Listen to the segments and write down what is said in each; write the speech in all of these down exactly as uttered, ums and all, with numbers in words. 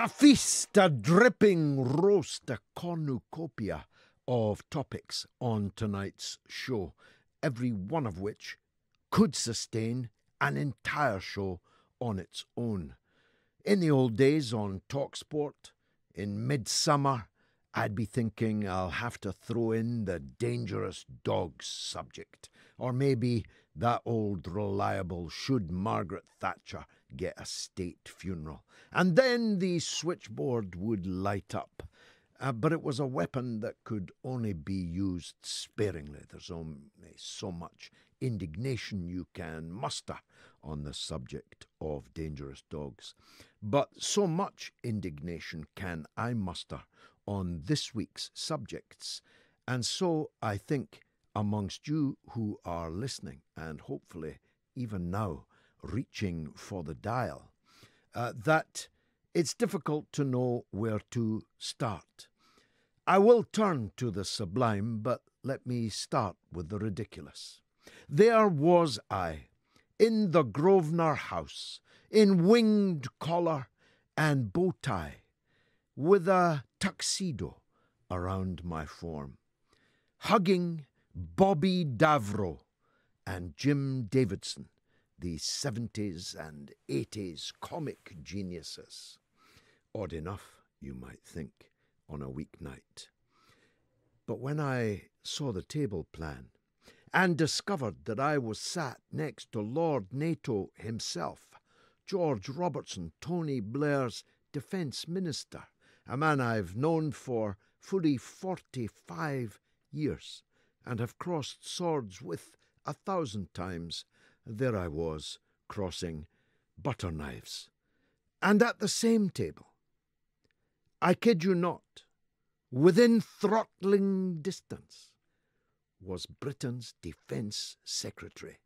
A feast, a dripping roast, a cornucopia of topics on tonight's show, every one of which could sustain an entire show on its own. In the old days on TalkSport, in midsummer, I'd be thinking I'll have to throw in the dangerous dogs subject, or maybe that old reliable, should Margaret Thatcher get a state funeral? And then the switchboard would light up. Uh, but it was a weapon that could only be used sparingly. There's only so much indignation you can muster on the subject of dangerous dogs. But so much indignation can I muster on this week's subjects. And so I think amongst you who are listening and hopefully even now reaching for the dial, uh, that it's difficult to know where to start. I will turn to the sublime, but let me start with the ridiculous. There was I, in the Grosvenor House, in winged collar and bow tie, with a tuxedo around my form, hugging Bobby Davro and Jim Davidson, the seventies and eighties comic geniuses. Odd enough, you might think, on a weeknight. But when I saw the table plan and discovered that I was sat next to Lord NATO himself, George Robertson, Tony Blair's defence minister, a man I've known for fully forty-five years and have crossed swords with a thousand times, there I was, crossing butter knives. And at the same table, I kid you not, within throttling distance, was Britain's Defence Secretary,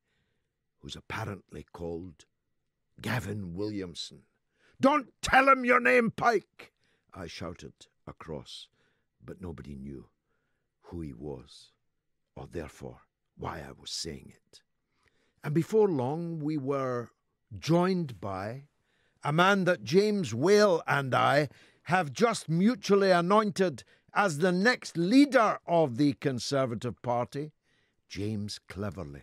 who's apparently called Gavin Williamson. "Don't tell him your name, Pike!" I shouted across, but nobody knew who he was, or therefore why I was saying it. And before long, we were joined by a man that James Whale and I have just mutually anointed as the next leader of the Conservative Party, James Cleverly.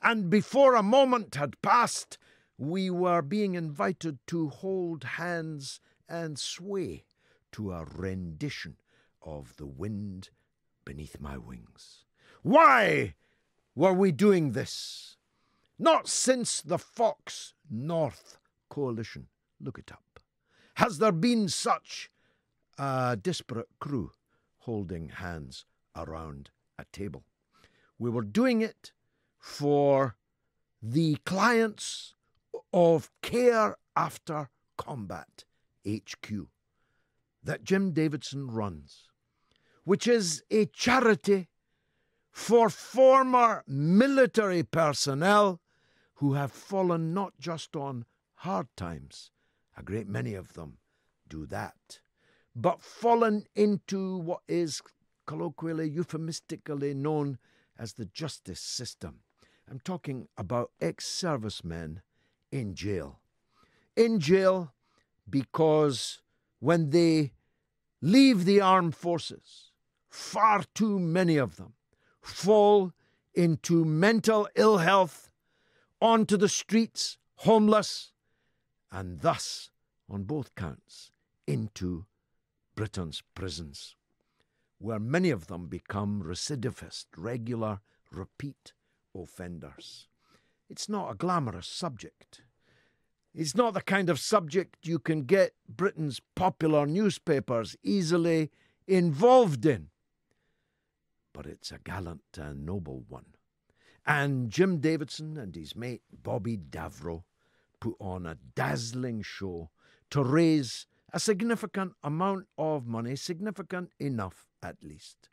And before a moment had passed, we were being invited to hold hands and sway to a rendition of The Wind Beneath My Wings. Why were we doing this? Not since the Fox North coalition, look it up, has there been such a disparate crew holding hands around a table. We were doing it for the clients of Care After Combat H Q that Jim Davidson runs, which is a charity for former military personnel who have fallen not just on hard times, a great many of them do that, but fallen into what is colloquially, euphemistically known as the justice system. I'm talking about ex-servicemen in jail. In jail because when they leave the armed forces, far too many of them fall into mental ill health, onto the streets, homeless, and thus, on both counts, into Britain's prisons, where many of them become recidivist, regular, repeat offenders. It's not a glamorous subject. It's not the kind of subject you can get Britain's popular newspapers easily involved in. But it's a gallant and noble one. And Jim Davidson and his mate Bobby Davro put on a dazzling show to raise a significant amount of money, significant enough at least.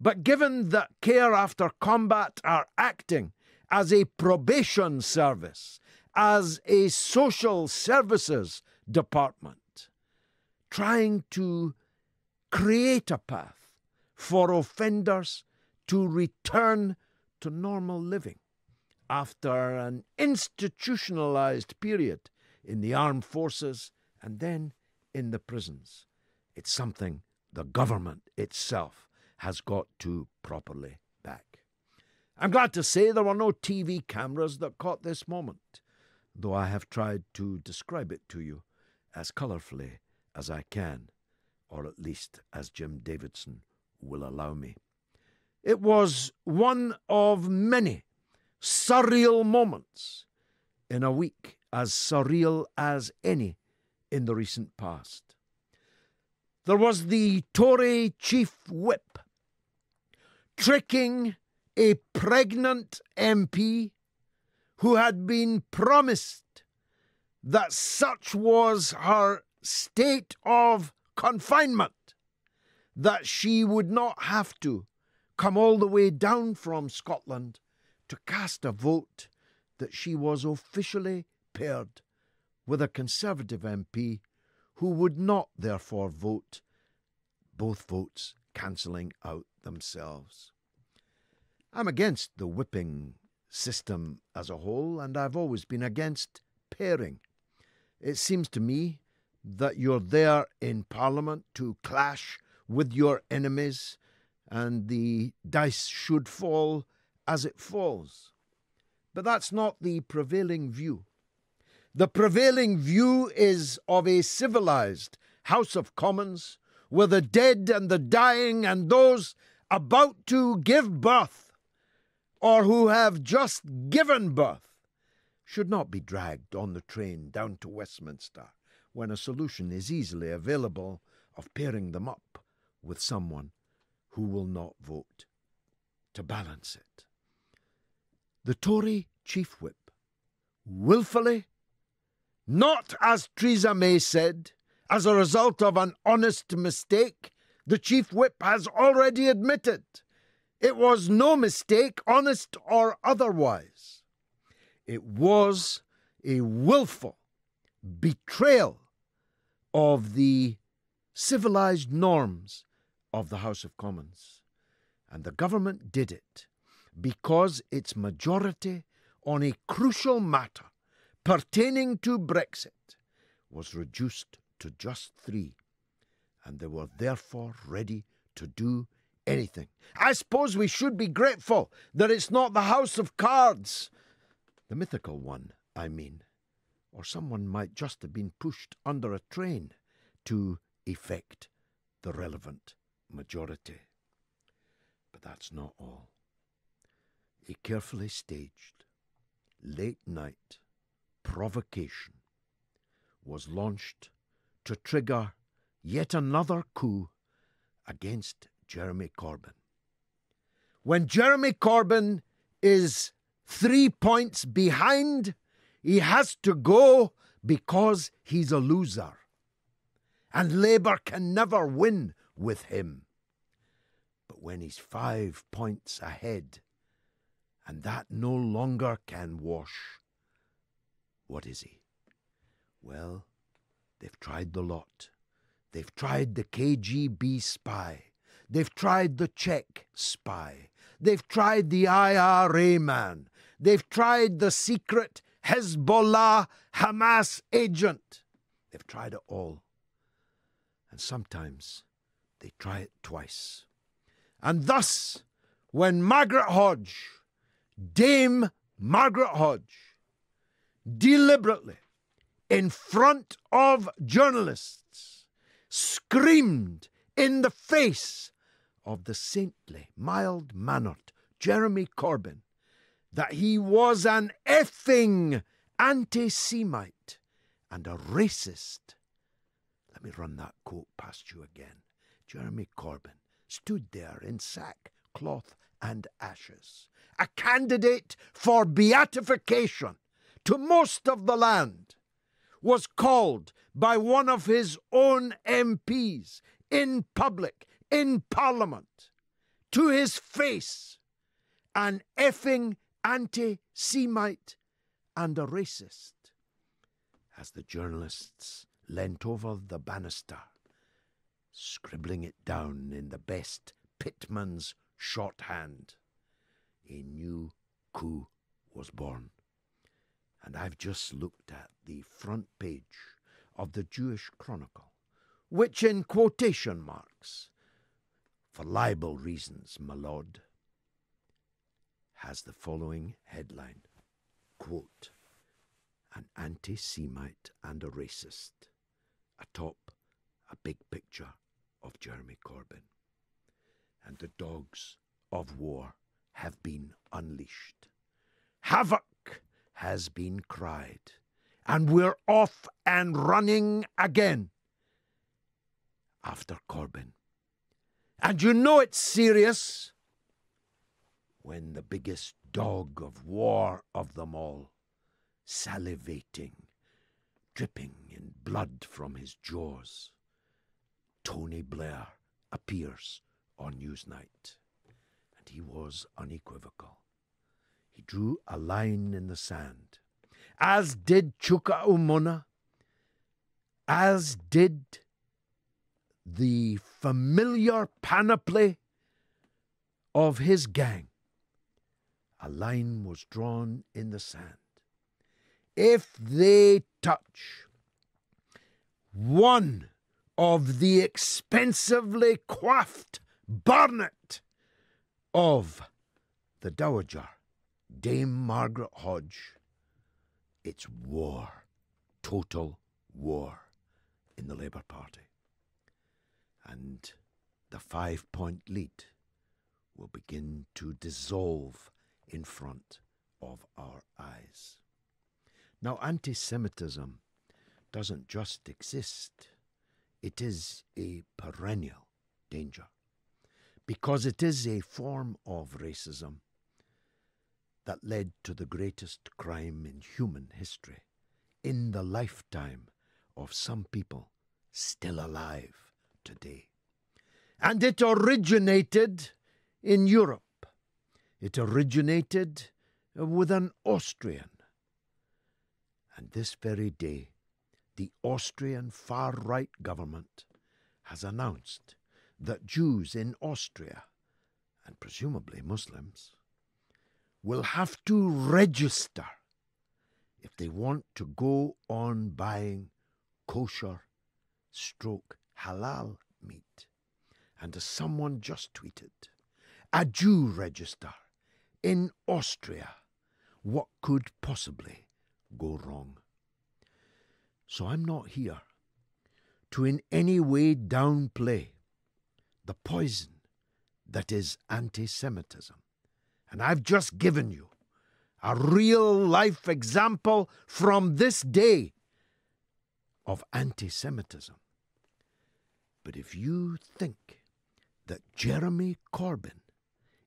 But given that Care After Combat are acting as a probation service, as a social services department, trying to create a path for offenders to return to normal living after an institutionalized period in the armed forces and then in the prisons. It's something the government itself has got to properly back. I'm glad to say there were no T V cameras that caught this moment, though I have tried to describe it to you as colourfully as I can, or at least as Jim Davidson will allow me. It was one of many surreal moments in a week as surreal as any in the recent past. There was the Tory chief whip tricking a pregnant M P who had been promised that such was her state of confinement that she would not have to come all the way down from Scotland to cast a vote that she was officially paired with a Conservative M P who would not therefore vote, both votes cancelling out themselves. I'm against the whipping system as a whole, and I've always been against pairing. It seems to me that you're there in Parliament to clash with your enemies, and the dice should fall as it falls. But that's not the prevailing view. The prevailing view is of a civilised House of Commons where the dead and the dying and those about to give birth or who have just given birth should not be dragged on the train down to Westminster when a solution is easily available of pairing them up with someone who will not vote to balance it. The Tory chief whip willfully, not as Theresa May said, as a result of an honest mistake, the chief whip has already admitted. It was no mistake, honest or otherwise. It was a willful betrayal of the civilised norms of the House of Commons. And the government did it because its majority on a crucial matter pertaining to Brexit was reduced to just three, and they were therefore ready to do anything. I suppose we should be grateful that it's not the House of Cards, the mythical one, I mean, or someone might just have been pushed under a train to effect the relevant majority. But that's not all. A carefully staged, late-night provocation was launched to trigger yet another coup against Jeremy Corbyn. When Jeremy Corbyn is three points behind, he has to go because he's a loser. And Labour can never win with him. But when he's five points ahead, and that no longer can wash, what is he? Well, they've tried the lot. They've tried the K G B spy. They've tried the Czech spy. They've tried the I R A man. They've tried the secret Hezbollah Hamas agent. They've tried it all. And sometimes they try it twice. And thus, when Margaret Hodge Dame Margaret Hodge deliberately, in front of journalists, screamed in the face of the saintly, mild-mannered Jeremy Corbyn that he was an effing anti-Semite and a racist. Let me run that quote past you again. Jeremy Corbyn stood there in sackcloth and ashes, a candidate for beatification to most of the land, was called by one of his own M Ps in public, in Parliament, to his face, an effing anti-Semite and a racist. As the journalists leant over the banister, scribbling it down in the best pitman's shorthand, a new coup was born. And I've just looked at the front page of the Jewish Chronicle, which in quotation marks, for libel reasons, my lord, has the following headline, quote, an anti-Semite and a racist, atop a big picture of Jeremy Corbyn. And the dogs of war have been unleashed. Havoc has been cried, and we're off and running again after Corbyn. And you know it's serious when the biggest dog of war of them all, salivating, dripping in blood from his jaws, Tony Blair appears on Newsnight, and he was unequivocal. He drew a line in the sand, as did Chuka Umunna, as did the familiar panoply of his gang. A line was drawn in the sand. If they touch one of the expensively coiffed Barnet of the Dowager Dame Margaret Hodge, it's war, total war in the Labour Party. And the five-point lead will begin to dissolve in front of our eyes. Now, anti-Semitism doesn't just exist. It is a perennial danger, because it is a form of racism that led to the greatest crime in human history in the lifetime of some people still alive today. And it originated in Europe. It originated with an Austrian. And this very day, the Austrian far-right government has announced that Jews in Austria, and presumably Muslims, will have to register if they want to go on buying kosher stroke halal meat. And as someone just tweeted, a Jew register in Austria, what could possibly go wrong? So I'm not here to in any way downplay the poison that is anti-Semitism. And I've just given you a real-life example from this day of anti-Semitism. But if you think that Jeremy Corbyn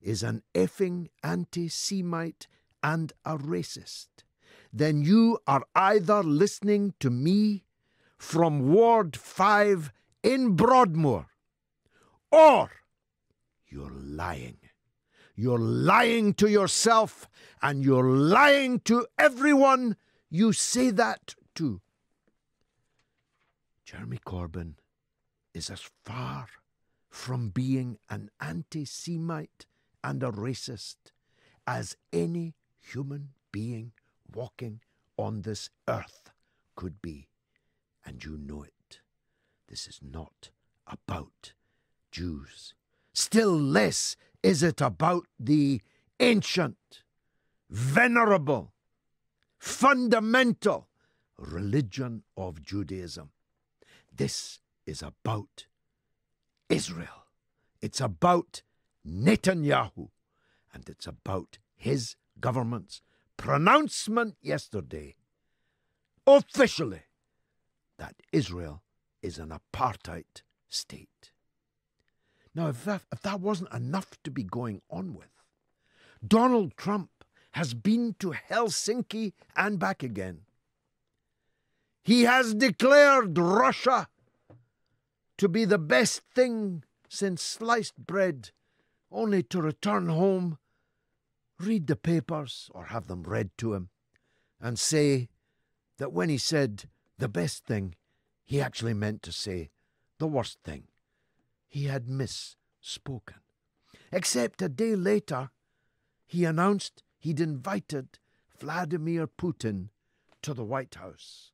is an effing anti-Semite and a racist, then you are either listening to me from Ward five in Broadmoor, or you're lying. You're lying to yourself, and you're lying to everyone you say that to. Jeremy Corbyn is as far from being an anti-Semite and a racist as any human being walking on this earth could be. And you know it. This is not about Jews. Still less is it about the ancient, venerable, fundamental religion of Judaism. This is about Israel. It's about Netanyahu. And it's about his government's pronouncement yesterday, officially, that Israel is an apartheid state. Now, if that, if that wasn't enough to be going on with, Donald Trump has been to Helsinki and back again. He has declared Russia to be the best thing since sliced bread, only to return home, read the papers or have them read to him, and say that when he said the best thing, he actually meant to say the worst thing. He had misspoken. Except a day later, he announced he'd invited Vladimir Putin to the White House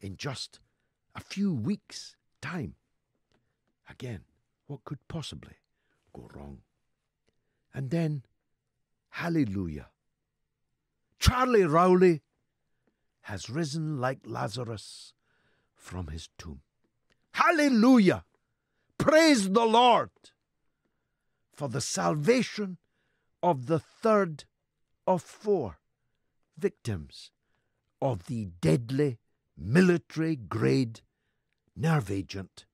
in just a few weeks' time. Again, what could possibly go wrong? And then, hallelujah, Charlie Rowley has risen like Lazarus from his tomb. Hallelujah! Praise the Lord for the salvation of the third of four victims of the deadly military-grade nerve agent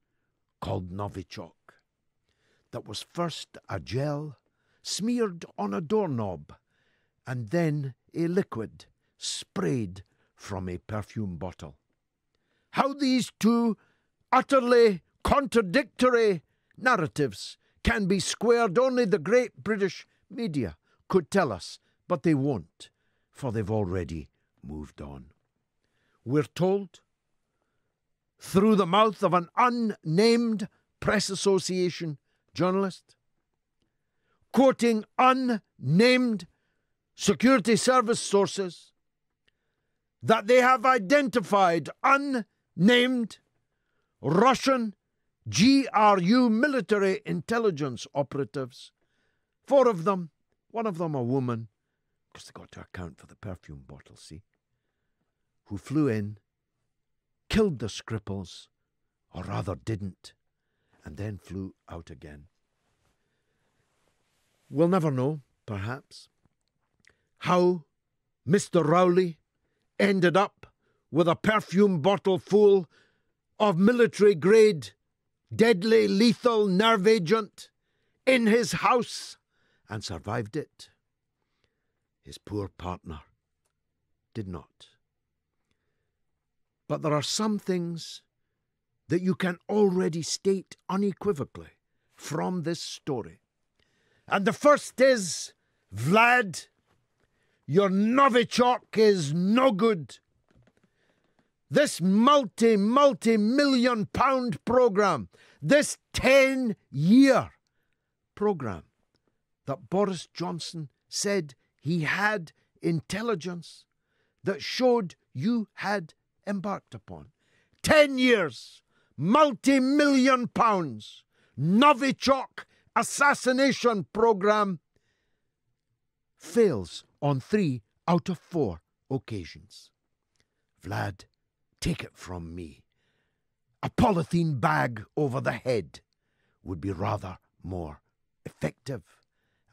called Novichok that was first a gel smeared on a doorknob and then a liquid sprayed from a perfume bottle. How these two utterly contradictory narratives can be squared only the great British media could tell us, but they won't, for they've already moved on. We're told, through the mouth of an unnamed Press Association journalist, quoting unnamed security service sources, that they have identified unnamed Russian G R U military intelligence operatives, four of them, one of them a woman, because they got to account for the perfume bottle, see, who flew in, killed the Skripals, or rather didn't, and then flew out again. We'll never know, perhaps, how Mister Rowley ended up with a perfume bottle full of military-grade, deadly, lethal nerve agent in his house and survived it. His poor partner did not. But there are some things that you can already state unequivocally from this story. And the first is, Vlad, your Novichok is no good. This multi, multi-million pound programme, this ten-year programme that Boris Johnson said he had intelligence that showed you had embarked upon. Ten years, multi-million pounds, Novichok assassination programme fails on three out of four occasions. Vlad, take it from me. A polythene bag over the head would be rather more effective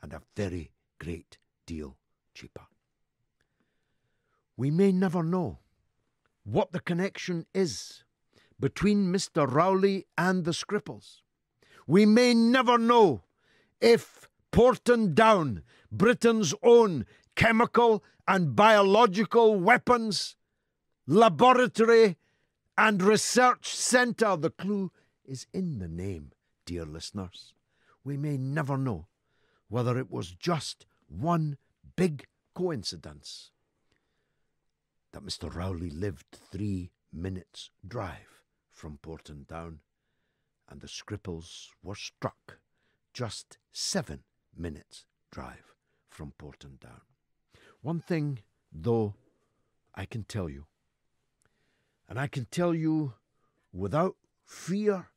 and a very great deal cheaper. We may never know what the connection is between Mister Rowley and the Skripals. We may never know if Porton Down, Britain's own chemical and biological weapons laboratory and research centre. The clue is in the name, dear listeners. We may never know whether it was just one big coincidence that Mister Rowley lived three minutes' drive from Porton Down and the Skripals were struck just seven minutes' drive from Porton Down. One thing, though, I can tell you, and I can tell you without fear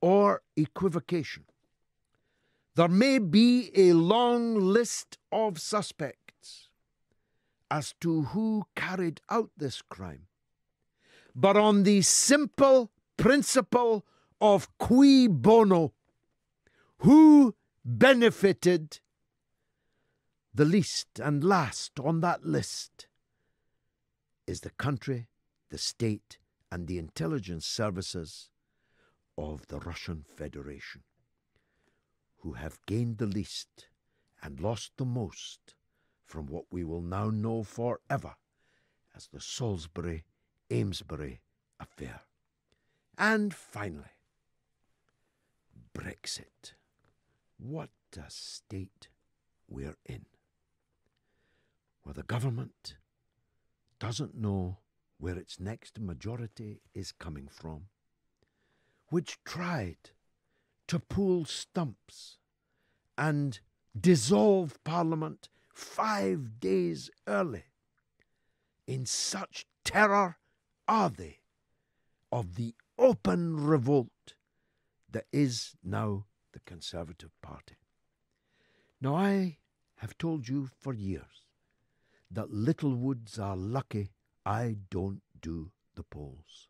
or equivocation, there may be a long list of suspects as to who carried out this crime. But on the simple principle of cui bono, who benefited, the least and last on that list is the country, the state and the intelligence services of the Russian Federation, who have gained the least and lost the most from what we will now know forever as the Salisbury-Amesbury affair. And finally, Brexit. What a state we're in, where the government doesn't know where its next majority is coming from, which tried to pull stumps and dissolve Parliament five days early. In such terror are they of the open revolt there is now the Conservative Party. Now, I have told you for years that Littlewoods are lucky I don't do the polls,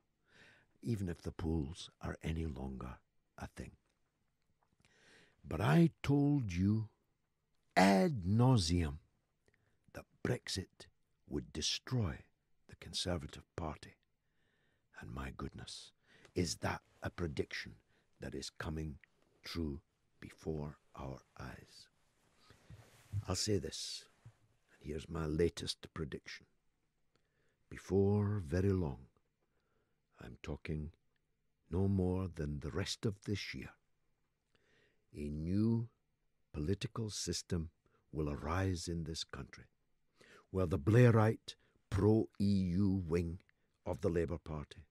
even if the polls are any longer a thing. But I told you ad nauseum that Brexit would destroy the Conservative Party. And my goodness, is that a prediction that is coming true before our eyes? I'll say this, and here's my latest prediction. Before very long, I'm talking no more than the rest of this year, a new political system will arise in this country where the Blairite pro-E U wing of the Labour Party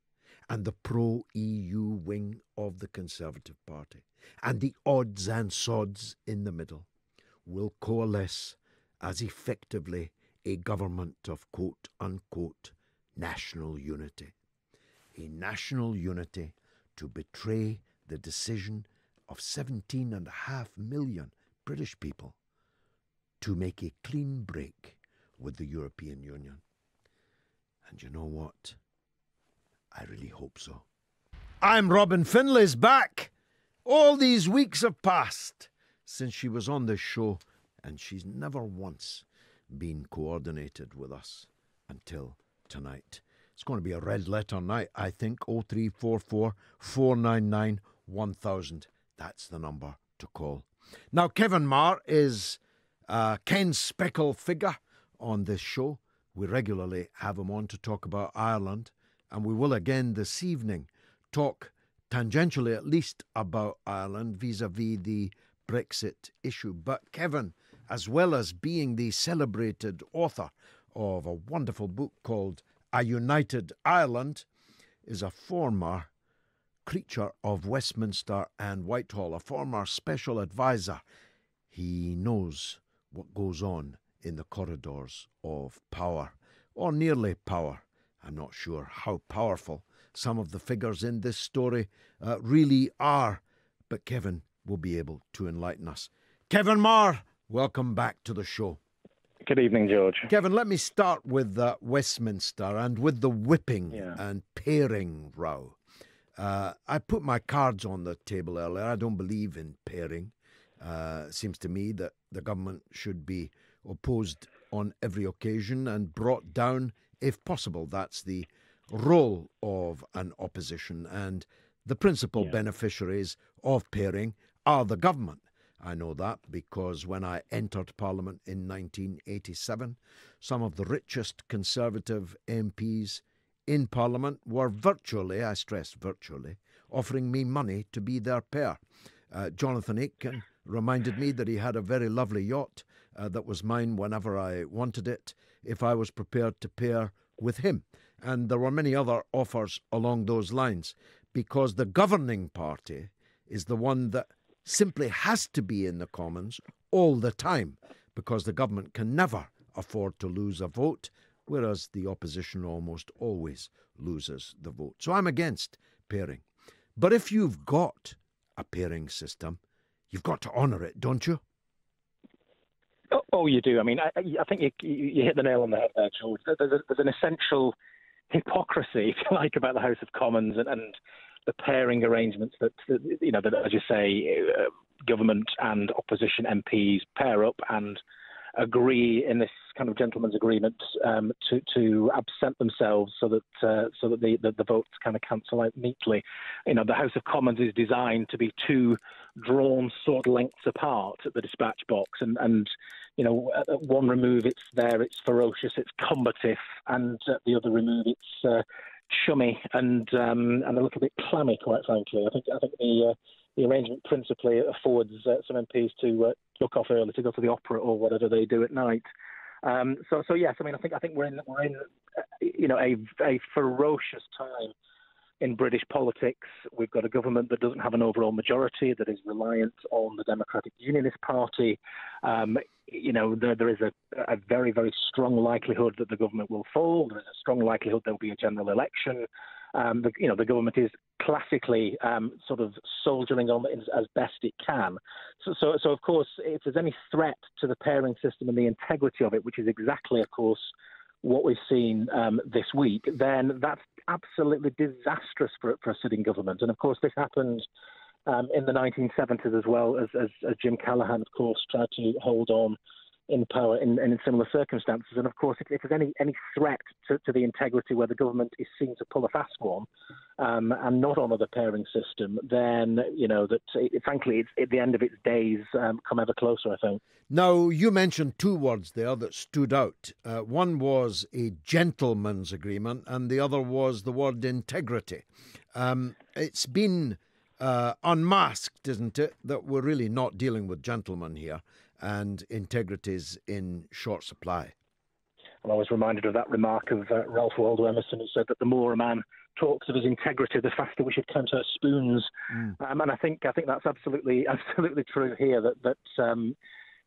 and the pro-E U wing of the Conservative Party and the odds and sods in the middle will coalesce as effectively a government of quote-unquote national unity. A national unity to betray the decision of seventeen and a half million British people to make a clean break with the European Union. And you know what? I really hope so. I'm Robin Finlay's back. All these weeks have passed since she was on this show, and she's never once been coordinated with us until tonight. It's going to be a red letter night, I think. oh three four four, four nine nine, one thousand. That's the number to call. Now, Kevin Meagher is uh, Ken's speckle figure on this show. We regularly have him on to talk about Ireland, and we will again this evening talk tangentially at least about Ireland vis-a-vis the Brexit issue. But Kevin, as well as being the celebrated author of a wonderful book called A United Ireland, is a former creature of Westminster and Whitehall, a former special advisor. He knows what goes on in the corridors of power, or nearly power. I'm not sure how powerful some of the figures in this story uh, really are, but Kevin will be able to enlighten us. Kevin Meagher, welcome back to the show. Good evening, George. Kevin, let me start with uh, Westminster and with the whipping yeah. and pairing row. Uh, I put my cards on the table earlier. I don't believe in pairing. Uh, it seems to me that the government should be opposed on every occasion and brought down, if possible. That's the role of an opposition. And the principal yeah. beneficiaries of pairing are the government. I know that because when I entered Parliament in nineteen eighty-seven, some of the richest Conservative M Ps in Parliament were virtually, I stress virtually, offering me money to be their pair. Uh, Jonathan Aitken reminded me that he had a very lovely yacht uh, that was mine whenever I wanted it, if I was prepared to pair with him. And there were many other offers along those lines, because the governing party is the one that simply has to be in the Commons all the time, because the government can never afford to lose a vote, whereas the opposition almost always loses the vote. So I'm against pairing. But if you've got a pairing system, you've got to honour it, don't you? Oh, oh you do. I mean, I, I think you, you hit the nail on the head there, George. There's, a, there's an essential hypocrisy, if you like, about the House of Commons and, and the pairing arrangements that, you know, that, as you say, uh, government and opposition M Ps pair up and agree in this kind of gentleman's agreement um, to, to absent themselves so that uh, so that the, the, the votes kind of cancel out neatly. You know, the House of Commons is designed to be two drawn sword lengths apart at the dispatch box, and, and you know, at one remove it's there, it's ferocious, it's combative, and at the other remove it's uh, chummy and um, and a little bit clammy, quite frankly. I think I think the uh, the arrangement principally affords uh, some M Ps to uh, look off early to go to the opera or whatever they do at night. Um, so, so yes, I mean, I think I think we're in we're in uh, you know a, a ferocious time in British politics. We've got a government that doesn't have an overall majority, that is reliant on the Democratic Unionist Party. Um, you know, there, there is a, a very, very strong likelihood that the government will fall. There is a strong likelihood there will be a general election. Um, the, you know, the government is classically um, sort of soldiering on as best it can. So, so, so, of course, if there's any threat to the pairing system and the integrity of it, which is exactly, of course, what we've seen um, this week, then that's absolutely disastrous for, for a sitting government. And, of course, this happened um, in the nineteen seventies as well, as, as, as Jim Callaghan, of course, tried to hold on in power in, in similar circumstances. And, of course, if, if there's any, any threat to, to the integrity where the government is seen to pull a fast one um, and not honour the pairing system, then, you know, that it, frankly, it's at the end of its days um, come ever closer, I think. Now, you mentioned two words there that stood out. Uh, one was a gentleman's agreement and the other was the word integrity. Um, it's been uh, unmasked, isn't it, that we're really not dealing with gentlemen here, and integrity's in short supply. I'm always reminded of that remark of uh, Ralph Waldo Emerson, who said that the more a man talks of his integrity, the faster we should count our spoons. Mm. Um, and I think I think that's absolutely absolutely true here. That that um,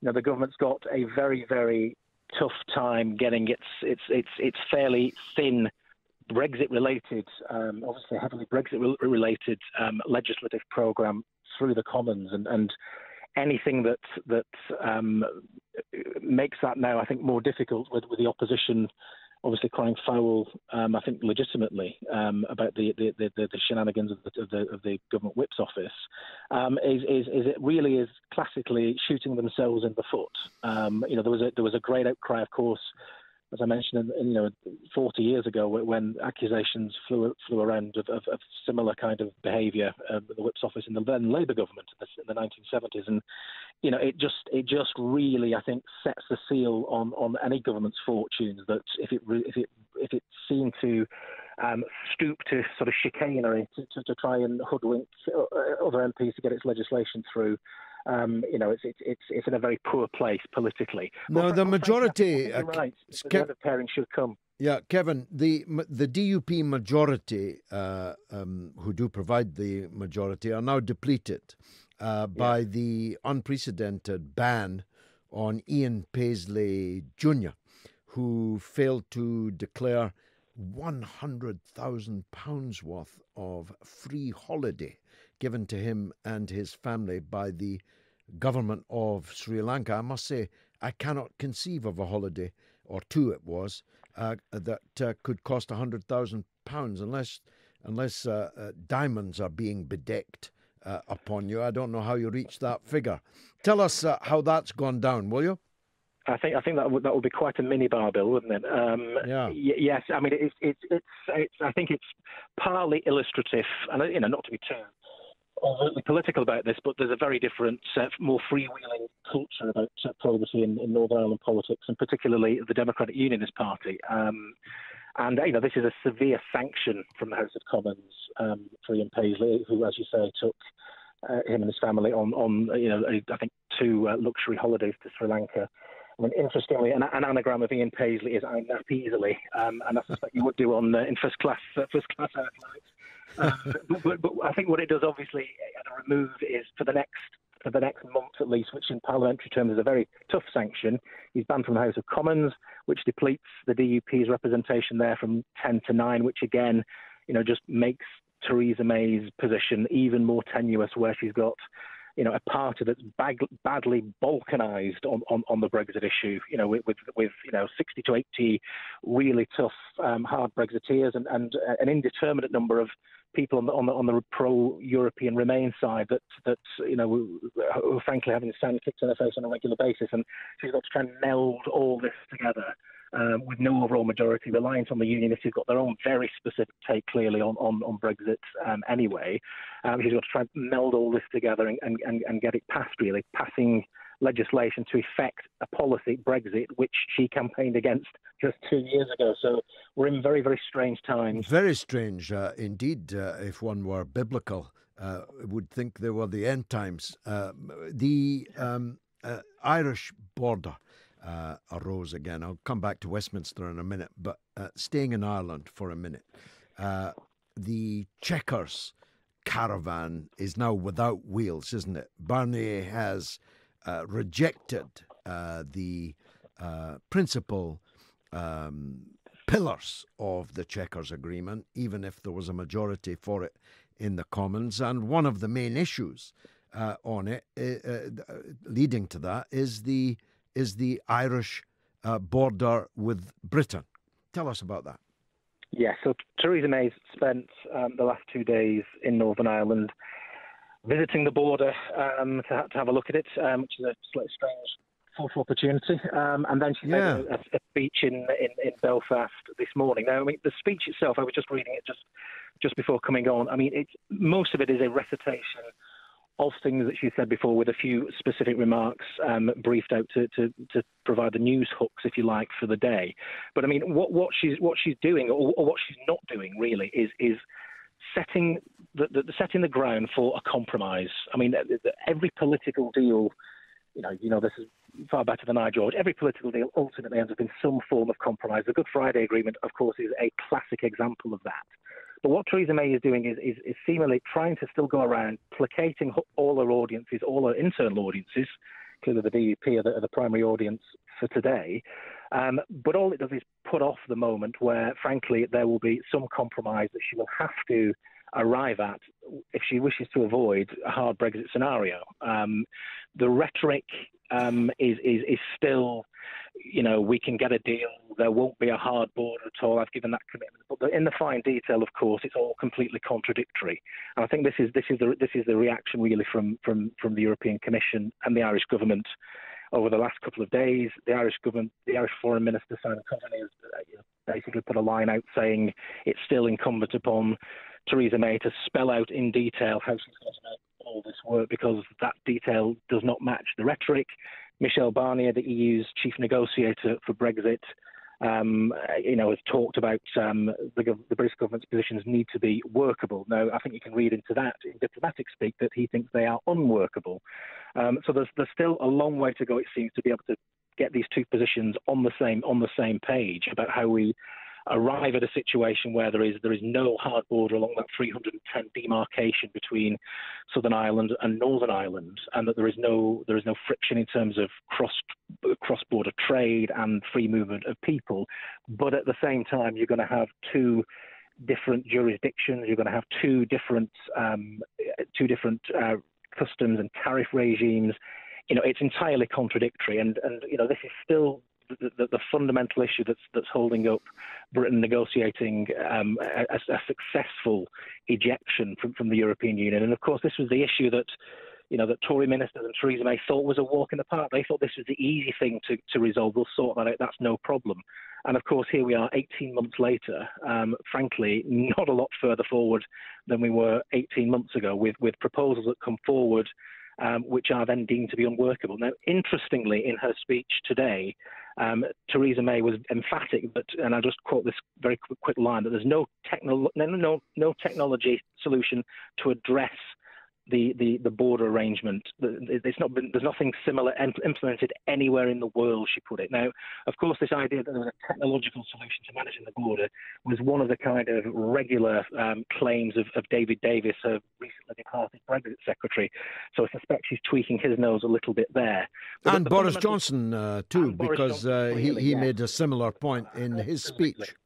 you know, the government's got a very very tough time getting its its its its fairly thin Brexit related, um, obviously heavily Brexit related um, legislative programme through the Commons and and. Anything that that um, makes that now, I think, more difficult with, with the opposition obviously crying foul, um, I think, legitimately um, about the, the, the, the shenanigans of the, of the of the government whip's office, um, is, is is it really is classically shooting themselves in the foot. Um, you know, there was a there was a great outcry, of course, as I mentioned, you know, forty years ago when accusations flew flew around of, of, of similar kind of behaviour um, at the Whip's office in the then Labour government in the nineteen seventies, and you know, it just it just really, I think, sets the seal on, on any government's fortunes that if it re- if it if it seemed to um, stoop to sort of chicanery to, to, to try and hoodwink other M Ps to get its legislation through. Um, you know, it's, it's it's it's in a very poor place politically. No, well, the majority, uh, right, Kev- the pairing should come. Yeah, Kevin, the the D U P majority, uh, um, who do provide the majority, are now depleted uh, by yeah. the unprecedented ban on Ian Paisley Junior, who failed to declare one hundred thousand pounds worth of free holiday given to him and his family by the government of Sri Lanka. I must say, I cannot conceive of a holiday, or two it was, uh, that uh, could cost one hundred thousand pounds unless unless uh, uh, diamonds are being bedecked uh, upon you. I don't know how you reach that figure. Tell us uh, how that's gone down, will you? I think I think that would that would be quite a mini-bar bill, wouldn't it? Um, yeah. y- yes, I mean it's it's it's it's I think it's partly illustrative, and you know, not to be too overtly political about this, but there's a very different, uh, more freewheeling culture about uh, policy in, in Northern Ireland politics, and particularly the Democratic Unionist Party. Um, and you know, this is a severe sanction from the House of Commons um, for Ian Paisley, who, as you say, took. Uh, him and his family on, on you know, I think two uh, luxury holidays to Sri Lanka. I mean, interestingly, an, an anagram of Ian Paisley is "I nap easily," um, and I suspect you would do on uh, in first class uh, first class airlines. Um, but, but, but I think what it does, obviously, uh, remove is for the next for the next month at least, which in parliamentary terms is a very tough sanction. He's banned from the House of Commons, which depletes the D U P's representation there from ten to nine, which again, you know, just makes Theresa May's position even more tenuous, where she's got, you know, a party that's bag- badly balkanised on, on, on the Brexit issue. You know, with with, with you know sixty to eighty really tough, um, hard Brexiteers, and, and uh, an indeterminate number of people on the on the, on the pro-European Remain side that that you know who, who frankly having the sand kicked in their face on a regular basis, and she's got to try and meld all this together. Um, with no overall majority, reliant on the unionists who've got their own very specific take clearly on, on, on Brexit um, anyway. Um, she's got to try and meld all this together and, and, and get it passed, really, passing legislation to effect a policy, Brexit, which she campaigned against just two years ago. So we're in very, very strange times. Very strange uh, indeed, uh, if one were biblical. Uh, would think there were the end times. Uh, the um, uh, Irish border. Uh, arose again. I'll come back to Westminster in a minute, but uh, staying in Ireland for a minute, uh, the Chequers caravan is now without wheels, isn't it? Barnier has uh, rejected uh, the uh, principal um, pillars of the Chequers agreement, even if there was a majority for it in the Commons. And one of the main issues uh, on it, uh, uh, leading to that, is the, is the Irish uh, border with Britain. Tell us about that. Yeah, so Theresa May spent um, the last two days in Northern Ireland visiting the border um, to, ha to have a look at it, um, which is a slightly strange photo opportunity. Um, and then she yeah. made a, a speech in, in, in Belfast this morning. Now, I mean, the speech itself, I was just reading it just, just before coming on. I mean, it's, most of it is a recitation of things that she said before, with a few specific remarks um, briefed out to, to, to provide the news hooks, if you like, for the day. But I mean, what, what she's what she's doing, or, or what she's not doing, really, is is setting the, the setting the ground for a compromise. I mean, every political deal, you know, you know, this is far better than I, George. Every political deal ultimately ends up in some form of compromise. The Good Friday Agreement, of course, is a classic example of that. But what Theresa May is doing is, is, is seemingly trying to still go around placating all her audiences, all her internal audiences, clearly the D U P are the, are the primary audience for today. Um, but all it does is put off the moment where, frankly, there will be some compromise that she will have to arrive at if she wishes to avoid a hard Brexit scenario. Um, the rhetoric um, is, is, is still, you know, we can get a deal, there won't be a hard border at all, I've given that commitment. But in the fine detail, of course, it's all completely contradictory. And I think this is, this is, the, this is the reaction, really, from, from, from the European Commission and the Irish government over the last couple of days. The Irish government, the Irish Foreign Minister, Simon Coveney, has basically put a line out saying it's still incumbent upon Theresa May to spell out in detail how she's going to make all this work, because that detail does not match the rhetoric. Michel Barnier, the E U's chief negotiator for Brexit, um, you know, has talked about um, the, the British government's positions need to be workable. Now, I think you can read into that in diplomatic speak that he thinks they are unworkable. Um, so there's, there's still a long way to go, it seems, to be able to get these two positions on the same on the same page about how we arrive at a situation where there is there is no hard border along that three hundred and ten demarcation between Southern Ireland and Northern Ireland, and that there is no there is no friction in terms of cross cross border trade and free movement of people. But at the same time, you're going to have two different jurisdictions. You're going to have two different um, two different uh, customs and tariff regimes. You know, it's entirely contradictory, and and you know, this is still The, the, the fundamental issue that's that's holding up Britain negotiating um, a, a successful ejection from, from the European Union. And of course, this was the issue that, you know, that Tory ministers and Theresa May thought was a walk in the park. They thought this was the easy thing to, to resolve. We'll sort that out. That's no problem. And of course, here we are eighteen months later, um, frankly, not a lot further forward than we were eighteen months ago, with, with proposals that come forward Um, which are then deemed to be unworkable. Now, interestingly, in her speech today, um, Theresa May was emphatic that, and I'll just quote this very quick, quick line, that there's no, technolo no, no, no technology solution to address the, the, the border arrangement. It's not been, there's nothing similar implemented anywhere in the world, she put it. Now, of course, this idea that there was a technological solution to managing the border was one of the kind of regular um, claims of, of David Davis, her recently departed Brexit secretary. So I suspect she's tweaking his nose a little bit there. But and the Boris Johnson, uh, too, because Johnson, uh, he, really, he yeah. made a similar point in uh, his absolutely. speech.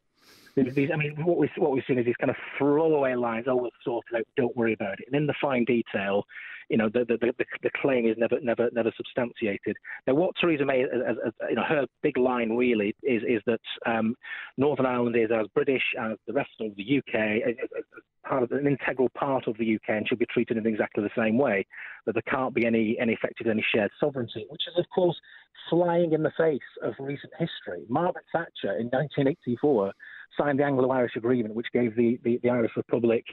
These, I mean, what, we, what we've seen is these kind of throwaway lines, oh, we'll sort it out, don't worry about it. And in the fine detail, you know, the, the, the, the claim is never, never, never substantiated. Now, what Theresa May, as, as, you know, her big line really is, is that um, Northern Ireland is as British as the rest of the U K, as, as part of, an integral part of the U K, and should be treated in exactly the same way, that there can't be any, any effective, any shared sovereignty, which is, of course, flying in the face of recent history. Margaret Thatcher, in nineteen eighty-four, signed the Anglo-Irish Agreement, which gave the, the, the Irish Republic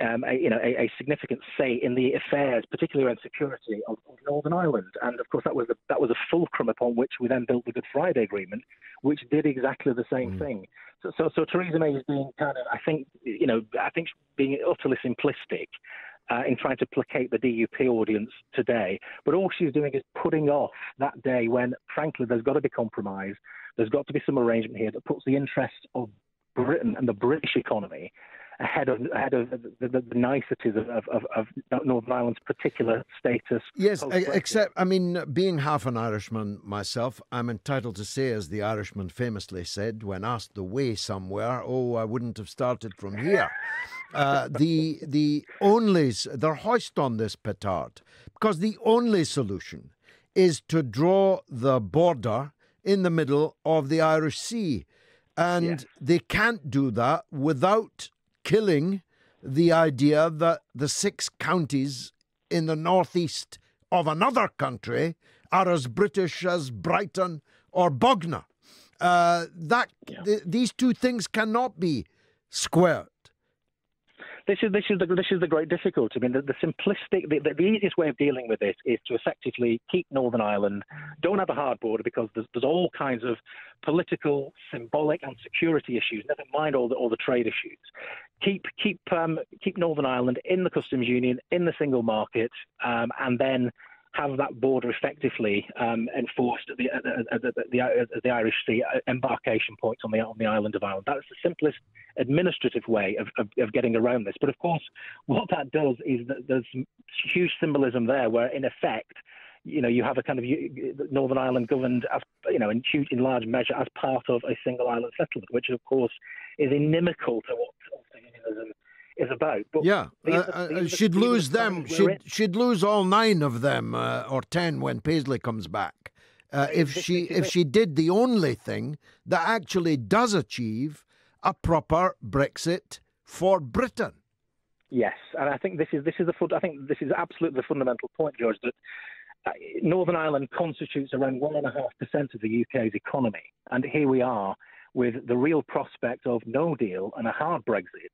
um, a, you know, a, a significant say in the affairs, particularly around security, of, of Northern Ireland. And, of course, that was, a, that was a fulcrum upon which we then built the Good Friday Agreement, which did exactly the same mm. thing. So, so, so Theresa May is being kind of, I think, you know, I think being utterly simplistic Uh, in trying to placate the D U P audience today. But all she's doing is putting off that day when, frankly, there's got to be compromise. There's got to be some arrangement here that puts the interests of Britain and the British economy ahead of ahead of the, the, the niceties of, of, of Northern Ireland's particular status. Yes, except, I mean, being half an Irishman myself, I'm entitled to say, as the Irishman famously said when asked the way somewhere, oh, I wouldn't have started from here. Uh, the the onlys, they're hoist on this petard, because the only solution is to draw the border in the middle of the Irish Sea. And yes. they can't do that without killing the idea that the six counties in the northeast of another country are as British as Brighton or Bognor. Uh, that yeah. th these two things cannot be squared. This is this is the this is the great difficulty. I mean, the, the simplistic, the, the, the easiest way of dealing with this is to effectively keep Northern Ireland, don't have a hard border, because there's, there's all kinds of political, symbolic, and security issues. Never mind all the all the trade issues. Keep keep um, keep Northern Ireland in the customs union, in the single market, um, and then have that border effectively um, enforced at the, at the, at the, at the Irish Sea embarkation points on the on the island of Ireland. That's the simplest administrative way of, of, of getting around this. But of course, what that does is that there's huge symbolism there, where in effect, you know, you have a kind of Northern Ireland governed, as, you know, in huge, in large measure as part of a single island settlement, which of course is inimical to what unionism is about. But yeah, the, uh, the, the, she'd the lose them. She'd, she'd lose all nine of them, uh, or ten, when Paisley comes back. Uh, if she if she did the only thing that actually does achieve a proper Brexit for Britain. Yes, and I think this is this is the I think this is absolutely the fundamental point, George. That Northern Ireland constitutes around one and a half percent of the U K's economy, and here we are with the real prospect of no deal and a hard Brexit.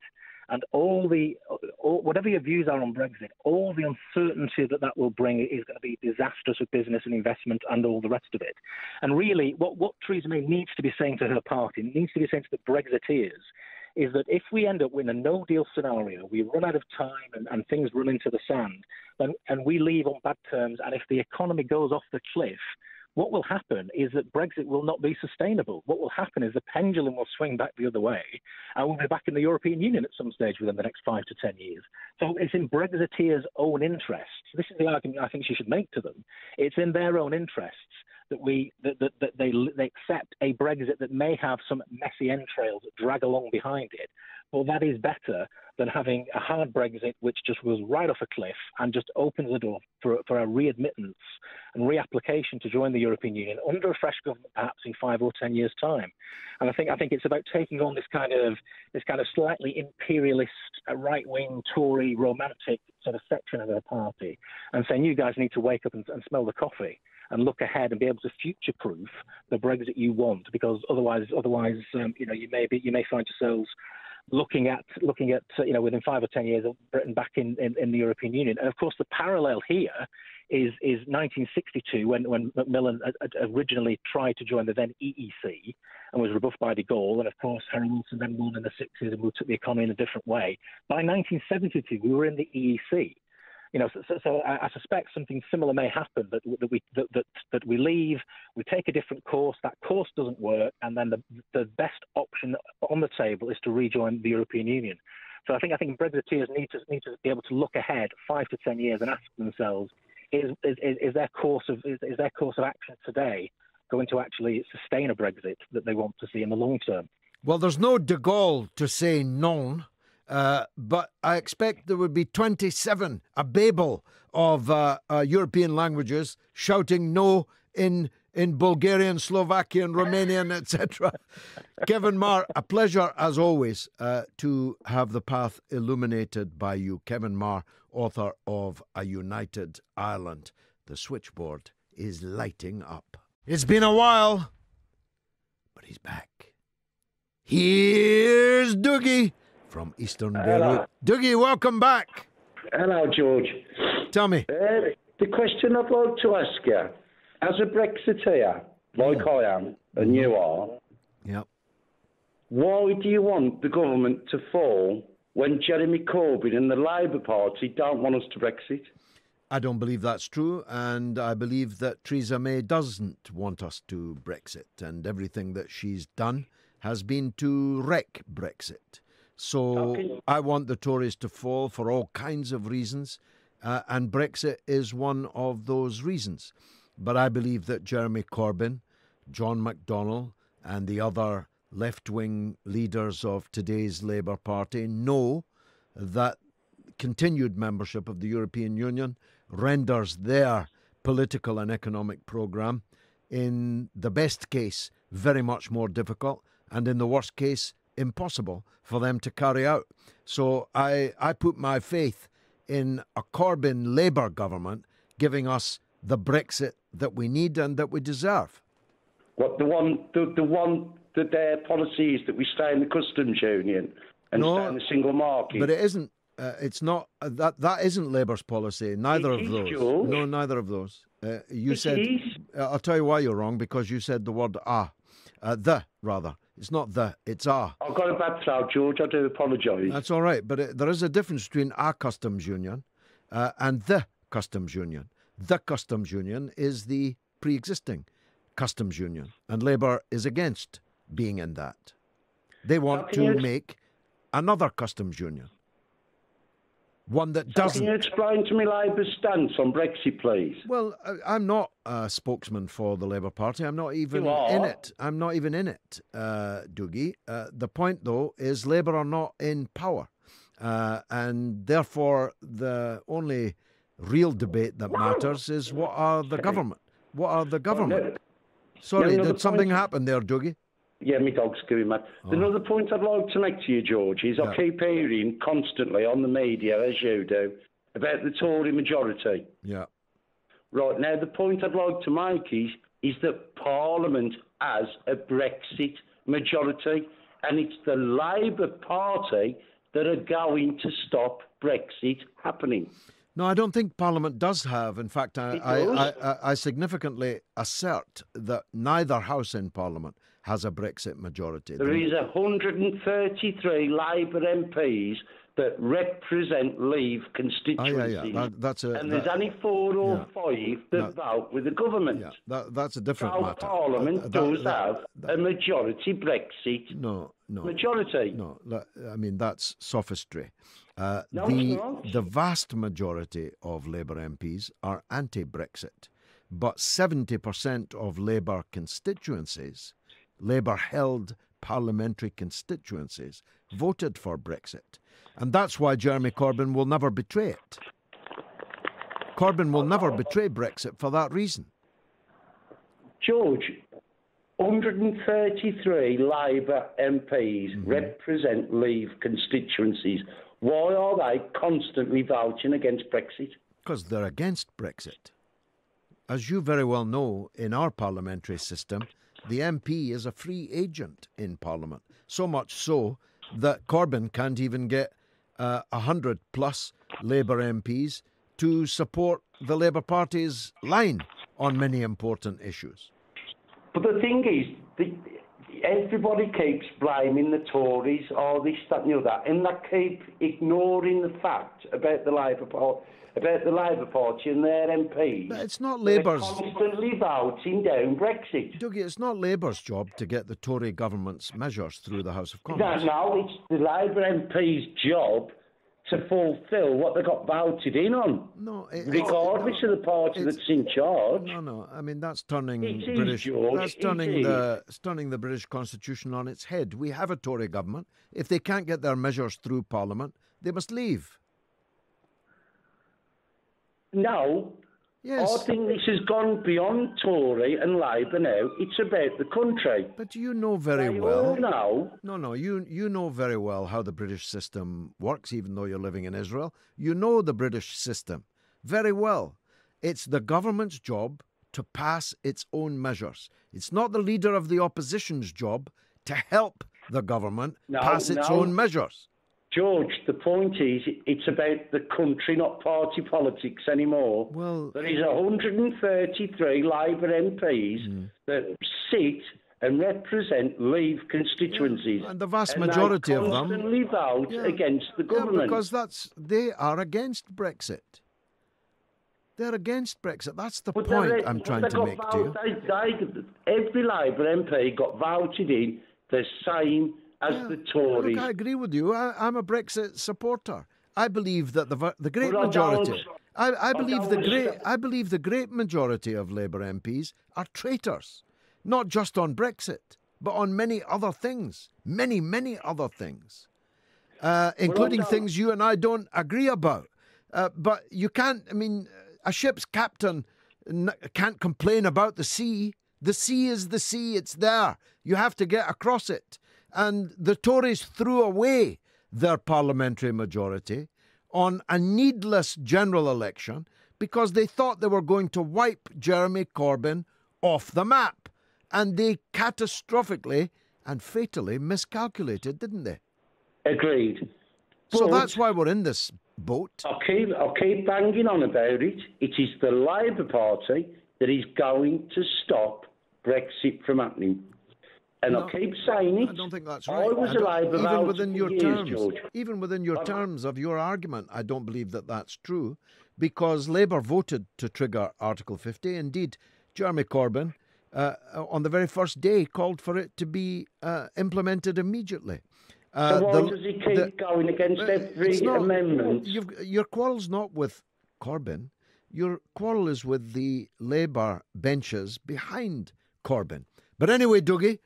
And all the, all, whatever your views are on Brexit, all the uncertainty that that will bring is going to be disastrous for business and investment and all the rest of it. And really, what, what Theresa May needs to be saying to her party, needs to be saying to the Brexiteers, is that if we end up with a no-deal scenario, we run out of time and, and things run into the sand, and, and we leave on bad terms, and if the economy goes off the cliff, what will happen is that Brexit will not be sustainable. What will happen is the pendulum will swing back the other way, and we'll be back in the European Union at some stage within the next five to ten years. So it's in Brexiteers' own interests. This is the argument I think she should make to them. It's in their own interests that we that, that, that they, they accept a Brexit that may have some messy entrails that drag along behind it. Well, that is better than having a hard Brexit which just was right off a cliff and just opens the door for, for a readmittance and reapplication to join the European Union under a fresh government, perhaps in five or ten years' time. And I think I think it's about taking on this kind of this kind of slightly imperialist, right-wing, Tory, romantic sort of section of their party, and saying you guys need to wake up and, and smell the coffee and look ahead and be able to future-proof the Brexit you want, because otherwise, otherwise, um, you know, you may be you may find yourselves looking at, looking at, you know, within five or ten years of Britain back in, in, in the European Union. And of course, the parallel here is is nineteen sixty-two, when, when Macmillan originally tried to join the then E E C and was rebuffed by de Gaulle. And of course, Harold Wilson then won in the sixties and we took the economy in a different way. By nineteen seventy-two, we were in the E E C. You know, so, so, so I, I suspect something similar may happen, that, that we that, that that we leave, we take a different course, that course doesn't work, and then the the best option on the table is to rejoin the European Union. So I think I think Brexiteers need to need to be able to look ahead five to ten years and ask themselves: is is, is their course of is, is their course of action today going to actually sustain a Brexit that they want to see in the long term? Well, there's no de Gaulle to say non. Uh, but I expect there would be twenty-seven, a babel of uh, uh, European languages shouting no in in Bulgarian, Slovakian, Romanian, et cetera. Kevin Meagher, a pleasure as always uh, to have the path illuminated by you. Kevin Meagher, author of A United Ireland. The switchboard is lighting up. It's been a while, but he's back. Here's Dougie from Eastern Beirut. Dougie, welcome back. Hello, George. Tell me. Uh, the question I'd like to ask you, as a Brexiteer, like yeah. I am, and you are, yep. why do you want the government to fall when Jeremy Corbyn and the Labour Party don't want us to Brexit? I don't believe that's true, and I believe that Theresa May doesn't want us to Brexit, and everything that she's done has been to wreck Brexit. So okay. I want the Tories to fall for all kinds of reasons, uh, and Brexit is one of those reasons. But I believe that Jeremy Corbyn, John McDonnell and the other left-wing leaders of today's Labour Party know that continued membership of the European Union renders their political and economic programme, in the best case, very much more difficult, and in the worst case, impossible for them to carry out. So I, I put my faith in a Corbyn Labour government giving us the Brexit that we need and that we deserve. What the one, the, the one that their policy is that we stay in the customs union and no, stay in the single market. But it isn't. Uh, it's not uh, that. That isn't Labour's policy. Neither it of those. George. No, neither of those. Uh, you it said. Uh, I'll tell you why you're wrong, because you said the word ah, uh, the rather. It's not the. It's ah. I've got a bad cloud, George. I do apologise. That's all right. But it, there is a difference between our customs union uh, and the customs union. The customs union is the pre-existing customs union, and Labour is against being in that. They want to make another customs union, one that doesn't. Can you explain to me Labour's stance on Brexit, please? Well, I'm not a spokesman for the Labour Party. I'm not even in it. I'm not even in it, uh, Doogie. Uh, the point, though, is Labour are not in power, uh, and therefore the only real debate that matters is what are the government. What are the government? Oh, no. Sorry, no, did something point... happen there, Dougie? Yeah, my dog's going mad. Oh. Another point I'd like to make to you, George, is yeah. I keep hearing constantly on the media, as you do, about the Tory majority. Yeah. Right, now the point I'd like to make is, is that Parliament has a Brexit majority, and it's the Labour Party that are going to stop Brexit happening. No, I don't think Parliament does have. In fact, I, I, I, I significantly assert that neither house in Parliament has a Brexit majority. There is one hundred thirty-three Labour M Ps that represent Leave constituencies. Oh, yeah, yeah. That, that's a, and that, there's only four or yeah, five that, that vote with the government. Yeah, that, that's a different so matter. Parliament that, that, does that, have that, a majority Brexit no, no, majority. No, I mean, that's sophistry. Uh, no, the, the vast majority of Labour M Ps are anti-Brexit, but seventy percent of Labour constituencies, Labour-held parliamentary constituencies, voted for Brexit. And that's why Jeremy Corbyn will never betray it. Corbyn will never betray Brexit for that reason. George, one hundred thirty-three Labour M Ps mm-hmm. represent Leave constituencies. Why are they constantly vouching against Brexit? Because they're against Brexit. As you very well know, in our parliamentary system, the M P is a free agent in Parliament, so much so that Corbyn can't even get uh, one hundred plus Labour M Ps to support the Labour Party's line on many important issues. But the thing is, the, everybody keeps blaming the Tories, all this, that and the other, and they keep ignoring the fact about the Labour Party. About the Labour Party and their M Ps. But it's not Labour's... They're constantly voting down Brexit. Dougie, it's not Labour's job to get the Tory government's measures through the House of Commons. No, no, it's the Labour M P's job to fulfil what they got voted in on. No, it, regardless no, of the party that's in charge. No, no, I mean, that's turning it British... Is, George, that's turning the, turning the British Constitution on its head. We have a Tory government. If they can't get their measures through Parliament, they must leave. No, yes. I think this has gone beyond Tory and Labour now. It's about the country. But you know very they well. You know. No, no, you, you know very well how the British system works, even though you're living in Israel. You know the British system very well. It's the government's job to pass its own measures. It's not the leader of the opposition's job to help the government no, pass its no. own measures. George, the point is, it's about the country, not party politics anymore. Well, there is one hundred thirty-three Labour M Ps mm. that sit and represent Leave constituencies. And the vast and majority of them constantly vote yeah. against the government. Yeah, because that's, they are against Brexit. They're against Brexit. That's the but point I'm trying to make to you. They, they, every Labour M P got voted in the same as yeah. the Tories. Look, I agree with you. I, I'm a Brexit supporter. I believe that the the great well, majority. I, I believe well, the great. I believe the great majority of Labour M Ps are traitors, not just on Brexit, but on many other things, many many other things, uh, including well, things you and I don't agree about. Uh, but you can't. I mean, a ship's captain n can't complain about the sea. The sea is the sea. It's there. You have to get across it. And the Tories threw away their parliamentary majority on a needless general election because they thought they were going to wipe Jeremy Corbyn off the map. And they catastrophically and fatally miscalculated, didn't they? Agreed. So, so that's why we're in this boat. I'll keep, I'll keep banging on about it. It is the Labour Party that is going to stop Brexit from happening. And no, I keep saying it. I don't think that's right. I was a Labour voter. Even within your terms, George. Even within your terms of your argument, I don't believe that that's true, because Labour voted to trigger Article fifty. Indeed, Jeremy Corbyn, uh, on the very first day, called for it to be uh, implemented immediately. Uh, so why the, does he keep the, going against uh, every not, amendment? You've, your quarrel's not with Corbyn. Your quarrel is with the Labour benches behind Corbyn. But anyway, Dougie,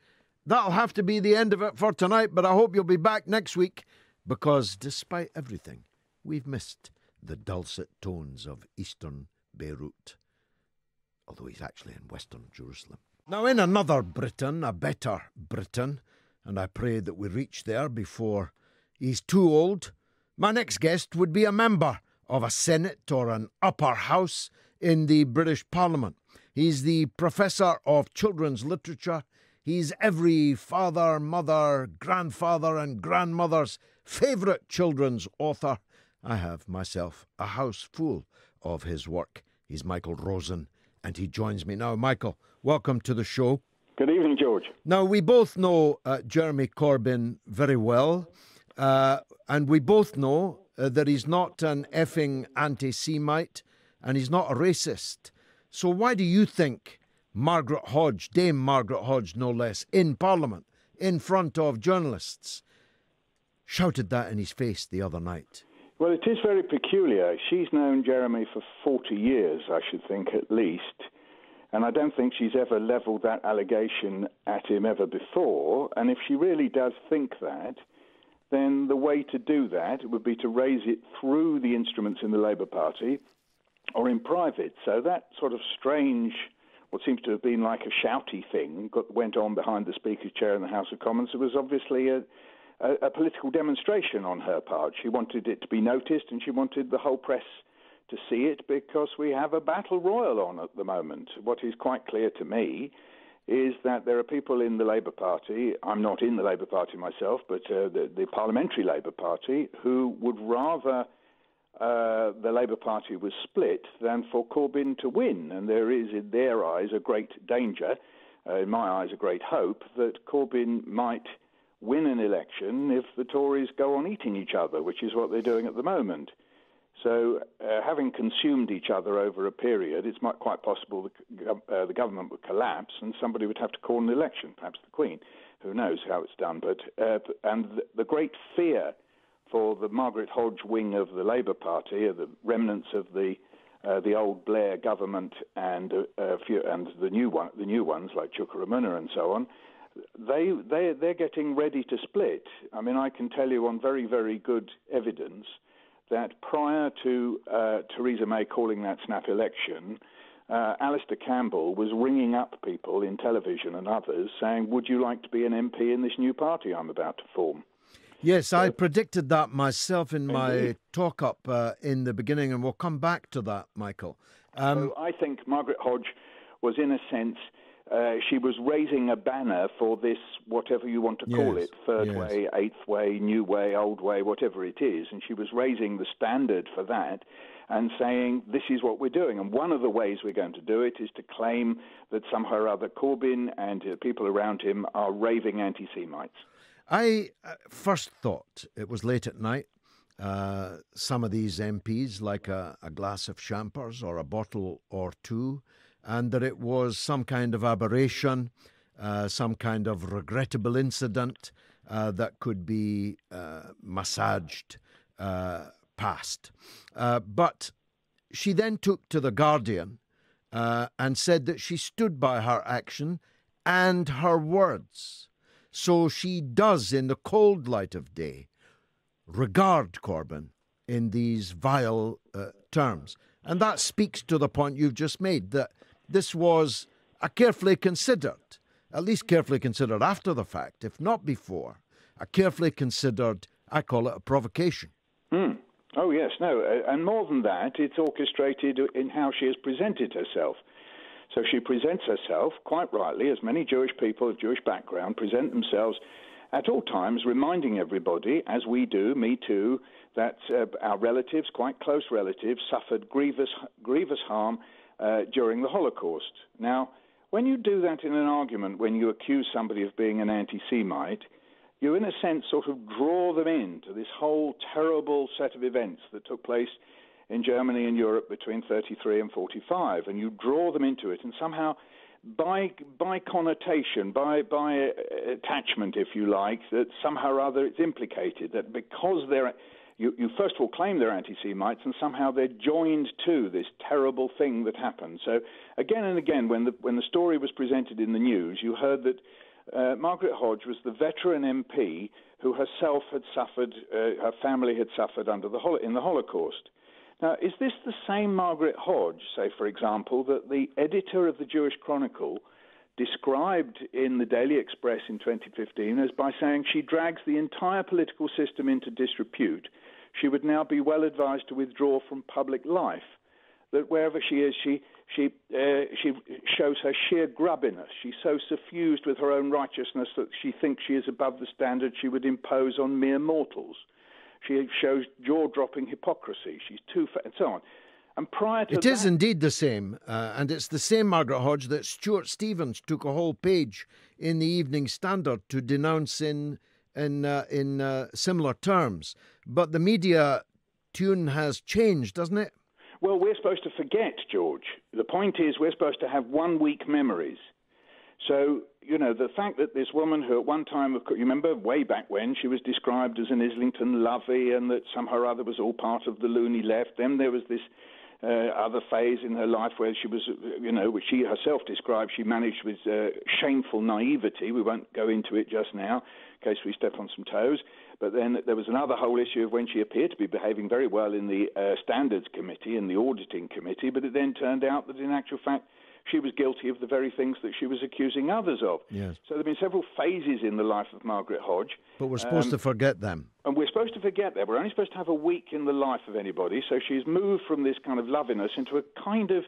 that'll have to be the end of it for tonight, but I hope you'll be back next week, because despite everything, we've missed the dulcet tones of eastern Beirut, although he's actually in western Jerusalem. Now, in another Britain, a better Britain, and I pray that we reach there before he's too old, my next guest would be a member of a Senate or an upper house in the British Parliament. He's the Professor of Children's Literature. He's every father, mother, grandfather and grandmother's favourite children's author. I have myself a house full of his work. He's Michael Rosen, and he joins me now. Michael, welcome to the show. Good evening, George. Now, we both know uh, Jeremy Corbyn very well, uh, and we both know uh, that he's not an effing anti-Semite, and he's not a racist. So why do you think Margaret Hodge, Dame Margaret Hodge no less, in Parliament, in front of journalists, shouted that in his face the other night? Well, it is very peculiar. She's known Jeremy for forty years, I should think, at least, and I don't think she's ever levelled that allegation at him ever before, and if she really does think that, then the way to do that would be to raise it through the instruments in the Labour Party or in private. So that sort of strange, what seems to have been like a shouty thing, got, went on behind the Speaker's chair in the House of Commons. It was obviously a, a, a political demonstration on her part. She wanted it to be noticed, and she wanted the whole press to see it, because we have a battle royal on at the moment. What is quite clear to me is that there are people in the Labour Party, I'm not in the Labour Party myself, but uh, the, the Parliamentary Labour Party, who would rather Uh, the Labour Party was split than for Corbyn to win. And there is, in their eyes, a great danger, uh, in my eyes, a great hope, that Corbyn might win an election if the Tories go on eating each other, which is what they're doing at the moment. So uh, having consumed each other over a period, it's not quite possible the, uh, the government would collapse and somebody would have to call an election, perhaps the Queen. Who knows how it's done. But uh, And th the great fear for the Margaret Hodge wing of the Labour Party, the remnants of the uh, the old Blair government and uh, few, and the new one, the new ones like Chuka Umunna and so on, they they they're getting ready to split. I mean, I can tell you on very very good evidence that prior to uh, Theresa May calling that snap election, uh, Alistair Campbell was ringing up people in television and others saying, "Would you like to be an M P in this new party I'm about to form?" Yes, I predicted that myself in my talk-up uh, in the beginning, and we'll come back to that, Michael. Um, so I think Margaret Hodge was, in a sense, uh, she was raising a banner for this, whatever you want to call yes, it, third yes. way, eighth way, new way, old way, whatever it is, and she was raising the standard for that and saying, this is what we're doing. And one of the ways we're going to do it is to claim that somehow or other Corbyn and uh, people around him are raving anti-Semites. I first thought it was late at night. Uh, some of these M Ps like a, a glass of champers or a bottle or two, and that it was some kind of aberration, uh, some kind of regrettable incident, uh, that could be uh, massaged uh, past. Uh, but she then took to The Guardian uh, and said that she stood by her action and her words. So she does, in the cold light of day, regard Corbyn in these vile uh, terms. And that speaks to the point you've just made, that this was a carefully considered, at least carefully considered after the fact, if not before, a carefully considered, I call it a provocation. Mm. Oh, yes, no. And more than that, it's orchestrated in how she has presented herself. So she presents herself, quite rightly, as many Jewish people of Jewish background present themselves at all times, reminding everybody, as we do, me too, that uh, our relatives, quite close relatives, suffered grievous, grievous harm uh, during the Holocaust. Now, when you do that in an argument, when you accuse somebody of being an anti-Semite, you, in a sense, sort of draw them into this whole terrible set of events that took place in Germany and Europe between thirty-three and forty-five, and you draw them into it, and somehow, by by connotation, by by attachment, if you like, that somehow or other it's implicated that because they're you, you first of all claim they're anti-Semites, and somehow they're joined to this terrible thing that happened. So again and again, when the when the story was presented in the news, you heard that uh, Margaret Hodge was the veteran M P who herself had suffered, uh, her family had suffered under the in the Holocaust. Now, is this the same Margaret Hodge, say, for example, that the editor of the Jewish Chronicle described in the Daily Express in twenty fifteen as by saying she drags the entire political system into disrepute? She would now be well advised to withdraw from public life, that wherever she is, she, she, uh, she shows her sheer grubbiness. She's so suffused with her own righteousness that she thinks she is above the standard she would impose on mere mortals. She shows jaw-dropping hypocrisy. She's too fat, and so on. And prior to it that, is indeed the same, uh, and it's the same Margaret Hodge that Stuart Stevens took a whole page in the Evening Standard to denounce in in uh, in uh, similar terms. But the media tune has changed, doesn't it? Well, we're supposed to forget, George. The point is, we're supposed to have one-week memories. So, you know, the fact that this woman who at one time, you remember way back when, she was described as an Islington lovey and that somehow or other was all part of the loony left. Then there was this uh, other phase in her life where she was, you know, which she herself described, she managed with uh, shameful naivety. We won't go into it just now in case we step on some toes. But then there was another whole issue of when she appeared to be behaving very well in the uh, Standards Committee and the Auditing Committee. But it then turned out that in actual fact, she was guilty of the very things that she was accusing others of. Yes. So there have been several phases in the life of Margaret Hodge. But we're supposed um, to forget them. And we're supposed to forget them. We're only supposed to have a week in the life of anybody. So she's moved from this kind of loviness into a kind of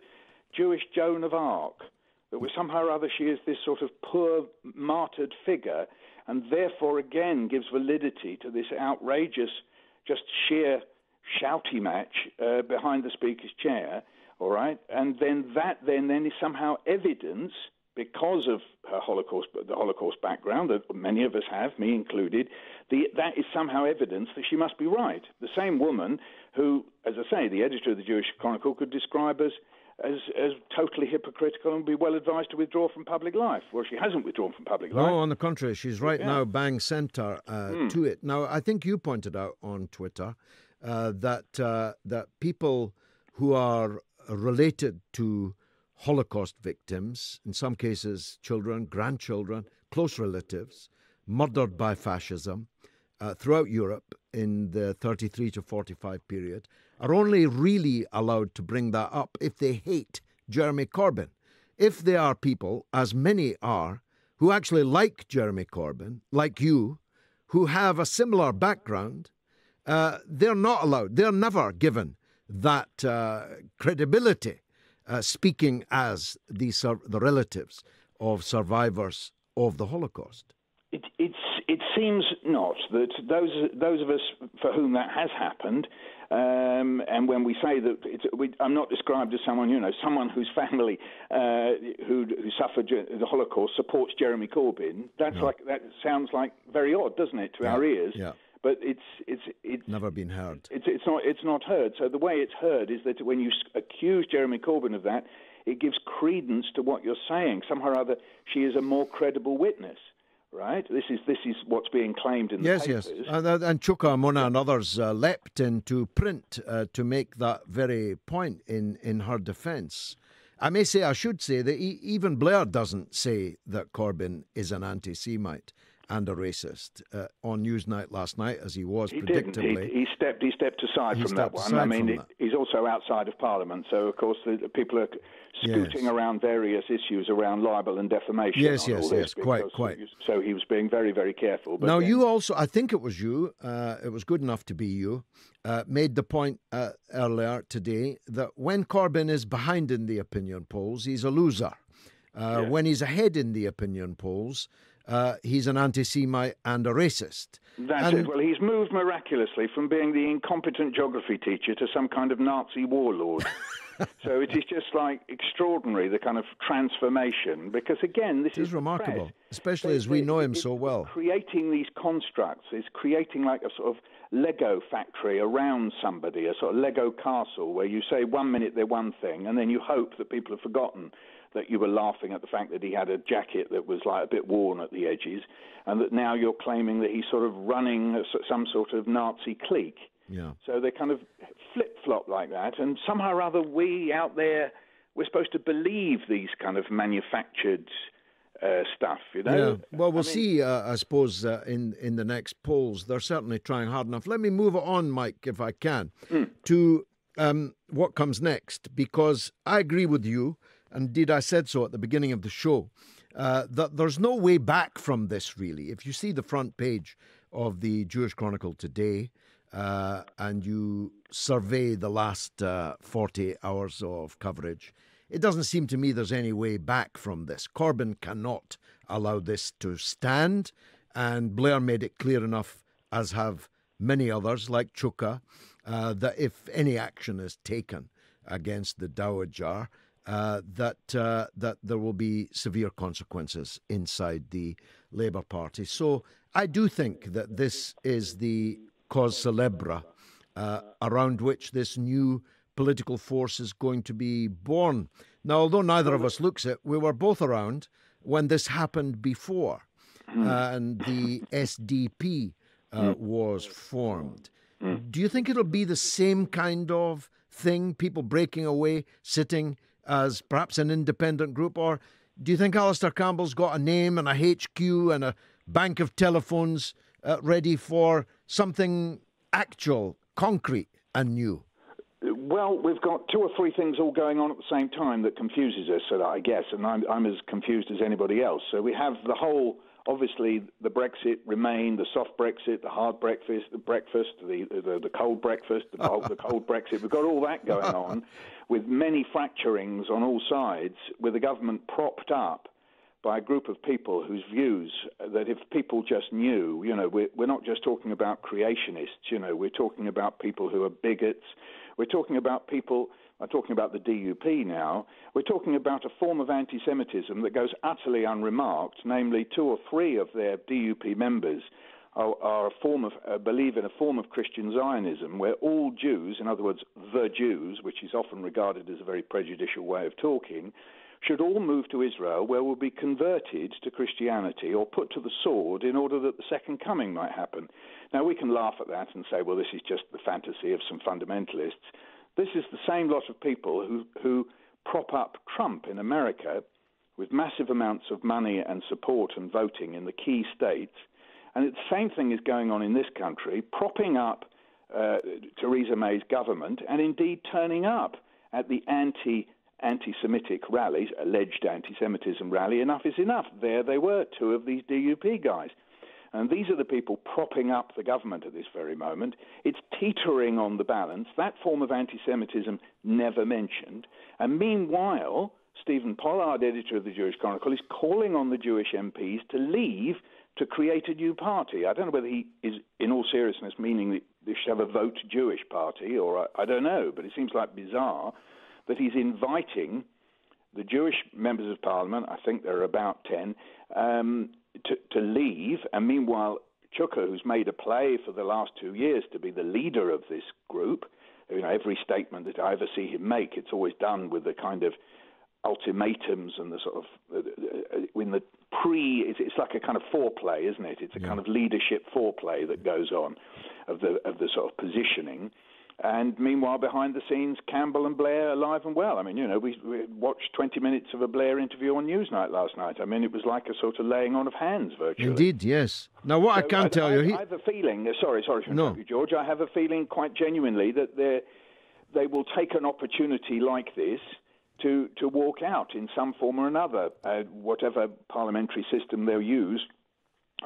Jewish Joan of Arc, that was somehow or other she is this sort of poor, martyred figure, and therefore again gives validity to this outrageous, just sheer shouty match uh, behind the Speaker's chair. All right, and then that then then is somehow evidence because of her Holocaust, the Holocaust background that many of us have, me included. The, that is somehow evidence that she must be right. The same woman who, as I say, the editor of the Jewish Chronicle could describe as as as totally hypocritical and be well advised to withdraw from public life. Well, she hasn't withdrawn from public life. No, on the contrary, she's right yeah. now bang centre uh, mm. to it. Now, I think you pointed out on Twitter uh, that uh, that people who are related to Holocaust victims, in some cases children, grandchildren, close relatives, murdered by fascism uh, throughout Europe in the thirty-three to forty-five period, are only really allowed to bring that up if they hate Jeremy Corbyn. If they are people, as many are, who actually like Jeremy Corbyn, like you, who have a similar background, uh, they're not allowed, they're never given that uh, credibility, uh, speaking as the, the relatives of survivors of the Holocaust. It, it's, it seems not that those, those of us for whom that has happened, um, and when we say that, it's, we, I'm not described as someone, you know, someone whose family uh, who, who suffered the Holocaust supports Jeremy Corbyn. That's no. like, that sounds like very odd, doesn't it, to yeah. our ears? Yeah. But it's it's it's never been heard. It's it's not it's not heard. So the way it's heard is that when you accuse Jeremy Corbyn of that, it gives credence to what you're saying. Somehow or other, she is a more credible witness, right? This is this is what's being claimed in the yes, papers. Yes, yes. And, and Chuka Umunna and others uh, leapt into print uh, to make that very point in, in her defence. I may say, I should say, that he, even Blair doesn't say that Corbyn is an anti-Semite and a racist uh, on Newsnight last night, as he was he predictably. He, he stepped he stepped aside he from stepped that one. I mean, it, he's also outside of Parliament, so of course the, the people are scooting yes. around various issues around libel and defamation. Yes, yes, yes, because, quite, quite. So he was being very, very careful. But now then, you also, I think it was you, uh, it was good enough to be you, uh, made the point uh, earlier today that when Corbyn is behind in the opinion polls, he's a loser. Uh, yes. When he's ahead in the opinion polls, Uh, he's an anti-Semite and a racist. That's and it. Well, he's moved miraculously from being the incompetent geography teacher to some kind of Nazi warlord. So it is just like extraordinary, the kind of transformation, because again, this it is, is remarkable, threat. especially so as we it, know him it, so well. Creating these constructs is creating like a sort of Lego factory around somebody, a sort of Lego castle where you say one minute they're one thing and then you hope that people have forgotten that you were laughing at the fact that he had a jacket that was like a bit worn at the edges, and that now you're claiming that he's sort of running some sort of Nazi clique. Yeah. So they kind of flip-flop like that, and somehow or other we out there, we're supposed to believe these kind of manufactured uh, stuff, you know? Yeah. Well, we'll I mean, see, uh, I suppose, uh, in, in the next polls. They're certainly trying hard enough. Let me move on, Mike, if I can, mm. to um, what comes next, because I agree with you. Indeed, I said so at the beginning of the show, uh, that there's no way back from this, really. If you see the front page of the Jewish Chronicle today uh, and you survey the last uh, forty hours of coverage, it doesn't seem to me there's any way back from this. Corbyn cannot allow this to stand, and Blair made it clear enough, as have many others, like Chuka, uh, that if any action is taken against the Dowager, Uh, that uh, that there will be severe consequences inside the Labour Party. So I do think that this is the cause célèbre uh, around which this new political force is going to be born. Now, although neither of us looks it, we were both around when this happened before, uh, and the S D P uh, was formed. Do you think it'll be the same kind of thing, people breaking away, sitting as perhaps an independent group? Or do you think Alistair Campbell's got a name and a H Q and a bank of telephones uh, ready for something actual, concrete and new? Well, we've got two or three things all going on at the same time that confuses us, so that I guess, and I'm, I'm as confused as anybody else. So we have the whole, obviously, the Brexit, Remain, the soft Brexit, the hard breakfast, the breakfast, the the, the cold breakfast, the cold, the cold Brexit. We've got all that going on, with many fracturings on all sides, with the government propped up by a group of people whose views that if people just knew, you know, we're, we're not just talking about creationists, you know, we're talking about people who are bigots. We're talking about people, I'm talking about the D U P now, we're talking about a form of anti-Semitism that goes utterly unremarked, namely two or three of their D U P members are, are a form of, uh, believe in a form of Christian Zionism where all Jews, in other words, the Jews, which is often regarded as a very prejudicial way of talking, should all move to Israel where we'll be converted to Christianity or put to the sword in order that the second coming might happen. Now, we can laugh at that and say, well, this is just the fantasy of some fundamentalists. This is the same lot of people who, who prop up Trump in America with massive amounts of money and support and voting in the key states. And the same thing is going on in this country, propping up uh, Theresa May's government and indeed turning up at the anti anti-Semitic rallies, alleged anti-Semitism rally, enough is enough. There they were, two of these D U P guys. And these are the people propping up the government at this very moment. It's teetering on the balance, that form of anti-Semitism never mentioned. And meanwhile, Stephen Pollard, editor of the Jewish Chronicle, is calling on the Jewish M Ps to leave to create a new party. I don't know whether he is, in all seriousness, meaning that they should have a vote Jewish party, or I, I don't know, but it seems like bizarre that he's inviting the Jewish members of parliament, I think there are about ten, um, to, to leave. And meanwhile, Chuka, who's made a play for the last two years to be the leader of this group, you know, every statement that I ever see him make, it's always done with a kind of ultimatums and the sort of uh, when the pre it's, it's like a kind of foreplay, isn't it? It's a yeah. kind of leadership foreplay that goes on of the of the sort of positioning. And meanwhile, behind the scenes, Campbell and Blair alive and well. I mean, you know, we, we watched twenty minutes of a Blair interview on Newsnight last night. I mean, it was like a sort of laying on of hands, virtually. Indeed, yes. Now, what so I can I, tell I, you... He... I have a feeling... Sorry, sorry for no. interrupting you, George. I have a feeling, quite genuinely, that they they will take an opportunity like this to, to walk out in some form or another, uh, whatever parliamentary system they'll use,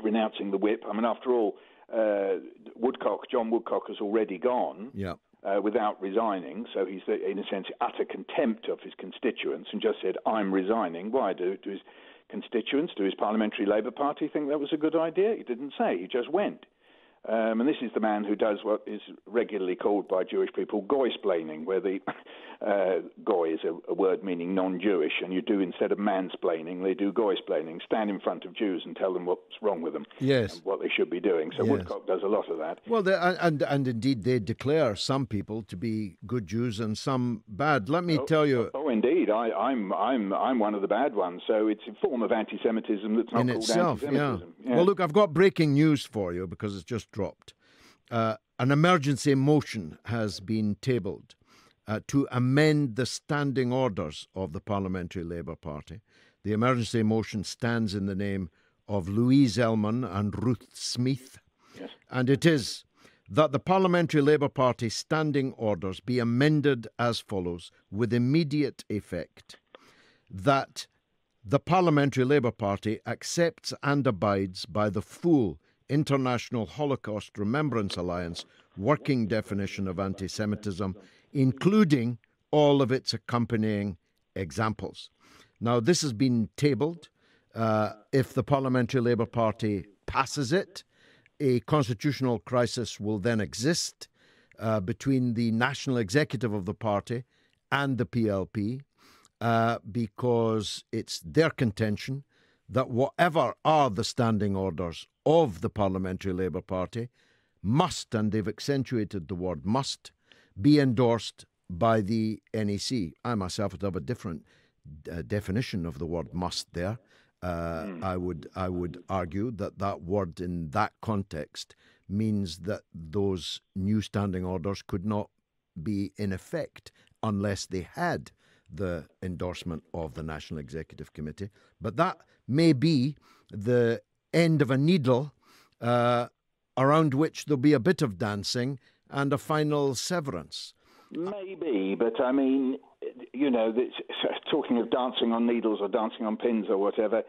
renouncing the whip. I mean, after all... Uh, Woodcock, John Woodcock, has already gone yeah. uh, without resigning, so he's in a sense utter contempt of his constituents and just said, "I'm resigning." Why do, do his constituents, do his parliamentary Labour Party think that was a good idea? He didn't say. He just went. Um, and this is the man who does what is regularly called by Jewish people goysplaining, where the uh, goy is a, a word meaning non-Jewish, and you do, instead of mansplaining, they do goysplaining, stand in front of Jews and tell them what's wrong with them yes. and what they should be doing. So yes. Woodcock does a lot of that. Well, and, and indeed they declare some people to be good Jews and some bad. Let me oh, tell you... Oh, indeed. I, I'm, I'm, I'm one of the bad ones. So it's a form of anti-Semitism that's not in called itself, anti-Semitism. Yeah. Yeah. Well, look, I've got breaking news for you because it's just dropped. Uh, an emergency motion has been tabled uh, to amend the standing orders of the Parliamentary Labour Party. The emergency motion stands in the name of Louise Ellman and Ruth Smith, yes. and it is that the Parliamentary Labour Party standing orders be amended as follows, with immediate effect, that the Parliamentary Labour Party accepts and abides by the full International Holocaust Remembrance Alliance working definition of anti-Semitism, including all of its accompanying examples. Now, this has been tabled. Uh, if the Parliamentary Labour Party passes it, a constitutional crisis will then exist uh, between the national executive of the party and the P L P, uh, because it's their contention that whatever are the standing orders of the Parliamentary Labour Party must, and they've accentuated the word must, be endorsed by the N E C. I myself would have a different uh, definition of the word must there. Uh, mm. I would I would argue that that word in that context means that those new standing orders could not be in effect unless they had the endorsement of the National Executive Committee. But that may be the end of a needle uh, around which there'll be a bit of dancing and a final severance. Maybe, but I mean, you know, this, talking of dancing on needles or dancing on pins or whatever,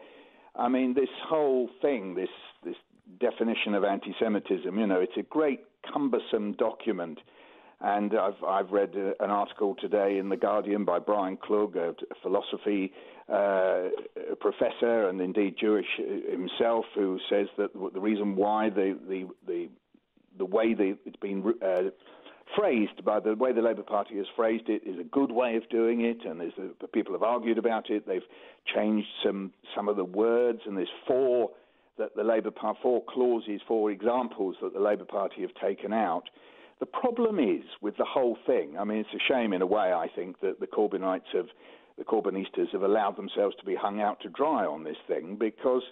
I mean, this whole thing, this, this definition of anti-Semitism, you know, it's a great cumbersome document. And I've, I've read uh, an article today in The Guardian by Brian Klug, a philosophy uh, professor and indeed Jewish himself, who says that the reason why the the, the, the way the, it's been uh, phrased, by the way the Labour Party has phrased it, is a good way of doing it. And there's, the people have argued about it. They've changed some, some of the words, and there's four, that the Labour Party, four clauses, four examples that the Labour Party have taken out. The problem is with the whole thing, I mean, it's a shame in a way, I think, that the Corbynites have, the Corbynistas have allowed themselves to be hung out to dry on this thing, because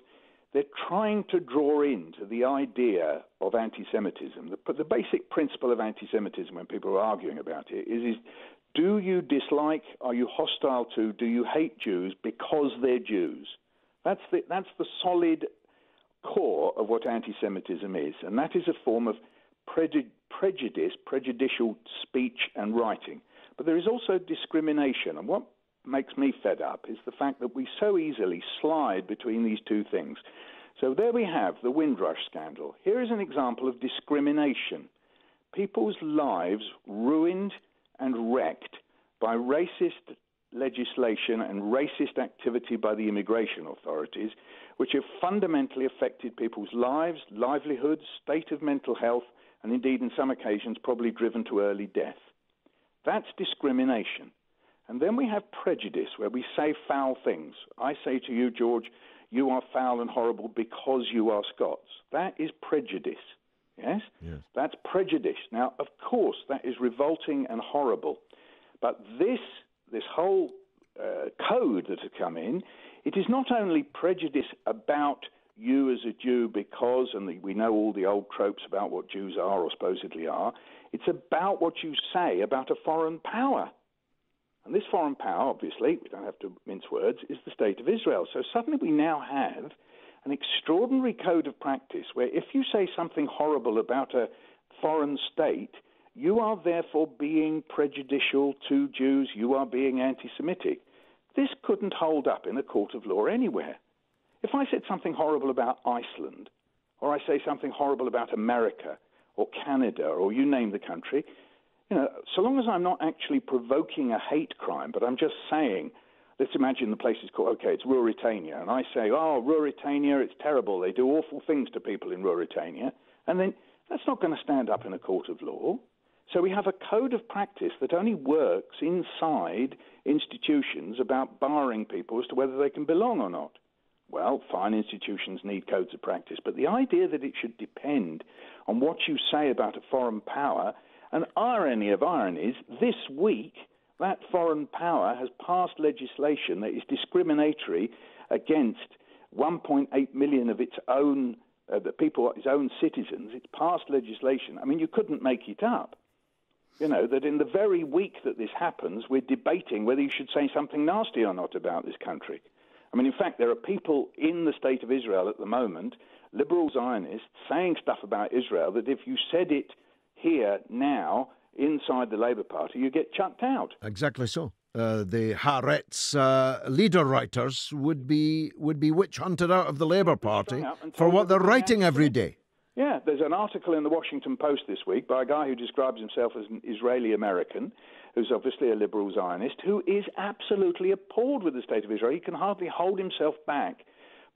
they're trying to draw into the idea of anti-Semitism. The, the basic principle of anti-Semitism when people are arguing about it is, is, do you dislike, are you hostile to, do you hate Jews because they're Jews? That's the, that's the solid core of what anti-Semitism is, and that is a form of prejudice, prejudicial speech and writing. But there is also discrimination. And what makes me fed up is the fact that we so easily slide between these two things. So there we have the Windrush scandal. Here is an example of discrimination. People's lives ruined and wrecked by racist legislation and racist activity by the immigration authorities, which have fundamentally affected people's lives, livelihoods, state of mental health, and indeed, in some occasions, probably driven to early death. That's discrimination. And then we have prejudice, where we say foul things. I say to you, George, you are foul and horrible because you are Scots. That is prejudice, yes? Yes. That's prejudice. Now, of course, that is revolting and horrible. But this, this whole uh, code that had come in, it is not only prejudice about you as a Jew because, and the, we know all the old tropes about what Jews are or supposedly are, it's about what you say about a foreign power. And this foreign power, obviously, we don't have to mince words, is the State of Israel. So suddenly we now have an extraordinary code of practice where if you say something horrible about a foreign state, you are therefore being prejudicial to Jews, you are being anti-Semitic. This couldn't hold up in a court of law anywhere. If I said something horrible about Iceland, or I say something horrible about America, or Canada, or you name the country, you know, so long as I'm not actually provoking a hate crime, but I'm just saying, let's imagine the place is called, okay, it's Ruritania, and I say, oh, Ruritania, it's terrible, they do awful things to people in Ruritania, and then that's not going to stand up in a court of law. So we have a code of practice that only works inside institutions about barring people as to whether they can belong or not. Well, fine, institutions need codes of practice, but the idea that it should depend on what you say about a foreign power, and irony of ironies, this week that foreign power has passed legislation that is discriminatory against one point eight million of its own uh, the people, its own citizens. It's passed legislation. I mean, you couldn't make it up. You know, that in the very week that this happens, we're debating whether you should say something nasty or not about this country. I mean, in fact, there are people in the State of Israel at the moment, liberal Zionists, saying stuff about Israel that if you said it here, now, inside the Labour Party, you get chucked out. Exactly so. Uh, the Haaretz uh, leader writers would be would be witch hunted out of the Labour Party for what they're writing every day. Yeah, there's an article in the Washington Post this week by a guy who describes himself as an Israeli-American, who's obviously a liberal Zionist, who is absolutely appalled with the State of Israel. He can hardly hold himself back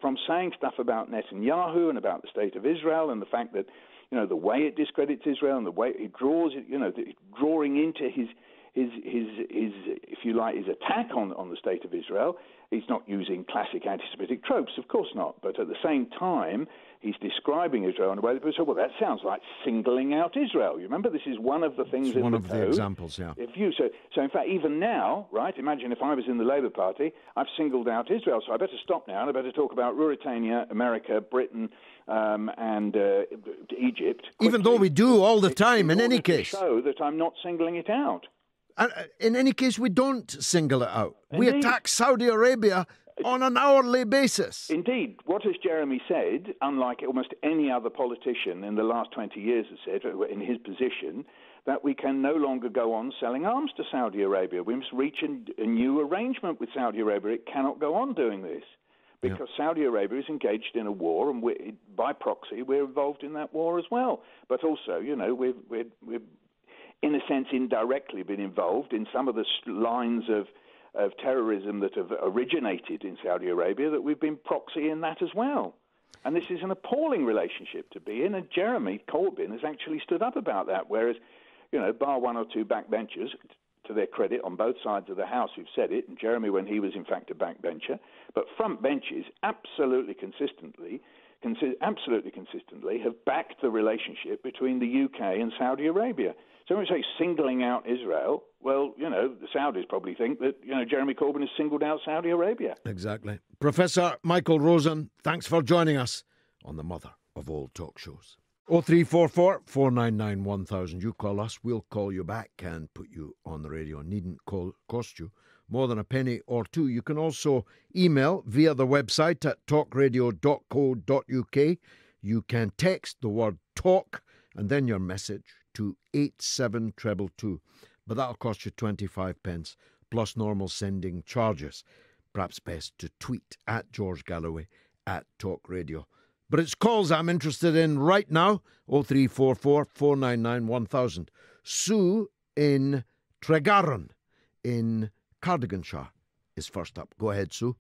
from saying stuff about Netanyahu and about the State of Israel and the fact that, you know, the way it discredits Israel and the way it draws it, you know, the, drawing into his, his, his, his, if you like, his attack on, on the State of Israel. He's not using classic anti-Semitic tropes, of course not. But at the same time, he's describing Israel in a way that people say, well, that sounds like singling out Israel. You remember, this is one of the things it's in one the of code. The examples, yeah. If you, so, so, in fact, even now, right, imagine if I was in the Labour Party, I've singled out Israel, so I better stop now and I better talk about Ruritania, America, Britain, Um, and uh, Egypt. Quickly. Even though we do all the time, in, in any case. Show that I'm not singling it out. And in any case, we don't single it out. Indeed. We attack Saudi Arabia on an hourly basis. Indeed. What has Jeremy said, unlike almost any other politician in the last twenty years has said, in his position, that we can no longer go on selling arms to Saudi Arabia. We must reach a, a new arrangement with Saudi Arabia. It cannot go on doing this. Because yeah. Saudi Arabia is engaged in a war, and we, by proxy, we're involved in that war as well. But also, you know, we've, we've, we've in a sense, indirectly been involved in some of the lines of, of terrorism that have originated in Saudi Arabia, that we've been proxy in that as well. And this is an appalling relationship to be in, and Jeremy Corbyn has actually stood up about that, whereas, you know, bar one or two backbenchers, to their credit, on both sides of the House who've said it, and Jeremy when he was in fact a backbencher, but front benches absolutely consistently, consi- absolutely consistently have backed the relationship between the U K and Saudi Arabia. So when we say singling out Israel, well, you know, the Saudis probably think that, you know, Jeremy Corbyn has singled out Saudi Arabia. Exactly. Professor Michael Rosen, thanks for joining us on the mother of all talk shows. oh three four four, four nine nine, one thousand. You call us, we'll call you back and put you on the radio. Needn't call, cost you more than a penny or two. You can also email via the website at talk radio dot co dot U K. You can text the word talk and then your message to eight seven two two two. But that'll cost you twenty-five pence plus normal sending charges. Perhaps best to tweet at George Galloway at Talk Radio. But it's calls I'm interested in right now, oh three four four, four nine nine, one thousand. Sue in Tregaron in Cardiganshire is first up. Go ahead, Sue.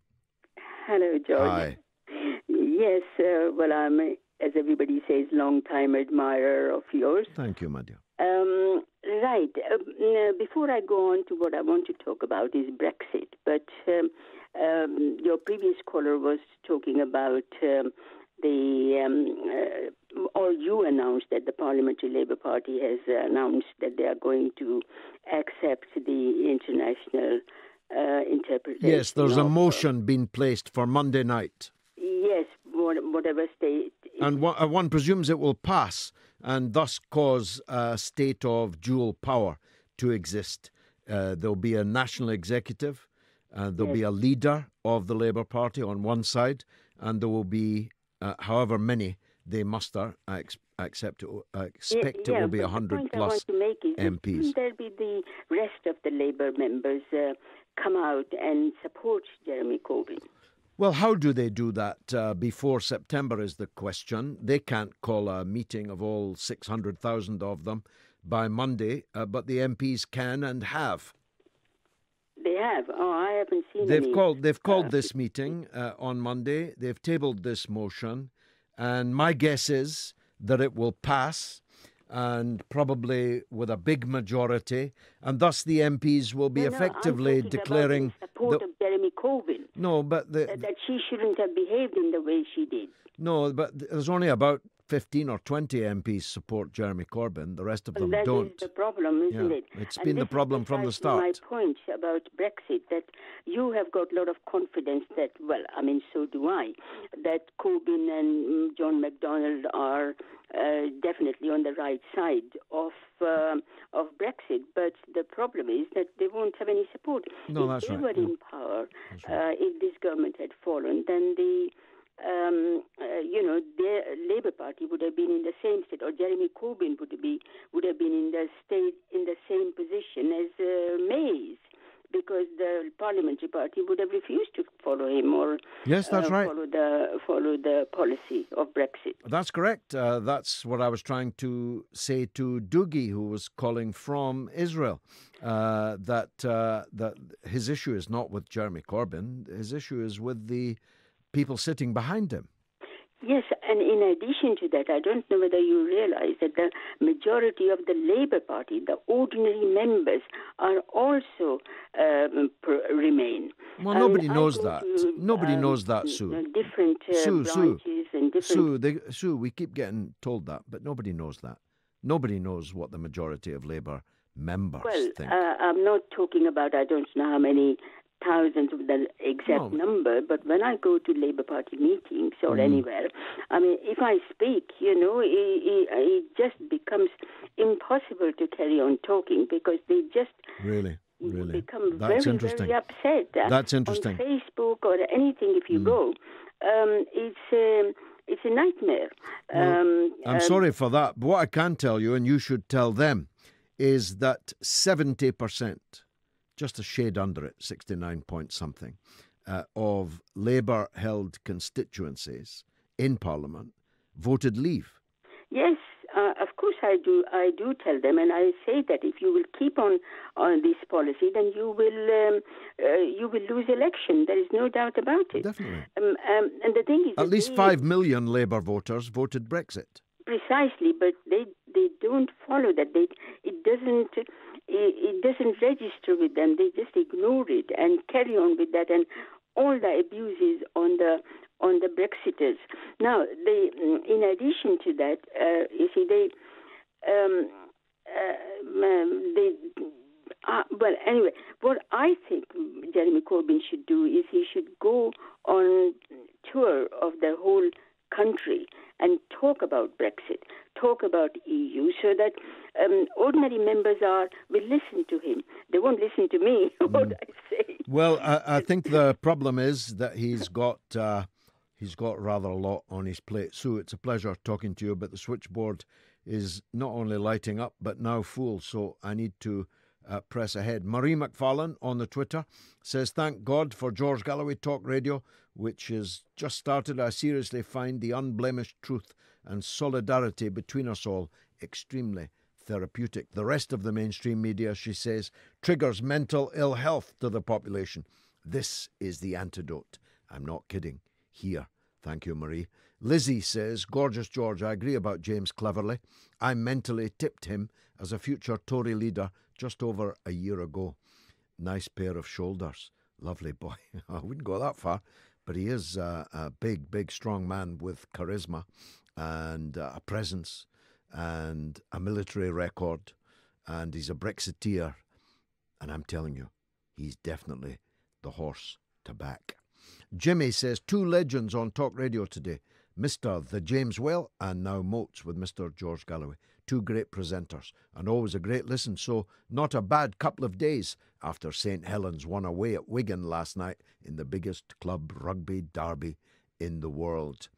Hello, George. Hi. Yes, uh, well, I'm, as everybody says, long-time admirer of yours. Thank you, my dear. Um, right. Uh, before I go on to what I want to talk about is Brexit, but um, um, your previous caller was talking about... Um, The um, uh, or you announced that the Parliamentary Labour Party has announced that they are going to accept the international uh, interpretation. Yes, there's a motion uh, being placed for Monday night. Yes, whatever state. And one, uh, one presumes it will pass and thus cause a state of dual power to exist. Uh, there'll be a national executive, uh, there'll yes. be a leader of the Labour Party on one side, and there will be uh, however many they muster. I ex- accept it, I expect yeah, yeah, it will be one hundred plus M Ps. Will there be the rest of the Labour members uh, come out and support Jeremy Corbyn? Well, how do they do that uh, before September is the question. They can't call a meeting of all six hundred thousand of them by Monday, uh, but the M Ps can and have. They have. Oh, I haven't seen they've any. Called, they've called uh, this meeting uh, on Monday. They've tabled this motion. And my guess is that it will pass, and probably with a big majority, and thus the M Ps will be no, effectively no, declaring about the support the, of Jeremy Corbyn. No, but the, that, that she shouldn't have behaved in the way she did. No, but there's only about fifteen or twenty M Ps support Jeremy Corbyn. The rest of them well, don't. That is the problem, isn't yeah, it? It's and been the problem from the start. My point about Brexit, that you have got a lot of confidence that, well, I mean, so do I, that Corbyn and John McDonnell are uh, definitely on the right side of uh, of Brexit. But the problem is that they won't have any support. No, if that's they right. were in power, no. uh, if this government had fallen, then the Um, uh, you know, the Labour Party would have been in the same state, or Jeremy Corbyn would be would have been in the state in the same position as uh, May's, because the Parliamentary Party would have refused to follow him or yes, that's uh, right. follow the follow the policy of Brexit. That's correct. Uh, that's what I was trying to say to Doogie, who was calling from Israel. Uh, that uh, that his issue is not with Jeremy Corbyn. His issue is with the people sitting behind him. Yes, and in addition to that, I don't know whether you realise that the majority of the Labour Party, the ordinary members, are also um, Remain. Well, nobody and knows that. You, nobody um, knows that, Sue. Different uh, Sue, branches Sue, and different... Sue, they, Sue, we keep getting told that, but nobody knows that. Nobody knows what the majority of Labour members well, think. Well, uh, I'm not talking about, I don't know how many thousands of the exact no. number, but when I go to Labour Party meetings or mm. anywhere, I mean, if I speak, you know, it, it, it just becomes impossible to carry on talking because they just really, really become That's very, very upset. That's interesting. On Facebook or anything, if you mm. go, um, it's um, it's a nightmare. Well, um, I'm um, sorry for that, but what I can tell you, and you should tell them, is that seventy percent. Just a shade under it, sixty-nine point something, uh, of Labour-held constituencies in Parliament voted Leave. Yes, uh, of course I do. I do tell them, and I say that if you will keep on on this policy, then you will um, uh, you will lose election. There is no doubt about it. Definitely. Um, um, and the thing is, at least five million Labour voters voted Brexit. Precisely, but they they don't follow that. They it doesn't. It doesn't register with them. They just ignore it and carry on with that, and all the abuses on the on the Brexiters. Now, they, in addition to that, uh, you see, they um, uh, they uh, well anyway. What I think Jeremy Corbyn should do is he should go on tour of the whole country and talk about Brexit, talk about E U, so that um, ordinary members are will listen to him. They won't listen to me, what mm. I say. Well, I, I think the problem is that he's got uh, he's got rather a lot on his plate. Sue, it's a pleasure talking to you, but the switchboard is not only lighting up, but now full, so I need to uh, press ahead. Marie McFarlane on the Twitter says, thank God for George Galloway Talk Radio, which has just started. I seriously find the unblemished truth and solidarity between us all extremely therapeutic. The rest of the mainstream media, she says, triggers mental ill health to the population. This is the antidote. I'm not kidding. Here. Thank you, Marie. Lizzie says, gorgeous George, I agree about James Cleverly. I mentally tipped him as a future Tory leader just over a year ago. Nice pair of shoulders. Lovely boy. I wouldn't go that far. But he is a, a big, big, strong man with charisma and a presence and a military record. And he's a Brexiteer. And I'm telling you, he's definitely the horse to back. Jimmy says, two legends on Talk Radio today, Mister The James Well and now Motes with Mister George Galloway. Two great presenters and always a great listen, so not a bad couple of days after St Helens won away at Wigan last night in the biggest club rugby derby in the world.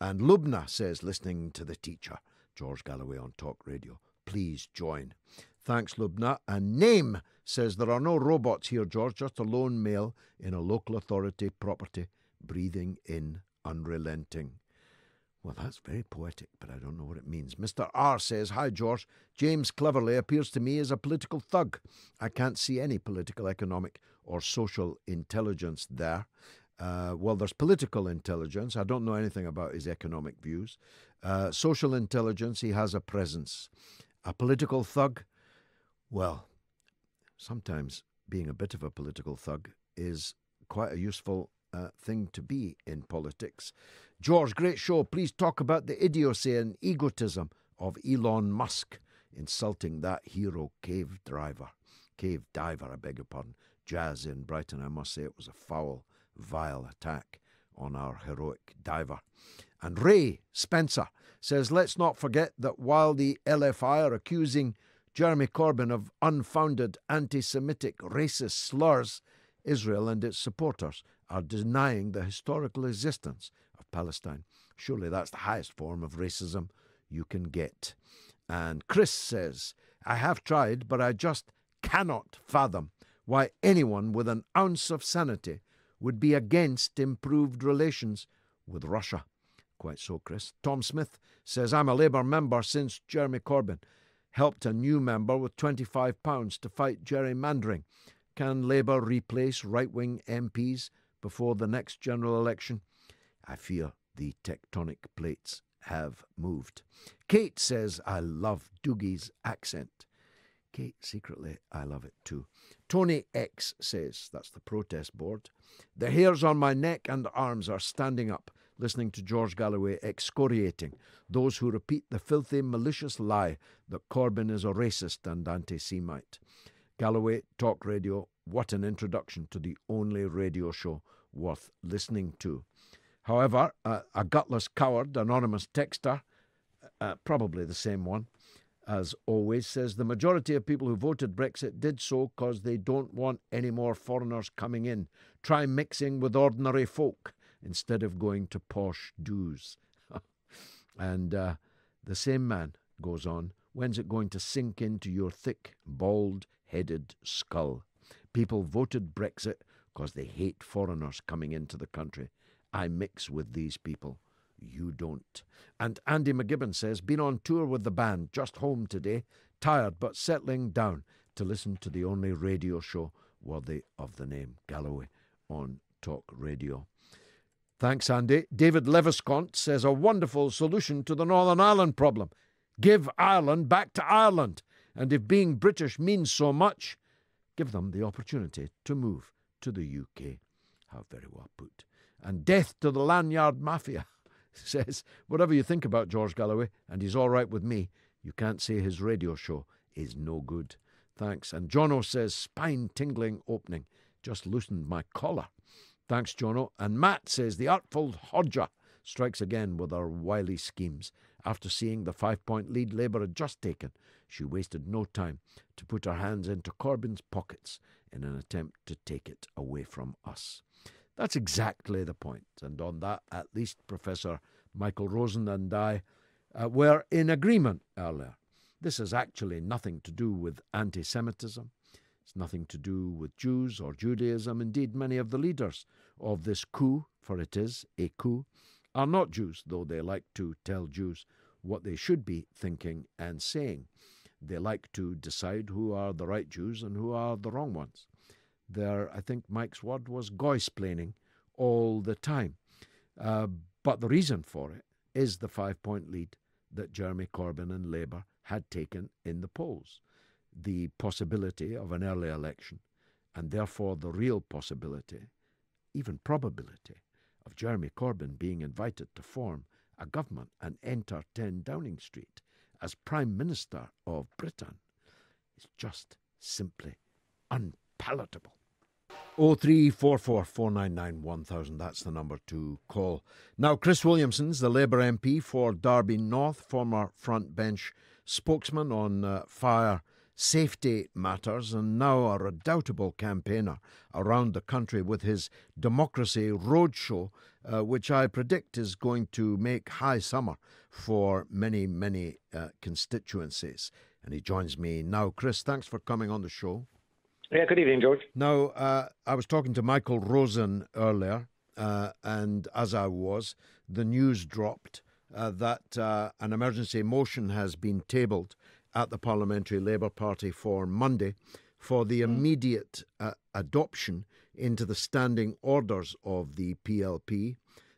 And Lubna says, listening to the teacher, George Galloway on Talk Radio. Please join. Thanks, Lubna. And Name says, there are no robots here, George, just a lone male in a local authority property, breathing in unrelenting. Well, that's very poetic, but I don't know what it means. Mister R says, hi, George. James Cleverly appears to me as a political thug. I can't see any political, economic or social intelligence there. Uh, well, there's political intelligence. I don't know anything about his economic views. Uh, social intelligence, he has a presence. A political thug, well, sometimes being a bit of a political thug is quite a useful Uh, thing to be in politics. George, great show. Please talk about the idiocy and egotism of Elon Musk insulting that hero cave driver, cave diver, I beg your pardon, Jazz in Brighton. I must say it was a foul, vile attack on our heroic diver. And Ray Spencer says, let's not forget that while the L F I are accusing Jeremy Corbyn of unfounded anti-Semitic racist slurs, Israel and its supporters are denying the historical existence of Palestine. Surely that's the highest form of racism you can get. And Chris says, I have tried, but I just cannot fathom why anyone with an ounce of sanity would be against improved relations with Russia. Quite so, Chris. Tom Smith says, I'm a Labour member since Jeremy Corbyn helped a new member with twenty-five pounds to fight gerrymandering. Can Labour replace right-wing M Ps before the next general election? I fear the tectonic plates have moved. Kate says, I love Doogie's accent. Kate, secretly, I love it too. Tony X says, that's the protest board, the hairs on my neck and arms are standing up, listening to George Galloway excoriating those who repeat the filthy, malicious lie that Corbyn is a racist and anti-Semite. Galloway, Talk Radio, what an introduction to the only radio show worth listening to. However, uh, a gutless coward, anonymous texter, uh, probably the same one, as always, says the majority of people who voted Brexit did so because they don't want any more foreigners coming in. Try mixing with ordinary folk instead of going to posh do's. And uh, the same man goes on, when's it going to sink into your thick, bald, headed skull? People voted Brexit because they hate foreigners coming into the country. I mix with these people. You don't. And Andy McGibbon says, been on tour with the band, just home today, tired but settling down to listen to the only radio show worthy of the name, Galloway on Talk Radio. Thanks, Andy. David Leviscont says, a wonderful solution to the Northern Ireland problem. Give Ireland back to Ireland. And if being British means so much, give them the opportunity to move to the U K. How very well put. And death to the lanyard mafia, says, whatever you think about George Galloway, and he's all right with me, you can't say his radio show is no good. Thanks. And Jono says, spine-tingling opening. Just loosened my collar. Thanks, Jono. And Matt says, the artful Hodger strikes again with her wily schemes. After seeing the five-point lead Labour had just taken, she wasted no time to put her hands into Corbyn's pockets in an attempt to take it away from us. That's exactly the point. And on that, at least Professor Michael Rosen and I uh, were in agreement earlier. This has actually nothing to do with anti-Semitism. It's nothing to do with Jews or Judaism. Indeed, many of the leaders of this coup, for it is a coup, are not Jews, though they like to tell Jews what they should be thinking and saying. They like to decide who are the right Jews and who are the wrong ones. There, I think Mike's word was goysplaining all the time. Uh, but the reason for it is the five-point lead that Jeremy Corbyn and Labour had taken in the polls, the possibility of an early election, and therefore the real possibility, even probability, of Jeremy Corbyn being invited to form a government and enter ten Downing Street as Prime Minister of Britain is just simply unpalatable. oh three four four, four nine nine, one thousand, that's the number to call. Now, Chris Williamson's the Labour M P for Derby North, former frontbench spokesman on uh, fire safety matters, and now a redoubtable campaigner around the country with his Democracy Roadshow, uh, which I predict is going to make high summer for many, many uh, constituencies. And he joins me now. Chris, thanks for coming on the show. Yeah, good evening, George. Now, uh, I was talking to Michael Rosen earlier, uh, and as I was, the news dropped uh, that uh, an emergency motion has been tabled at the Parliamentary Labour Party for Monday for the immediate uh, adoption into the standing orders of the P L P,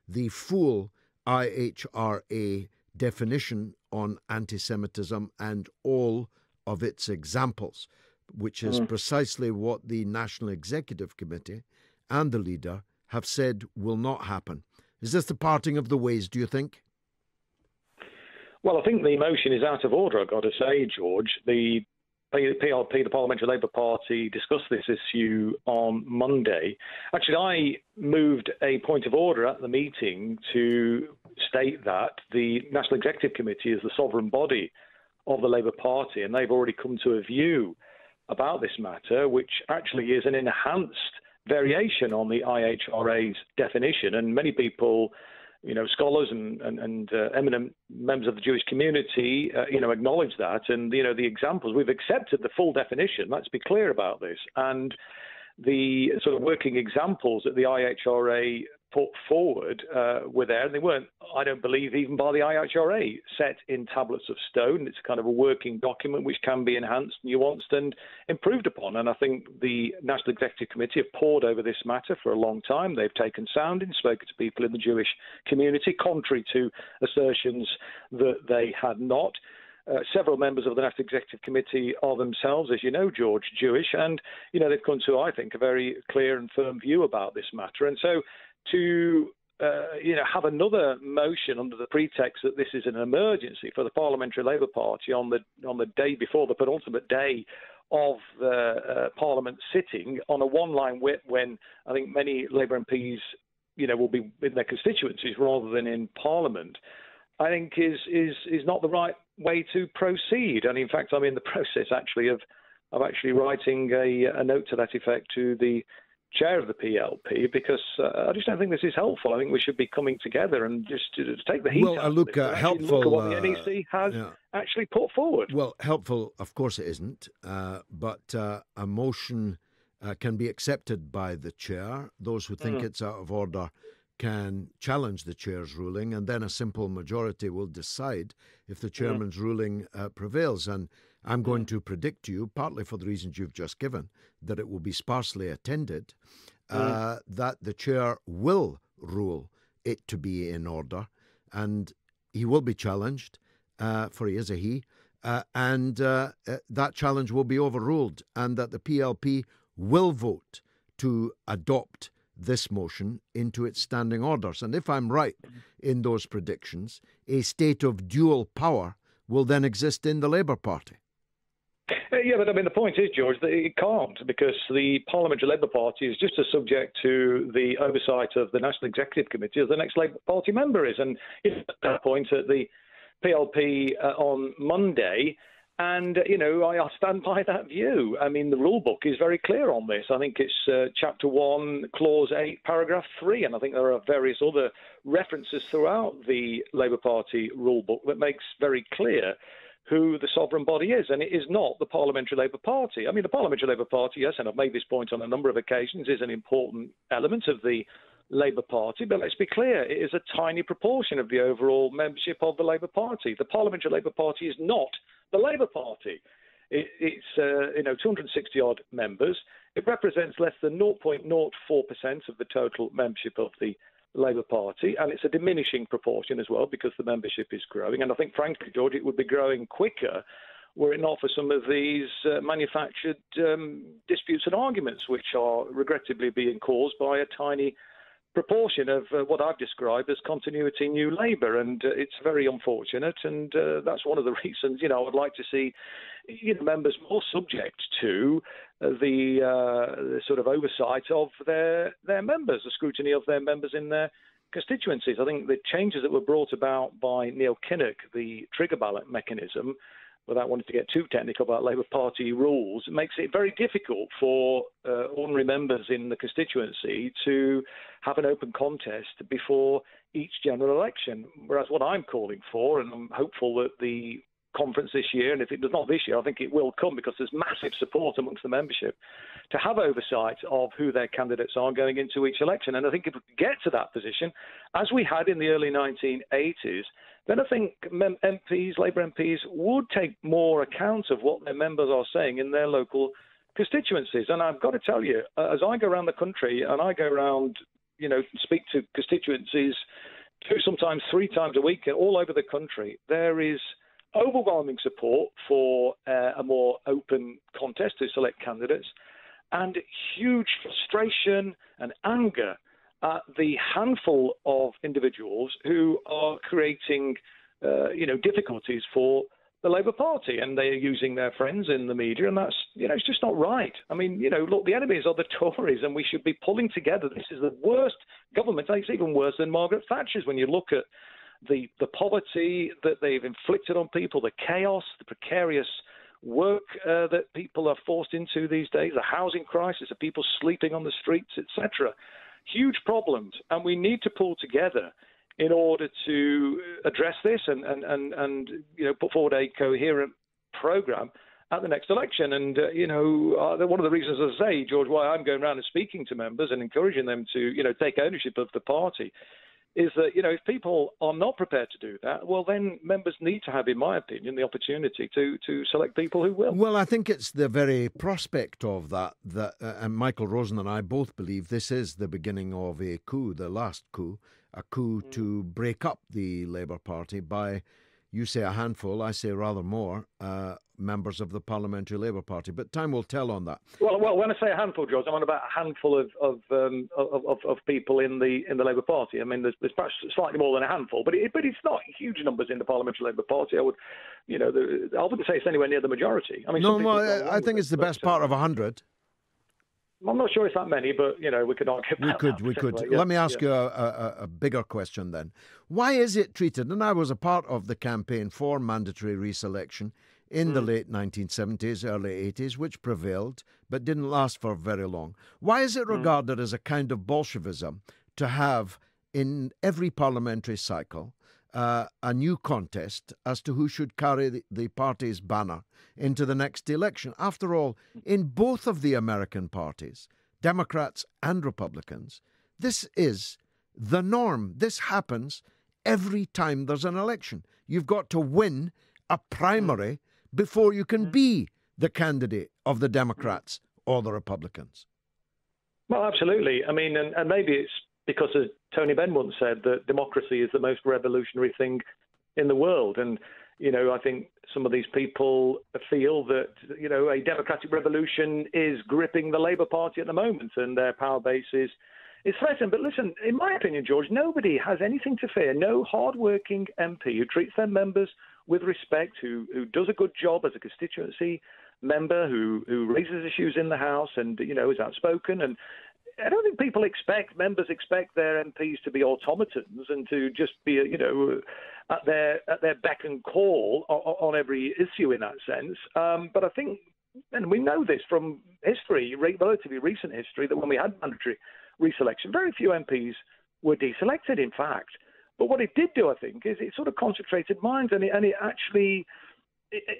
the full I H R A definition on anti-Semitism and all of its examples, which is mm. precisely what the National Executive Committee and the leader have said will not happen. Is this the parting of the ways, do you think? Well, I think the motion is out of order, I've got to say, George. The P L P, the Parliamentary Labour Party, discussed this issue on Monday. Actually, I moved a point of order at the meeting to state that the National Executive Committee is the sovereign body of the Labour Party, and they've already come to a view about this matter, which actually is an enhanced variation on the I H R A's definition. And many people, you know, scholars and, and, and uh, eminent members of the Jewish community, uh, you know, acknowledge that. And, you know, the examples, we've accepted the full definition, let's be clear about this. And the sort of working examples that the I H R A put forward uh, were there. And they weren't, I don't believe, even by the I H R A, set in tablets of stone. It's kind of a working document which can be enhanced, nuanced and improved upon. And I think the National Executive Committee have pored over this matter for a long time. They've taken sounding, spoken to people in the Jewish community, contrary to assertions that they had not. Uh, several members of the National Executive Committee are themselves, as you know, George, Jewish. And, you know, they've come to, I think, a very clear and firm view about this matter. And so to uh, you know, have another motion under the pretext that this is an emergency for the Parliamentary Labour Party on the on the day before the penultimate day of the uh, Parliament sitting on a one-line whip, when I think many Labour M Ps, you know, will be in their constituencies rather than in Parliament, I think is is is not the right way to proceed. And in fact, I'm in the process actually of of actually writing a, a note to that effect to the chair of the P L P, because uh, I just don't think this is helpful. I think we should be coming together and just to, to take the heat well, out look, of it. Uh, helpful, look at what the N E C has uh, yeah. actually put forward. Well, helpful, of course it isn't, uh, but uh, a motion uh, can be accepted by the chair. Those who think mm. it's out of order can challenge the chair's ruling, and then a simple majority will decide if the chairman's mm. ruling uh, prevails. And I'm going to predict to you, partly for the reasons you've just given, that it will be sparsely attended, uh, mm. that the chair will rule it to be in order, and he will be challenged, uh, for he is a he, uh, and uh, that challenge will be overruled, and that the P L P will vote to adopt this motion into its standing orders. And if I'm right in those predictions, a state of dual power will then exist in the Labour Party. Yeah, but I mean, the point is, George, that it can't, because the Parliamentary Labour Party is just as subject to the oversight of the National Executive Committee as the next Labour Party member is. And it's at that point at the P L P uh, on Monday. And, you know, I stand by that view. I mean, the rule book is very clear on this. I think it's uh, Chapter one, Clause eight, Paragraph three. And I think there are various other references throughout the Labour Party rule book that makes very clear who the sovereign body is. And it is not the Parliamentary Labour Party. I mean, the Parliamentary Labour Party, yes, and I've made this point on a number of occasions, is an important element of the Labour Party, but let's be clear, it is a tiny proportion of the overall membership of the Labour Party. The Parliamentary Labour Party is not the Labour Party. It, it's uh, you know, two hundred sixty odd members. It represents less than zero point zero four percent of the total membership of the Labour Party, and it's a diminishing proportion as well, because the membership is growing. And I think, frankly, George, it would be growing quicker were it not for some of these uh, manufactured um, disputes and arguments, which are regrettably being caused by a tiny proportion of uh, what I've described as continuity New Labour, and uh, it's very unfortunate, and uh, that's one of the reasons, you know, I would like to see, you know, members more subject to uh, the, uh, the sort of oversight of their their members, the scrutiny of their members in their constituencies. I think the changes that were brought about by Neil Kinnock, the trigger ballot mechanism, without wanting to get too technical about Labour Party rules, it makes it very difficult for uh, ordinary members in the constituency to have an open contest before each general election. Whereas what I'm calling for, and I'm hopeful that the conference this year, and if it does not this year, I think it will come because there's massive support amongst the membership, to have oversight of who their candidates are going into each election. And I think if we get to that position, as we had in the early nineteen eighties, then I think M Ps, Labour M Ps, would take more account of what their members are saying in their local constituencies. And I've got to tell you, as I go around the country and I go around, you know, speak to constituencies two, sometimes three times a week all over the country, there is overwhelming support for uh, a more open contest to select candidates, and huge frustration and anger at the handful of individuals who are creating, uh, you know, difficulties for the Labour Party, and they are using their friends in the media, and that's, you know, it's just not right. I mean, you know, look, the enemies are the Tories, and we should be pulling together. This is the worst government. It's even worse than Margaret Thatcher's when you look at The, the poverty that they've inflicted on people, the chaos, the precarious work uh, that people are forced into these days, the housing crisis, the people sleeping on the streets, et cetera. Huge problems, and we need to pull together in order to address this and, and, and, and you know, put forward a coherent programme at the next election. And, uh, you know, uh, one of the reasons, as I say, George, why I'm going around and speaking to members and encouraging them to, you know, take ownership of the party is that, you know, if people are not prepared to do that, well, then members need to have, in my opinion, the opportunity to to select people who will. Well, I think it's the very prospect of that, that uh, and Michael Rosen and I both believe this is the beginning of a coup, the last coup, a coup mm. to break up the Labour Party by, you say a handful, I say rather more, uh, members of the Parliamentary Labour Party. But time will tell on that. Well, well, when I say a handful, George, I'm on about a handful of of, um, of, of, of people in the in the Labour Party. I mean, there's, there's perhaps slightly more than a handful, but it, but it's not huge numbers in the Parliamentary Labour Party. I would, you know, the, I wouldn't say it's anywhere near the majority. I mean, no, no, I, I think it's the best part of a hundred. I'm not sure it's that many, but, you know, we could argue about that. We could, we could. Yeah. Let me ask yeah. you a, a, a bigger question then. Why is it treated, and I was a part of the campaign for mandatory re-selection in mm. the late nineteen seventies, early eighties, which prevailed, but didn't last for very long. Why is it regarded mm. as a kind of Bolshevism to have, in every parliamentary cycle, uh, a new contest as to who should carry the, the party's banner into the next election? After all, in both of the American parties, Democrats and Republicans, this is the norm. This happens every time there's an election. You've got to win a primary before you can be the candidate of the Democrats or the Republicans. Well, absolutely. I mean, and, and maybe it's because, as Tony Benn once said, that democracy is the most revolutionary thing in the world. And, you know, I think some of these people feel that, you know, a democratic revolution is gripping the Labour Party at the moment and their power base is, is threatened. But listen, in my opinion, George, nobody has anything to fear. No hard-working M P who treats their members with respect, who, who does a good job as a constituency member, who, who raises issues in the House and, you know, is outspoken and I don't think people expect, members expect their M Ps to be automatons and to just be, you know, at their at their beck and call on, on every issue in that sense. Um, but I think, and we know this from history, relatively recent history, that when we had mandatory reselection, very few M Ps were deselected, in fact. But what it did do, I think, is it sort of concentrated minds and it, and it actually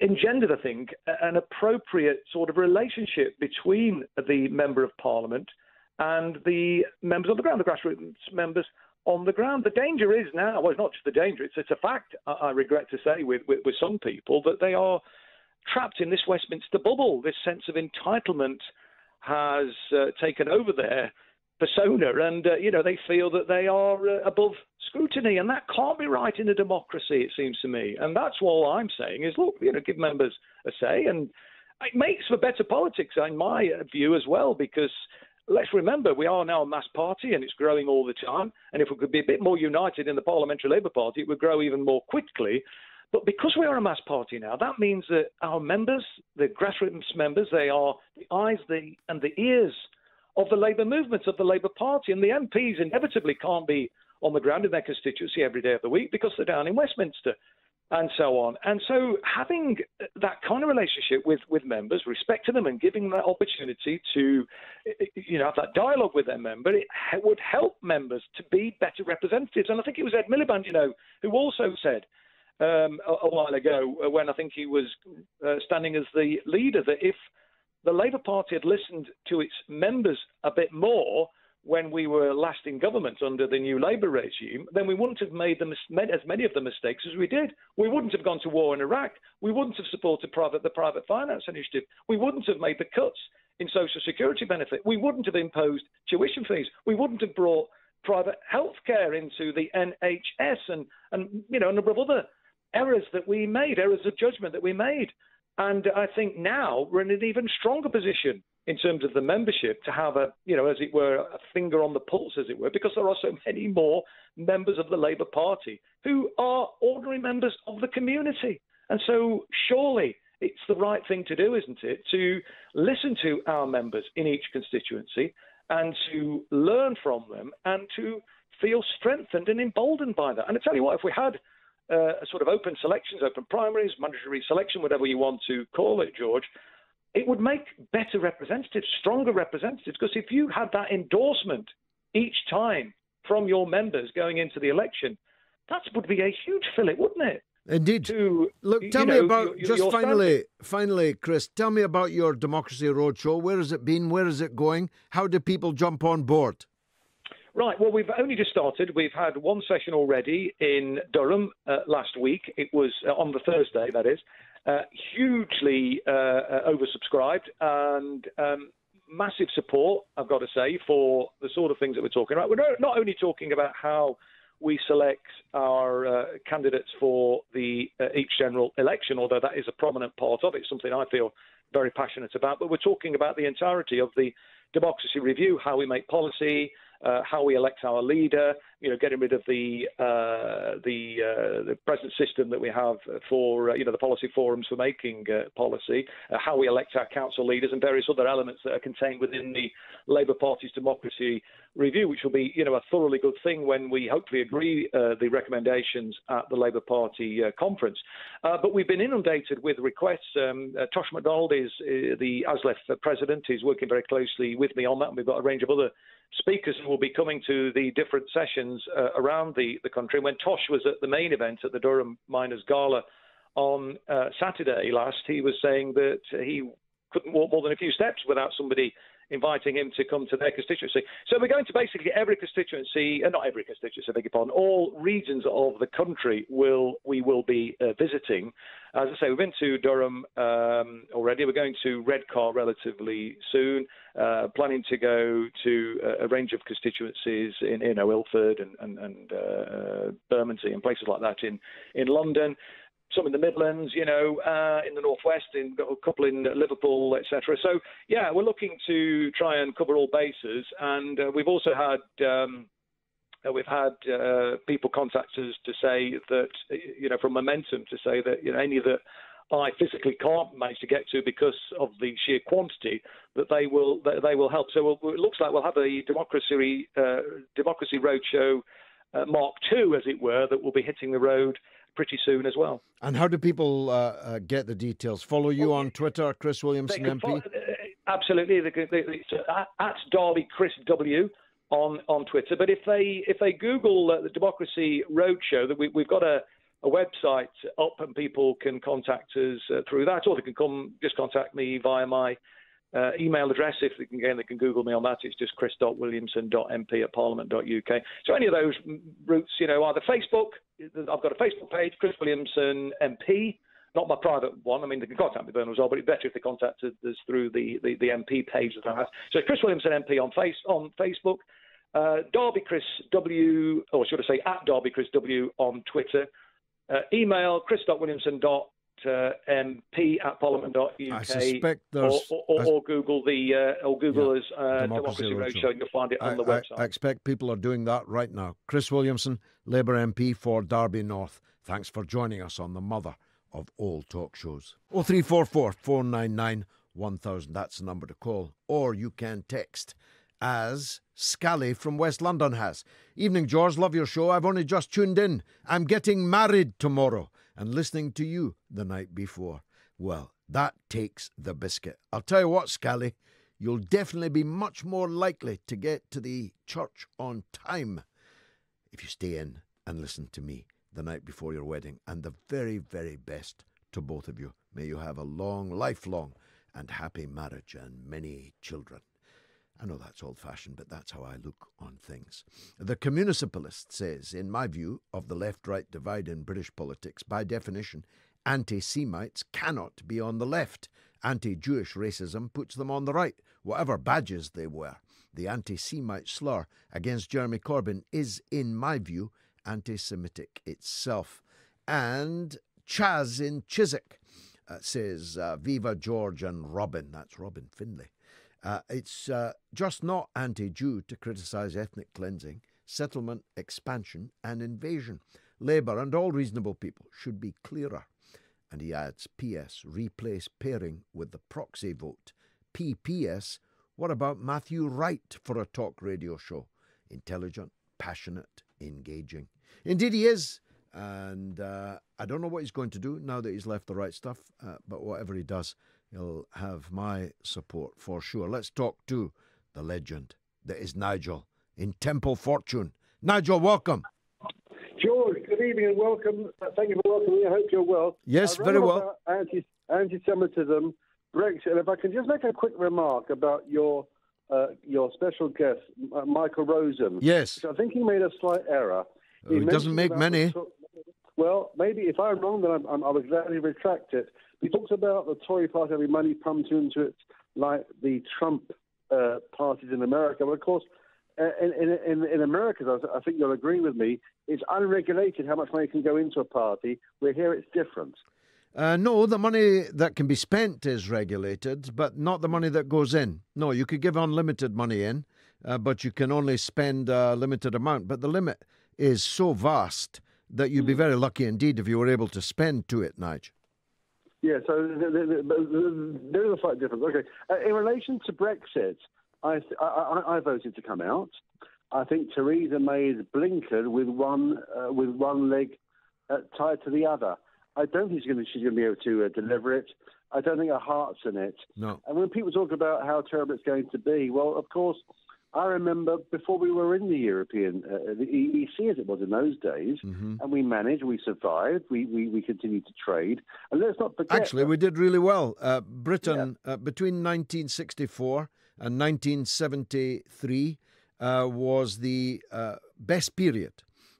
engendered, I think, an appropriate sort of relationship between the Member of Parliament and the members on the ground, the grassroots members on the ground. The danger is now, well, it's not just the danger, it's, it's a fact, I, I regret to say, with, with, with some people, that they are trapped in this Westminster bubble. This sense of entitlement has uh, taken over their persona, and, uh, you know, they feel that they are uh, above scrutiny, and that can't be right in a democracy, it seems to me. And that's all I'm saying is, look, you know, give members a say, and it makes for better politics, in my view, as well, because let's remember, we are now a mass party and it's growing all the time. And if we could be a bit more united in the Parliamentary Labour Party, it would grow even more quickly. But because we are a mass party now, that means that our members, the grassroots members, they are the eyes the, and the ears of the Labour movement, of the Labour Party. And the M Ps inevitably can't be on the ground in their constituency every day of the week because they're down in Westminster and so on. And so having that kind of relationship with, with members, respecting them and giving them that opportunity to, you know, have that dialogue with their member, it would help members to be better representatives. And I think it was Ed Miliband, you know, who also said, Um, a, a while ago when I think he was uh, standing as the leader, that if the Labour Party had listened to its members a bit more when we were last in government under the new Labour regime, then we wouldn't have made, the mis- made as many of the mistakes as we did. We wouldn't have gone to war in Iraq. We wouldn't have supported private, the private finance initiative. We wouldn't have made the cuts in social security benefit. We wouldn't have imposed tuition fees. We wouldn't have brought private healthcare into the N H S and, and you know, a number of other errors that we made, errors of judgment that we made. And I think now we're in an even stronger position in terms of the membership to have a, you know, as it were, a finger on the pulse, as it were, because there are so many more members of the Labour Party who are ordinary members of the community. And so surely it's the right thing to do, isn't it, to listen to our members in each constituency and to learn from them and to feel strengthened and emboldened by that. And I tell you what, if we had Uh, a sort of open selections, open primaries, mandatory selection, whatever you want to call it, George, it would make better representatives, stronger representatives, because if you had that endorsement each time from your members going into the election, that would be a huge fillip, wouldn't it? Indeed. To, Look, tell me know, about, your, just your finally, finally, Chris, tell me about your Democracy Roadshow. Where has it been? Where is it going? How do people jump on board? Right, well, we've only just started. We've had one session already in Durham uh, last week. It was uh, on the Thursday, that is, uh, hugely uh, uh, oversubscribed and um, massive support, I've got to say, for the sort of things that we're talking about. We're not only talking about how we select our uh, candidates for the uh, each general election, although that is a prominent part of it, something I feel very passionate about, but we're talking about the entirety of the democracy review, how we make policy, Uh, how we elect our leader, you know, getting rid of the uh, the, uh, the present system that we have for, uh, you know, the policy forums for making uh, policy, uh, how we elect our council leaders and various other elements that are contained within the Labour Party's democracy review, which will be, you know, a thoroughly good thing when we hopefully agree uh, the recommendations at the Labour Party uh, conference. Uh, but we've been inundated with requests. Um, uh, Tosh MacDonald is uh, the A S L E F president. He's working very closely with me on that, and we've got a range of other speakers who will be coming to the different sessions uh, around the, the country. When Tosh was at the main event at the Durham Miners Gala on uh, Saturday last, he was saying that he couldn't walk more than a few steps without somebody inviting him to come to their constituency. So we're going to basically every constituency, uh, not every constituency, I beg your pardon, all regions of the country will we will be uh, visiting. As I say, we've been to Durham um, already. We're going to Redcar relatively soon, uh, planning to go to uh, a range of constituencies in, you know, Ilford and, and, and uh, Bermondsey and places like that in, in London. Some in the Midlands, you know, uh, in the Northwest, in, a couple in Liverpool, et cetera. So, yeah, we're looking to try and cover all bases. And uh, we've also had um, we've had uh, people contact us to say that, you know, from Momentum to say that, you know, any that I physically can't manage to get to because of the sheer quantity, that they will that they will help. So we'll, it looks like we'll have a democracy uh, democracy roadshow uh, Mark two, as it were, that will be hitting the road pretty soon as well. And how do people uh, uh, get the details? Follow you well, on Twitter, Chris Williamson, M P? Follow, uh, absolutely. They, they, they, so at, at Derby Chris W on, on Twitter. But if they if they Google uh, the Democracy Roadshow, that we, we've got a, a website up and people can contact us uh, through that, or they can come just contact me via my Uh, email address. If they can, again, they can Google me on that. It's just chris dot williamson dot m p at parliament dot u k. So any of those routes, you know, either Facebook. I've got a Facebook page, Chris Williamson M P, not my private one. I mean, they can contact me then as well, but it's better if they contacted us through the, the, the M P page that I have. So Chris Williamson M P on face on Facebook, uh, Derby Chris W, or should I say at Derby Chris W on Twitter, uh, email chris dot williamson dot m p uh, M P at Parliament dot U K. I suspect there's, or, or, or Google the uh, or Google yeah, is uh, Democracy, Democracy Roadshow. You'll find it on I, the website. I expect people are doing that right now. Chris Williamson, Labour M P for Derby North. Thanks for joining us on the mother of all talk shows. oh three four four, four nine nine, one thousand. That's the number to call. Or you can text, as Scally from West London has. Evening, George. Love your show. I've only just tuned in. I'm getting married tomorrow and listening to you the night before. Well, that takes the biscuit. I'll tell you what, Scally, you'll definitely be much more likely to get to the church on time if you stay in and listen to me the night before your wedding. And the very, very best to both of you. May you have a long, lifelong and happy marriage and many children. I know that's old-fashioned, but that's how I look on things. The Communicipalist says, in my view of the left-right divide in British politics, by definition, anti-Semites cannot be on the left. Anti-Jewish racism puts them on the right, whatever badges they wear. The anti-Semite slur against Jeremy Corbyn is, in my view, anti-Semitic itself. And Chaz in Chiswick uh, says, uh, Viva George and Robin. That's Robin Finlay. Uh, it's uh, just not anti-Jew to criticise ethnic cleansing, settlement, expansion and invasion. Labour and all reasonable people should be clearer. And he adds, P S, replace pairing with the proxy vote. P P S, what about Matthew Wright for a talk radio show? Intelligent, passionate, engaging. Indeed he is. And uh, I don't know what he's going to do now that he's left the right stuff, uh, but whatever he does, he'll have my support for sure. Let's talk to the legend that is Nigel in Temple Fortune. Nigel, welcome. George, good evening and welcome. Thank you for welcoming me. I hope you're well. Yes, very well. Anti, anti-Semitism, Brexit. And if I can just make a quick remark about your uh, your special guest, uh, Michael Rosen. Yes. I think he made a slight error. Oh, he, he doesn't make many. The, well, maybe if I'm wrong, then I'm, I'm, I would gladly retract it. We talked about the Tory party having money pumped into it like the Trump uh, parties in America. Well, of course, uh, in, in, in America, I think you'll agree with me, it's unregulated how much money can go into a party, where here it's different. Uh, no, the money that can be spent is regulated, but not the money that goes in. No, you could give unlimited money in, uh, but you can only spend a limited amount. But the limit is so vast that you'd be very lucky indeed if you were able to spend to it, Nigel. Yeah, so there is a slight difference. Okay, uh, in relation to Brexit, I, I I voted to come out. I think Theresa May's blinkered with one uh, with one leg uh, tied to the other. I don't think she's going to be able to uh, deliver it. I don't think her heart's in it. No. And when people talk about how terrible it's going to be, well, of course, I remember before we were in the European, uh, the E E C as it was in those days, mm-hmm. and we managed, we survived, we, we, we continued to trade. And let's not forget... Actually, that... we did really well. Uh, Britain, yeah. uh, between nineteen sixty-four and nineteen seventy-three, uh, was the uh, best period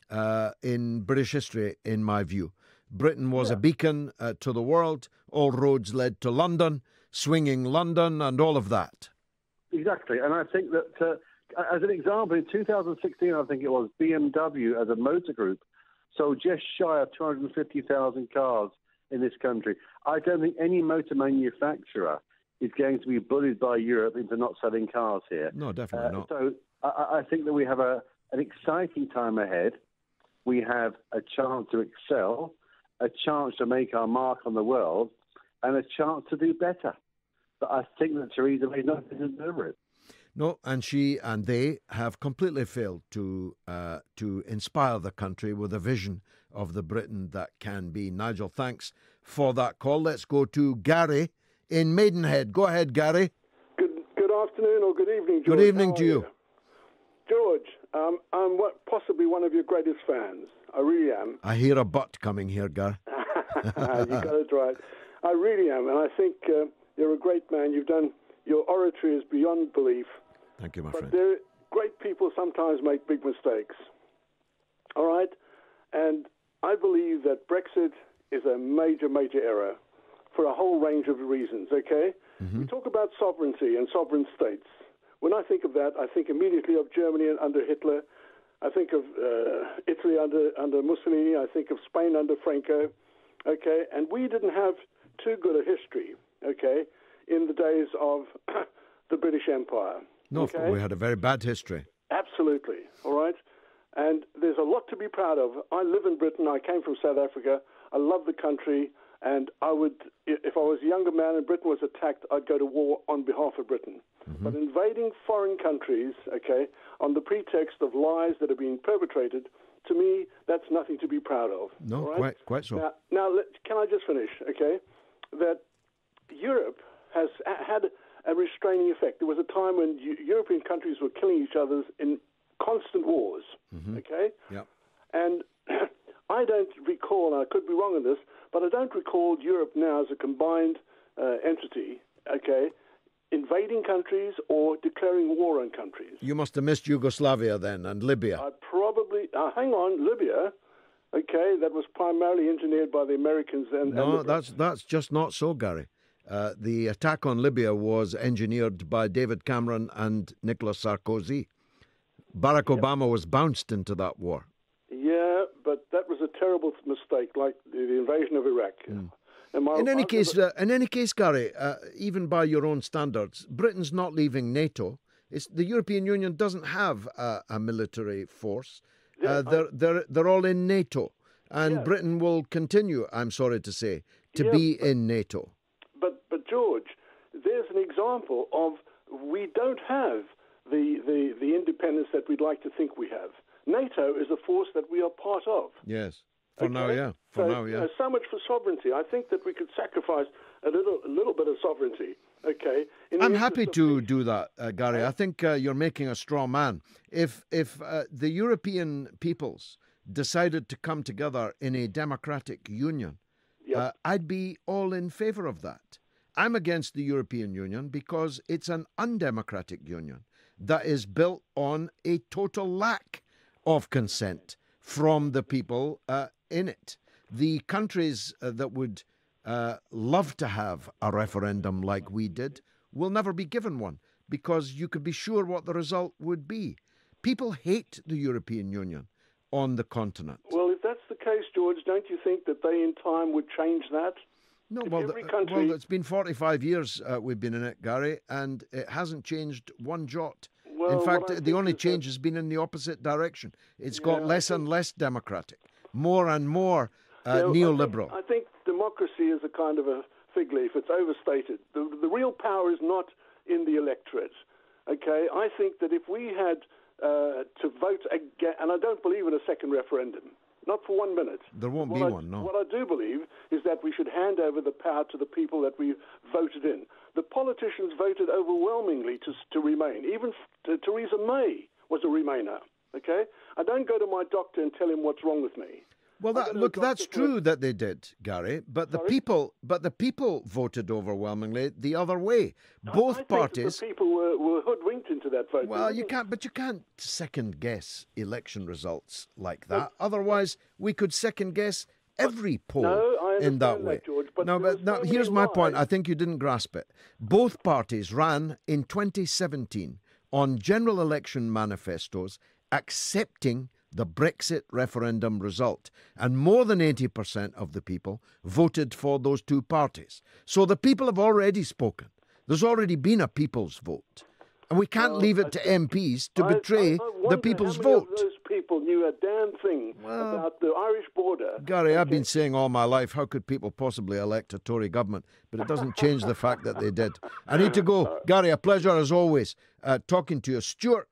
uh, in British history, in my view. Britain was yeah. a beacon uh, to the world. All roads led to London, swinging London and all of that. Exactly, and I think that, uh, as an example, in two thousand sixteen, I think it was, B M W as a motor group sold just shy of two hundred fifty thousand cars in this country. I don't think any motor manufacturer is going to be bullied by Europe into not selling cars here. No, definitely uh, not. So I, I think that we have a, an exciting time ahead. We have a chance to excel, a chance to make our mark on the world, and a chance to do better. But I think that Theresa May not going to deliver it. No, and she and they have completely failed to uh, to inspire the country with a vision of the Britain that can be. Nigel, thanks for that call. Let's go to Gary in Maidenhead. Go ahead, Gary. Good good afternoon or good evening, George. Good evening to you. you? George, um, I'm what, possibly one of your greatest fans. I really am. I hear a butt coming here, Gary. You got it right. I really am, and I think... Uh, You're a great man. You've done your oratory is beyond belief. Thank you, my but friend. But great people sometimes make big mistakes. All right? And I believe that Brexit is a major, major error for a whole range of reasons, okay? Mm-hmm. We talk about sovereignty and sovereign states. When I think of that, I think immediately of Germany under Hitler. I think of uh, Italy under, under Mussolini. I think of Spain under Franco. okay, and we didn't have too good a history, okay, in the days of the British Empire. No, okay? We had a very bad history. Absolutely, all right? And there's a lot to be proud of. I live in Britain. I came from South Africa. I love the country, and I would, if I was a younger man and Britain was attacked, I'd go to war on behalf of Britain. Mm-hmm. But invading foreign countries, okay, on the pretext of lies that are being perpetrated, to me, that's nothing to be proud of. No, right? quite, quite so. Now, now let, can I just finish, okay, that Europe has had a restraining effect. There was a time when European countries were killing each other in constant wars, mm-hmm. okay? Yeah. And I don't recall, and I could be wrong on this, but I don't recall Europe now as a combined uh, entity, okay, invading countries or declaring war on countries. You must have missed Yugoslavia then and Libya. I probably... Uh, hang on, Libya, okay, that was primarily engineered by the Americans and... No, and that's, that's just not so, Gary. Uh, the attack on Libya was engineered by David Cameron and Nicolas Sarkozy. Barack yep. Obama was bounced into that war. Yeah, but that was a terrible mistake, like the invasion of Iraq. Mm. In any case, uh, in any case, Gary, uh, even by your own standards, Britain's not leaving NATO. It's, the European Union doesn't have a, a military force. Yeah, uh, they're, they're, they're all in NATO. And yeah. Britain will continue, I'm sorry to say, to yeah, be but, in NATO. But, but, George, there's an example of we don't have the, the, the independence that we'd like to think we have. NATO is a force that we are part of. Yes. For okay. now, yeah. For so, now, yeah. You know, so much for sovereignty. I think that we could sacrifice a little, a little bit of sovereignty. Okay. In I'm happy to do that, uh, Gary. I think uh, you're making a straw man. If if uh, the European peoples decided to come together in a democratic union, yep. uh, I'd be all in favour of that. I'm against the European Union because it's an undemocratic union that is built on a total lack of consent from the people. Uh, In it, the countries uh, that would uh, love to have a referendum like we did will never be given one because you could be sure what the result would be. People hate the European Union on the continent. Well, if that's the case, George, don't you think that they in time would change that? No, well, every country... well, it's been forty-five years uh, we've been in it, Gary, and it hasn't changed one jot. Well, in fact, the only change that... has been in the opposite direction. It's yeah, got less think... and less democratic. More and more uh, so neoliberal. I think, I think democracy is a kind of a fig leaf. It's overstated. The, the real power is not in the electorate. Okay, I think that if we had uh, to vote again, and I don't believe in a second referendum, not for one minute. There won't what be I, one, no. What I do believe is that we should hand over the power to the people that we voted in. The politicians voted overwhelmingly to, to remain. Even to, Theresa May was a remainer. Okay, I don't go to my doctor and tell him what's wrong with me. Well, that, look, that's true that they did, Gary. But the Sorry? people, but the people voted overwhelmingly the other way. Both I, I parties. Think that the people were, were hoodwinked into that vote. Well, you can't, but you can't second guess election results like that. But, Otherwise, we could second guess every poll no, I in that way. That, George, but no, but no, here's my lies. point. I think you didn't grasp it. Both parties ran in twenty seventeen on general election manifestos accepting the Brexit referendum result. And more than eighty percent of the people voted for those two parties. So the people have already spoken. There's already been a people's vote. And we can't well, leave it I to M Ps to I, betray I, I the people's how many vote. Of those people knew a damn thing well, about the Irish border. Gary, okay. I've been saying all my life, how could people possibly elect a Tory government? But it doesn't change the fact that they did. I need to go. Gary, a pleasure as always uh, talking to you. Stuart,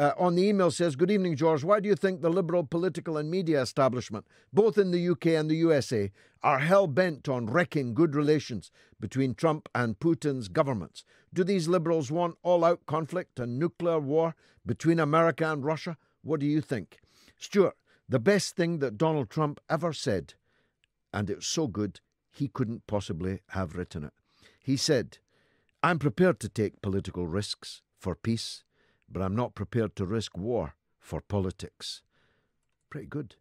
Uh, on the email says, good evening, George. Why do you think the liberal political and media establishment, both in the U K and the U S A, are hell-bent on wrecking good relations between Trump and Putin's governments? Do these liberals want all-out conflict and nuclear war between America and Russia? What do you think? Stuart, the best thing that Donald Trump ever said, and it was so good, he couldn't possibly have written it. He said, I'm prepared to take political risks for peace, but I'm not prepared to risk war for politics. Pretty good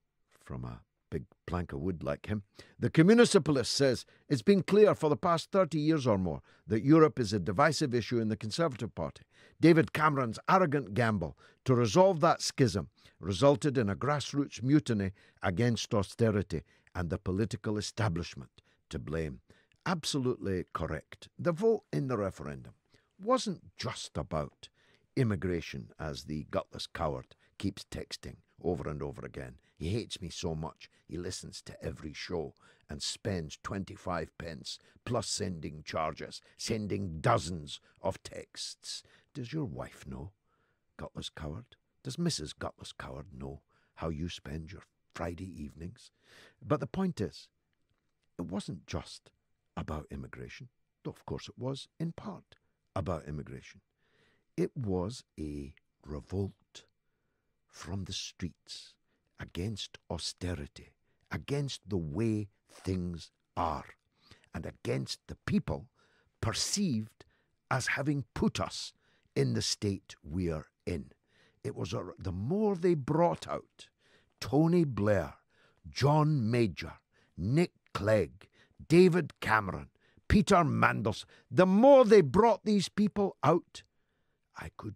from a big plank of wood like him. The Communicipalist says, it's been clear for the past thirty years or more that Europe is a divisive issue in the Conservative Party. David Cameron's arrogant gamble to resolve that schism resulted in a grassroots mutiny against austerity and the political establishment to blame. Absolutely correct. The vote in the referendum wasn't just about immigration, as the gutless coward keeps texting over and over again. He hates me so much he listens to every show and spends twenty-five pence plus sending charges, sending dozens of texts. Does your wife know, gutless coward? Does Missus Gutless Coward know how you spend your Friday evenings? But the point is, it wasn't just about immigration, though of course it was in part about immigration. It was a revolt from the streets against austerity, against the way things are, and against the people perceived as having put us in the state we are in. It was a, the more they brought out Tony Blair, John Major, Nick Clegg, David Cameron, Peter Mandelson, the more they brought these people out, I could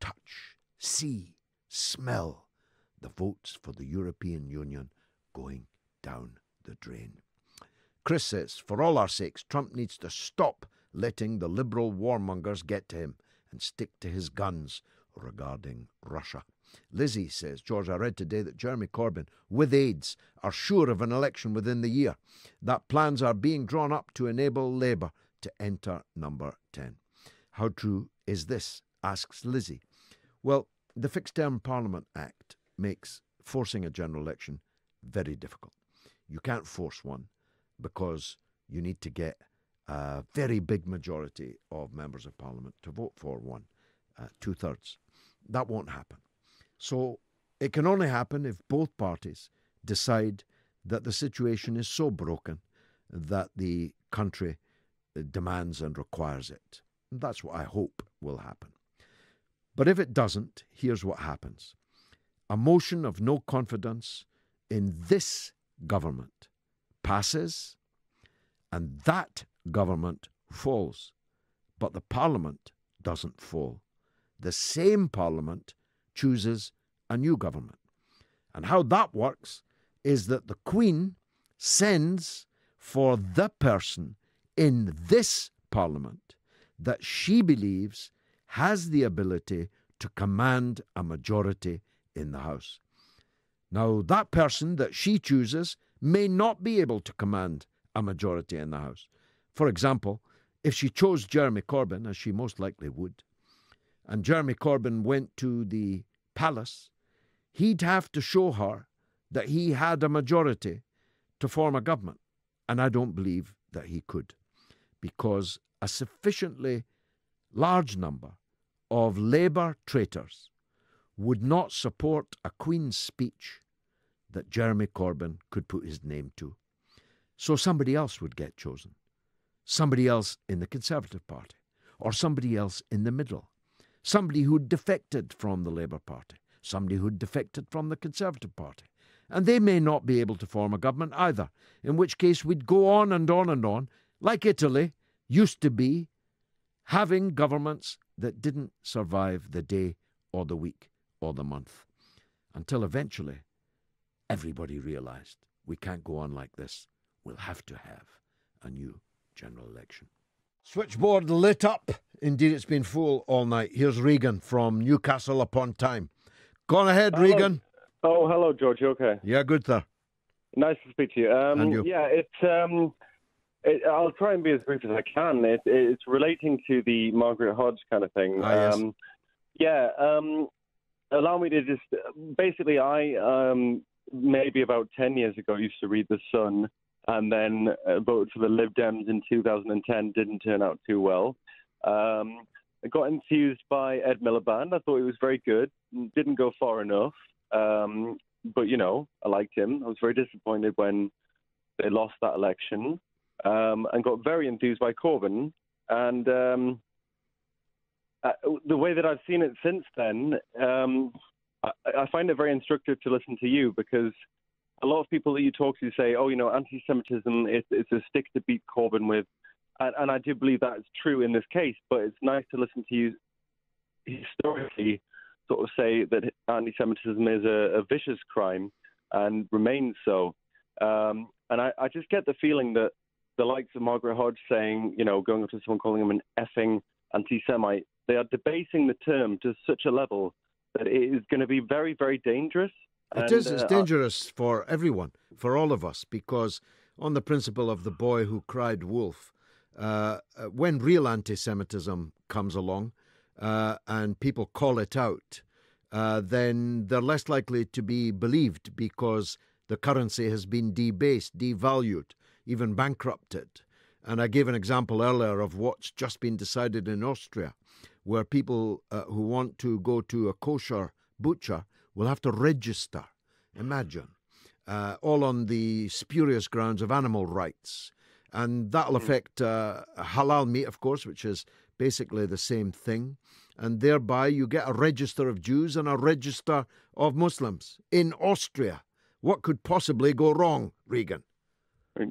touch, see, smell the votes for the European Union going down the drain. Chris says, for all our sakes, Trump needs to stop letting the liberal warmongers get to him and stick to his guns regarding Russia. Lizzie says, George, I read today that Jeremy Corbyn, with aides, are sure of an election within the year, that plans are being drawn up to enable Labour to enter number ten. How true is this? Asks Lizzie. Well, the Fixed-Term Parliament Act makes forcing a general election very difficult. You can't force one because you need to get a very big majority of members of Parliament to vote for one. Uh, two-thirds. That won't happen. So it can only happen if both parties decide that the situation is so broken that the country demands and requires it. And that's what I hope will happen. But if it doesn't, here's what happens. A motion of no confidence in this government passes, and that government falls. But the parliament doesn't fall. The same parliament chooses a new government. And how that works is that the Queen sends for the person in this parliament that she believes has the ability to command a majority in the House. Now, that person that she chooses may not be able to command a majority in the House. For example, if she chose Jeremy Corbyn, as she most likely would, and Jeremy Corbyn went to the palace, he'd have to show her that he had a majority to form a government. And I don't believe that he could, because a sufficiently large number of Labour traitors would not support a Queen's speech that Jeremy Corbyn could put his name to. So somebody else would get chosen. Somebody else in the Conservative Party, or somebody else in the middle. Somebody who'd defected from the Labour Party, somebody who'd defected from the Conservative Party. And they may not be able to form a government either, in which case we'd go on and on and on, like Italy used to be, having governments that didn't survive the day or the week or the month, until eventually everybody realised we can't go on like this. We'll have to have a new general election. Switchboard lit up. Indeed, it's been full all night. Here's Regan from Newcastle upon Tyne. Gone ahead, hello. Regan. Oh, hello, George. You okay? Yeah, good, sir. Nice to speak to you. Um, and you? Yeah, it's. Um, it, I'll try and be as brief as I can. It, it's relating to the Margaret Hodge kind of thing. Ah, yes. Um, yeah. Um, allow me to just basically, I um, maybe about ten years ago used to read The Sun, and then uh, voted for the Lib Dems in two thousand ten, didn't turn out too well. Um, I got enthused by Ed Miliband. I thought he was very good, didn't go far enough. Um, but, you know, I liked him. I was very disappointed when they lost that election, um, and got very enthused by Corbyn. And um, uh, the way that I've seen it since then, um, I, I find it very instructive to listen to you, because a lot of people that you talk to say, oh, you know, anti-Semitism, it, it's a stick to beat Corbyn with. And, and I do believe that is true in this case, but it's nice to listen to you historically sort of say that anti-Semitism is a, a vicious crime and remains so. Um, and I, I just get the feeling that the likes of Margaret Hodge saying, you know, going up to someone calling him an effing anti-Semite, they are debasing the term to such a level that it is going to be very, very dangerous. It and, is. It's uh, dangerous for everyone, for all of us, because on the principle of the boy who cried wolf, uh, when real anti-Semitism comes along uh, and people call it out, uh, then they're less likely to be believed because the currency has been debased, devalued, even bankrupted. And I gave an example earlier of what's just been decided in Austria, where people uh, who want to go to a kosher butcher will have to register, imagine, uh, all on the spurious grounds of animal rights. And that'll affect uh, halal meat, of course, which is basically the same thing. And thereby you get a register of Jews and a register of Muslims in Austria. What could possibly go wrong, Regan?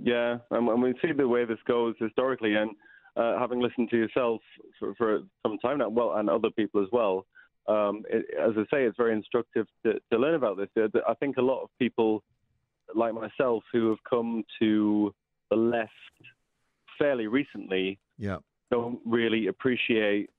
Yeah, and we see the way this goes historically, and uh, having listened to yourself for, for some time now, well, and other people as well, um, it, as I say, it's very instructive to, to learn about this. I think a lot of people, like myself, who have come to the left fairly recently, yeah, don't really appreciate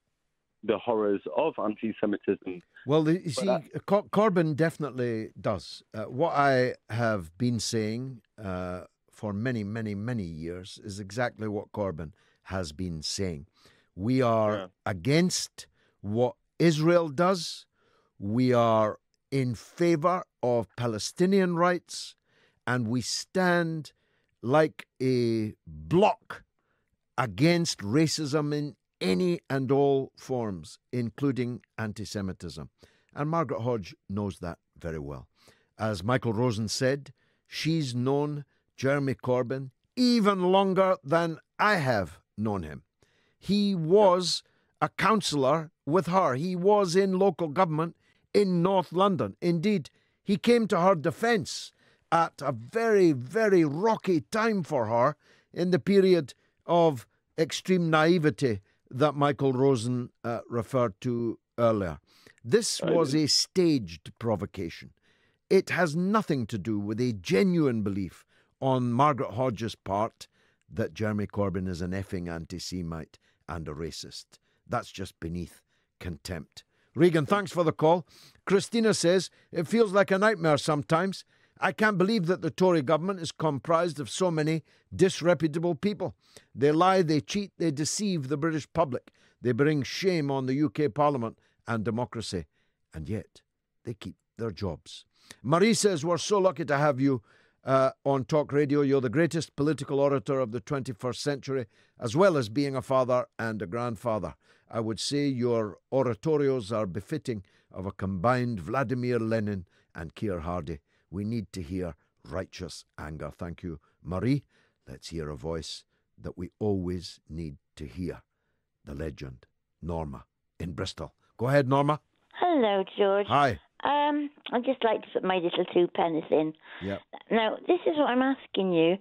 the horrors of anti-Semitism. Well, the, you see, that... Cor Corbyn definitely does. Uh, what I have been saying... Uh, for many, many, many years, is exactly what Corbyn has been saying. We are yeah. against what Israel does. We are in favour of Palestinian rights. And we stand like a block against racism in any and all forms, including anti-Semitism. And Margaret Hodge knows that very well. As Michael Rosen said, she's known Jeremy Corbyn even longer than I have known him. He was a councillor with her. He was in local government in North London. Indeed, he came to her defence at a very, very rocky time for her in the period of extreme naivety that Michael Rosen uh, referred to earlier. This was a staged provocation. It has nothing to do with a genuine belief on Margaret Hodge's part that Jeremy Corbyn is an effing anti-Semite and a racist. That's just beneath contempt. Regan, thanks for the call. Christina says, it feels like a nightmare sometimes. I can't believe that the Tory government is comprised of so many disreputable people. They lie, they cheat, they deceive the British public. They bring shame on the U K Parliament and democracy. And yet, they keep their jobs. Marie says, we're so lucky to have you Uh, on Talk Radio. You're the greatest political orator of the twenty-first century, as well as being a father and a grandfather. I would say your oratorios are befitting of a combined Vladimir Lenin and Keir Hardie. We need to hear righteous anger. Thank you, Marie. Let's hear a voice that we always need to hear. The legend, Norma, in Bristol. Go ahead, Norma. Hello, George. Hi. Um, I'd just like to put my little two pennies in. Yep. Now, this is what I'm asking you.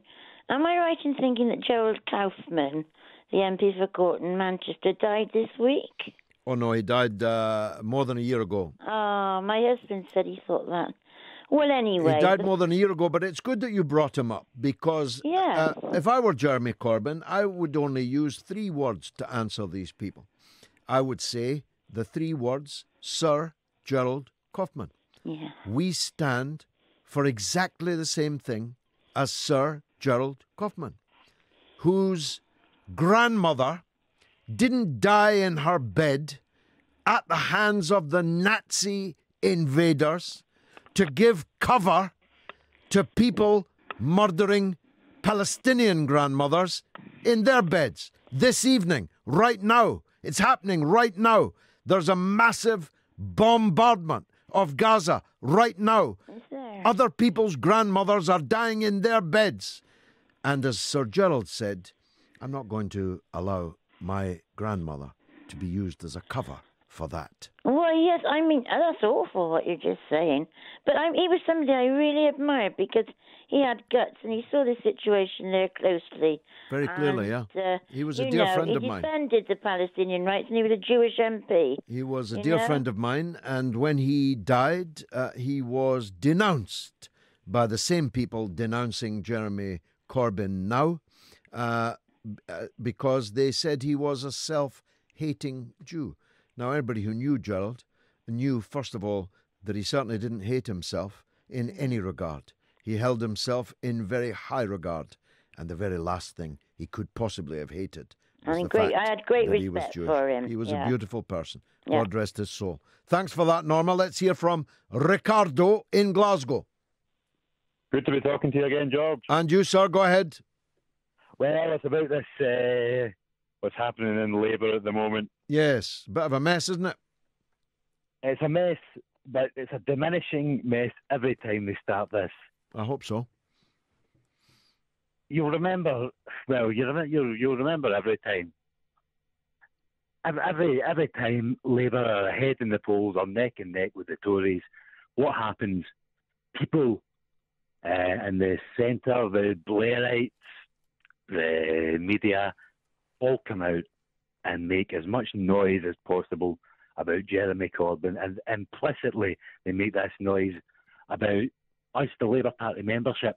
Am I right in thinking that Gerald Kaufman, the M P for Gorton, Manchester, died this week? Oh, no, he died uh, more than a year ago. Oh, my husband said he thought that. Well, anyway... He died more than a year ago, but it's good that you brought him up, because yeah. uh, if I were Jeremy Corbyn, I would only use three words to answer these people. I would say the three words, Sir Gerald Kaufman. Yeah. We stand for exactly the same thing as Sir Gerald Kaufman, whose grandmother didn't die in her bed at the hands of the Nazi invaders to give cover to people murdering Palestinian grandmothers in their beds this evening, right now. It's happening right now. There's a massive bombardment of Gaza right now. Other people's grandmothers are dying in their beds. And as Sir Gerald said, I'm not going to allow my grandmother to be used as a cover for that. Well, yes, I mean, that's awful what you're just saying. But I, he was somebody I really admired because he had guts and he saw the situation there closely. Very clearly, and, yeah. Uh, he was a dear know, friend of mine. He defended the Palestinian rights and he was a Jewish M P. He was a dear know? friend of mine, and when he died, uh, he was denounced by the same people denouncing Jeremy Corbyn now uh, because they said he was a self-hating Jew. Now, everybody who knew Gerald knew, first of all, that he certainly didn't hate himself in any regard. He held himself in very high regard. And the very last thing he could possibly have hated was the fact I had great respect for him. He was yeah. a beautiful person. Yeah. God rest his soul. Thanks for that, Norma. Let's hear from Ricardo in Glasgow. Good to be talking to you again, George. And you, sir, go ahead. Well, it's about this, uh, what's happening in Labour at the moment. Yes, bit of a mess, isn't it? It's a mess, but it's a diminishing mess every time they start this. I hope so. You'll remember, well, you'll, you'll, you'll remember every time. Every, every time Labour are ahead in the polls or neck and neck with the Tories, what happens? People uh, in the centre, the Blairites, the media, all come out and make as much noise as possible about Jeremy Corbyn, and implicitly they make this noise about us, the Labour Party membership.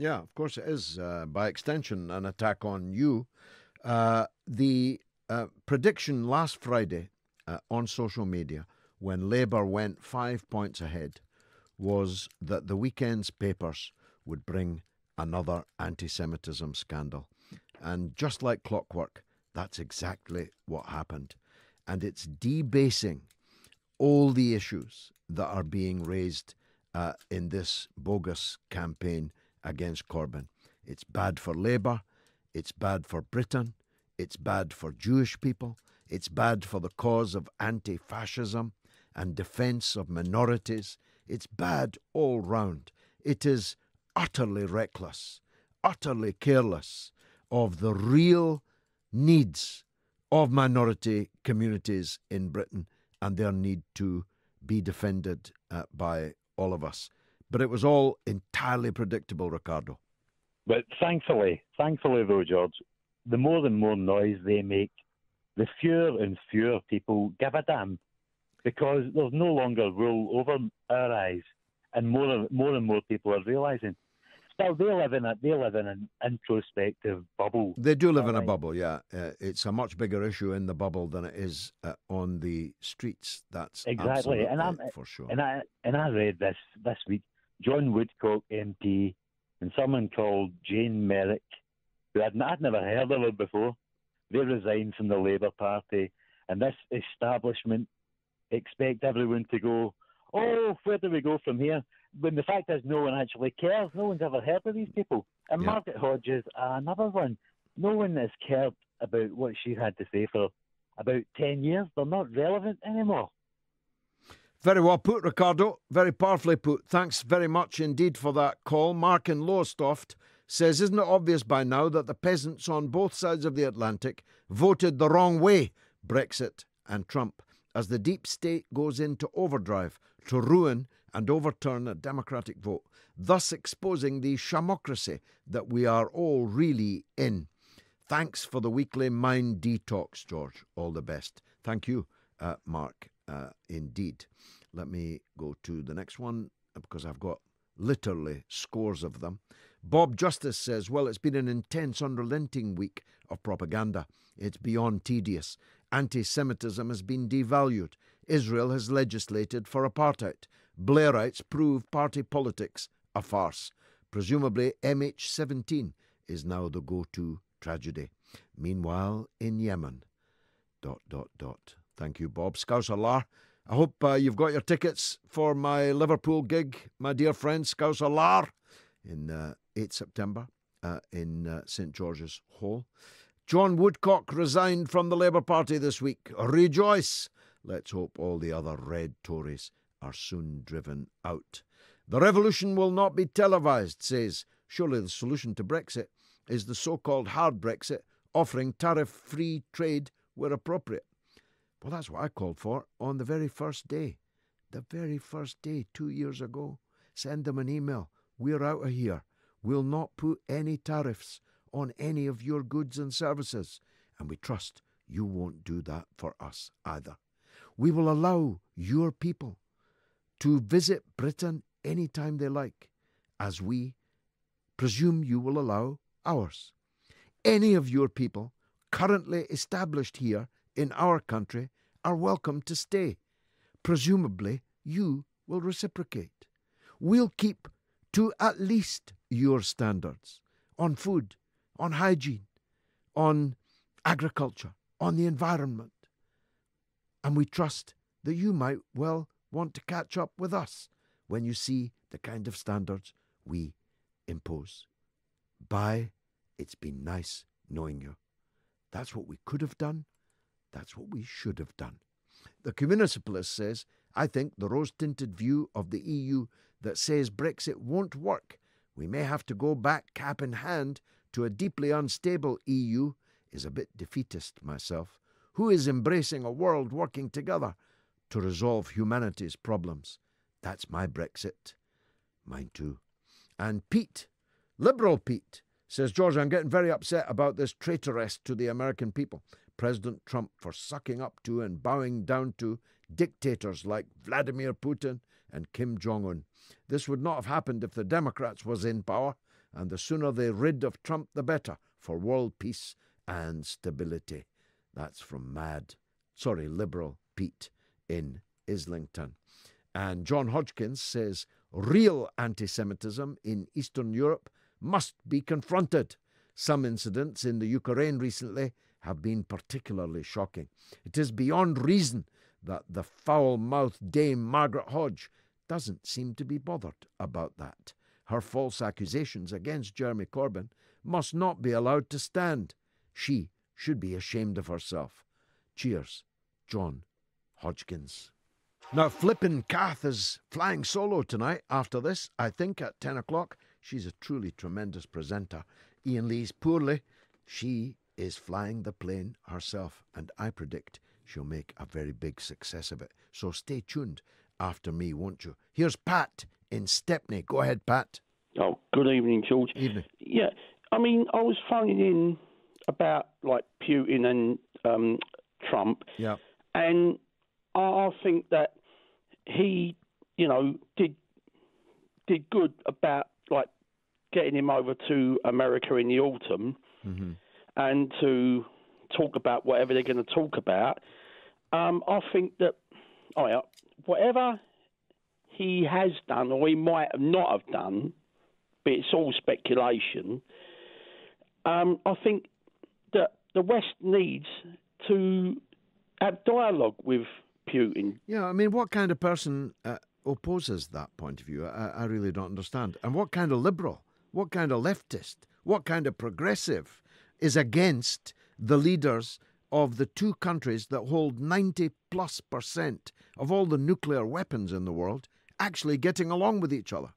Yeah, of course it is, uh, by extension, an attack on you. Uh, the uh, prediction last Friday uh, on social media, when Labour went five points ahead, was that the weekend's papers would bring another anti-Semitism scandal. And just like clockwork, that's exactly what happened. And it's debasing all the issues that are being raised uh, in this bogus campaign against Corbyn. It's bad for Labour, it's bad for Britain, it's bad for Jewish people, it's bad for the cause of anti-fascism and defence of minorities. It's bad all round. It is utterly reckless, utterly careless of the real needs of minority communities in Britain and their need to be defended uh, by all of us. But it was all entirely predictable, Ricardo. But thankfully, thankfully though, George, the more and more noise they make, the fewer and fewer people give a damn, because there's no longer wool over our eyes, and more and more, and more people are realising. Well, they live in a they live in an introspective bubble. They do live in a bubble, yeah. Uh, it's a much bigger issue in the bubble than it is uh, on the streets. That's exactly, and I'm for sure. And I and I read this this week. John Woodcock, M P, and someone called Jane Merrick, who I'd, I'd never heard of her before. They resigned from the Labour Party, and this establishment expect everyone to go, oh, where do we go from here? When the fact is no one actually cares. No one's ever heard of these people. And yeah. Margaret Hodge is another one. No one has cared about what she had to say for about ten years. They're not relevant anymore. Very well put, Ricardo. Very powerfully put. Thanks very much indeed for that call. Mark in Lowestoft says, isn't it obvious by now that the peasants on both sides of the Atlantic voted the wrong way, Brexit and Trump, as the deep state goes into overdrive to ruin and overturn a democratic vote, thus exposing the shamocracy that we are all really in. Thanks for the weekly Mind Detox, George. All the best. Thank you, uh, Mark, uh, indeed. Let me go to the next one, because I've got literally scores of them. Bob Justice says, well, it's been an intense, unrelenting week of propaganda. It's beyond tedious. Anti-Semitism has been devalued. Israel has legislated for apartheid. Blairites prove party politics a farce. Presumably M H seventeen is now the go-to tragedy. Meanwhile, in Yemen... Dot, dot, dot. Thank you, Bob. Scousalar, I hope uh, you've got your tickets for my Liverpool gig, my dear friend Scousalar, in uh, eighth September uh, in uh, Saint George's Hall. John Woodcock resigned from the Labour Party this week. Rejoice! Let's hope all the other red Tories are soon driven out. The revolution will not be televised, says. Surely the solution to Brexit is the so-called hard Brexit, offering tariff-free trade where appropriate. Well, that's what I called for on the very first day. The very first day, two years ago. Send them an email. We're out of here. We'll not put any tariffs on any of your goods and services. And we trust you won't do that for us either. We will allow your people to visit Britain any time they like. as we presume you will allow ours. Any of your people currently established here in our country are welcome to stay. Presumably, you will reciprocate. We'll keep to at least your standards on food, on hygiene, on agriculture, on the environment. And we trust that you might well want to catch up with us when you see the kind of standards we impose. Bye. It's been nice knowing you. That's what we could have done. That's what we should have done. The Communicipalist says, I think the rose-tinted view of the E U that says Brexit won't work, we may have to go back cap in hand to a deeply unstable E U, is a bit defeatist myself. Who is embracing a world working together to resolve humanity's problems? That's my Brexit. Mine too. And Pete, Liberal Pete, says, George, I'm getting very upset about this traitoress to the American people, President Trump, for sucking up to and bowing down to dictators like Vladimir Putin and Kim Jong-un. This would not have happened if the Democrats was in power, and the sooner they rid of Trump, the better, for world peace and stability. That's from Mad, sorry, Liberal Pete in Islington. And John Hodgkins says, real anti-Semitism in Eastern Europe must be confronted. Some incidents in the Ukraine recently have been particularly shocking. It is beyond reason that the foul-mouthed dame Margaret Hodge doesn't seem to be bothered about that. Her false accusations against Jeremy Corbyn must not be allowed to stand. She should be ashamed of herself. Cheers, John Hodgkins. Now, Flippin' Kath is flying solo tonight after this, I think, at ten o'clock. She's a truly tremendous presenter. Ian Lee's poorly. She is flying the plane herself, and I predict she'll make a very big success of it. So stay tuned after me, won't you? Here's Pat in Stepney. Go ahead, Pat. Oh, good evening, George. Evening. Yeah, I mean, I was phoning in about, like, Putin and um, Trump. Yeah. And I think that he, you know, did did good about, like, getting him over to America in the autumn, mm-hmm. and to talk about whatever they're going to talk about. Um, I think that oh yeah, whatever he has done or he might not have done, but it's all speculation, um, I think that the West needs to have dialogue with Putin. Yeah, I mean, what kind of person uh, opposes that point of view? I, I really don't understand. And what kind of liberal, what kind of leftist, what kind of progressive is against the leaders of the two countries that hold ninety plus percent of all the nuclear weapons in the world actually getting along with each other?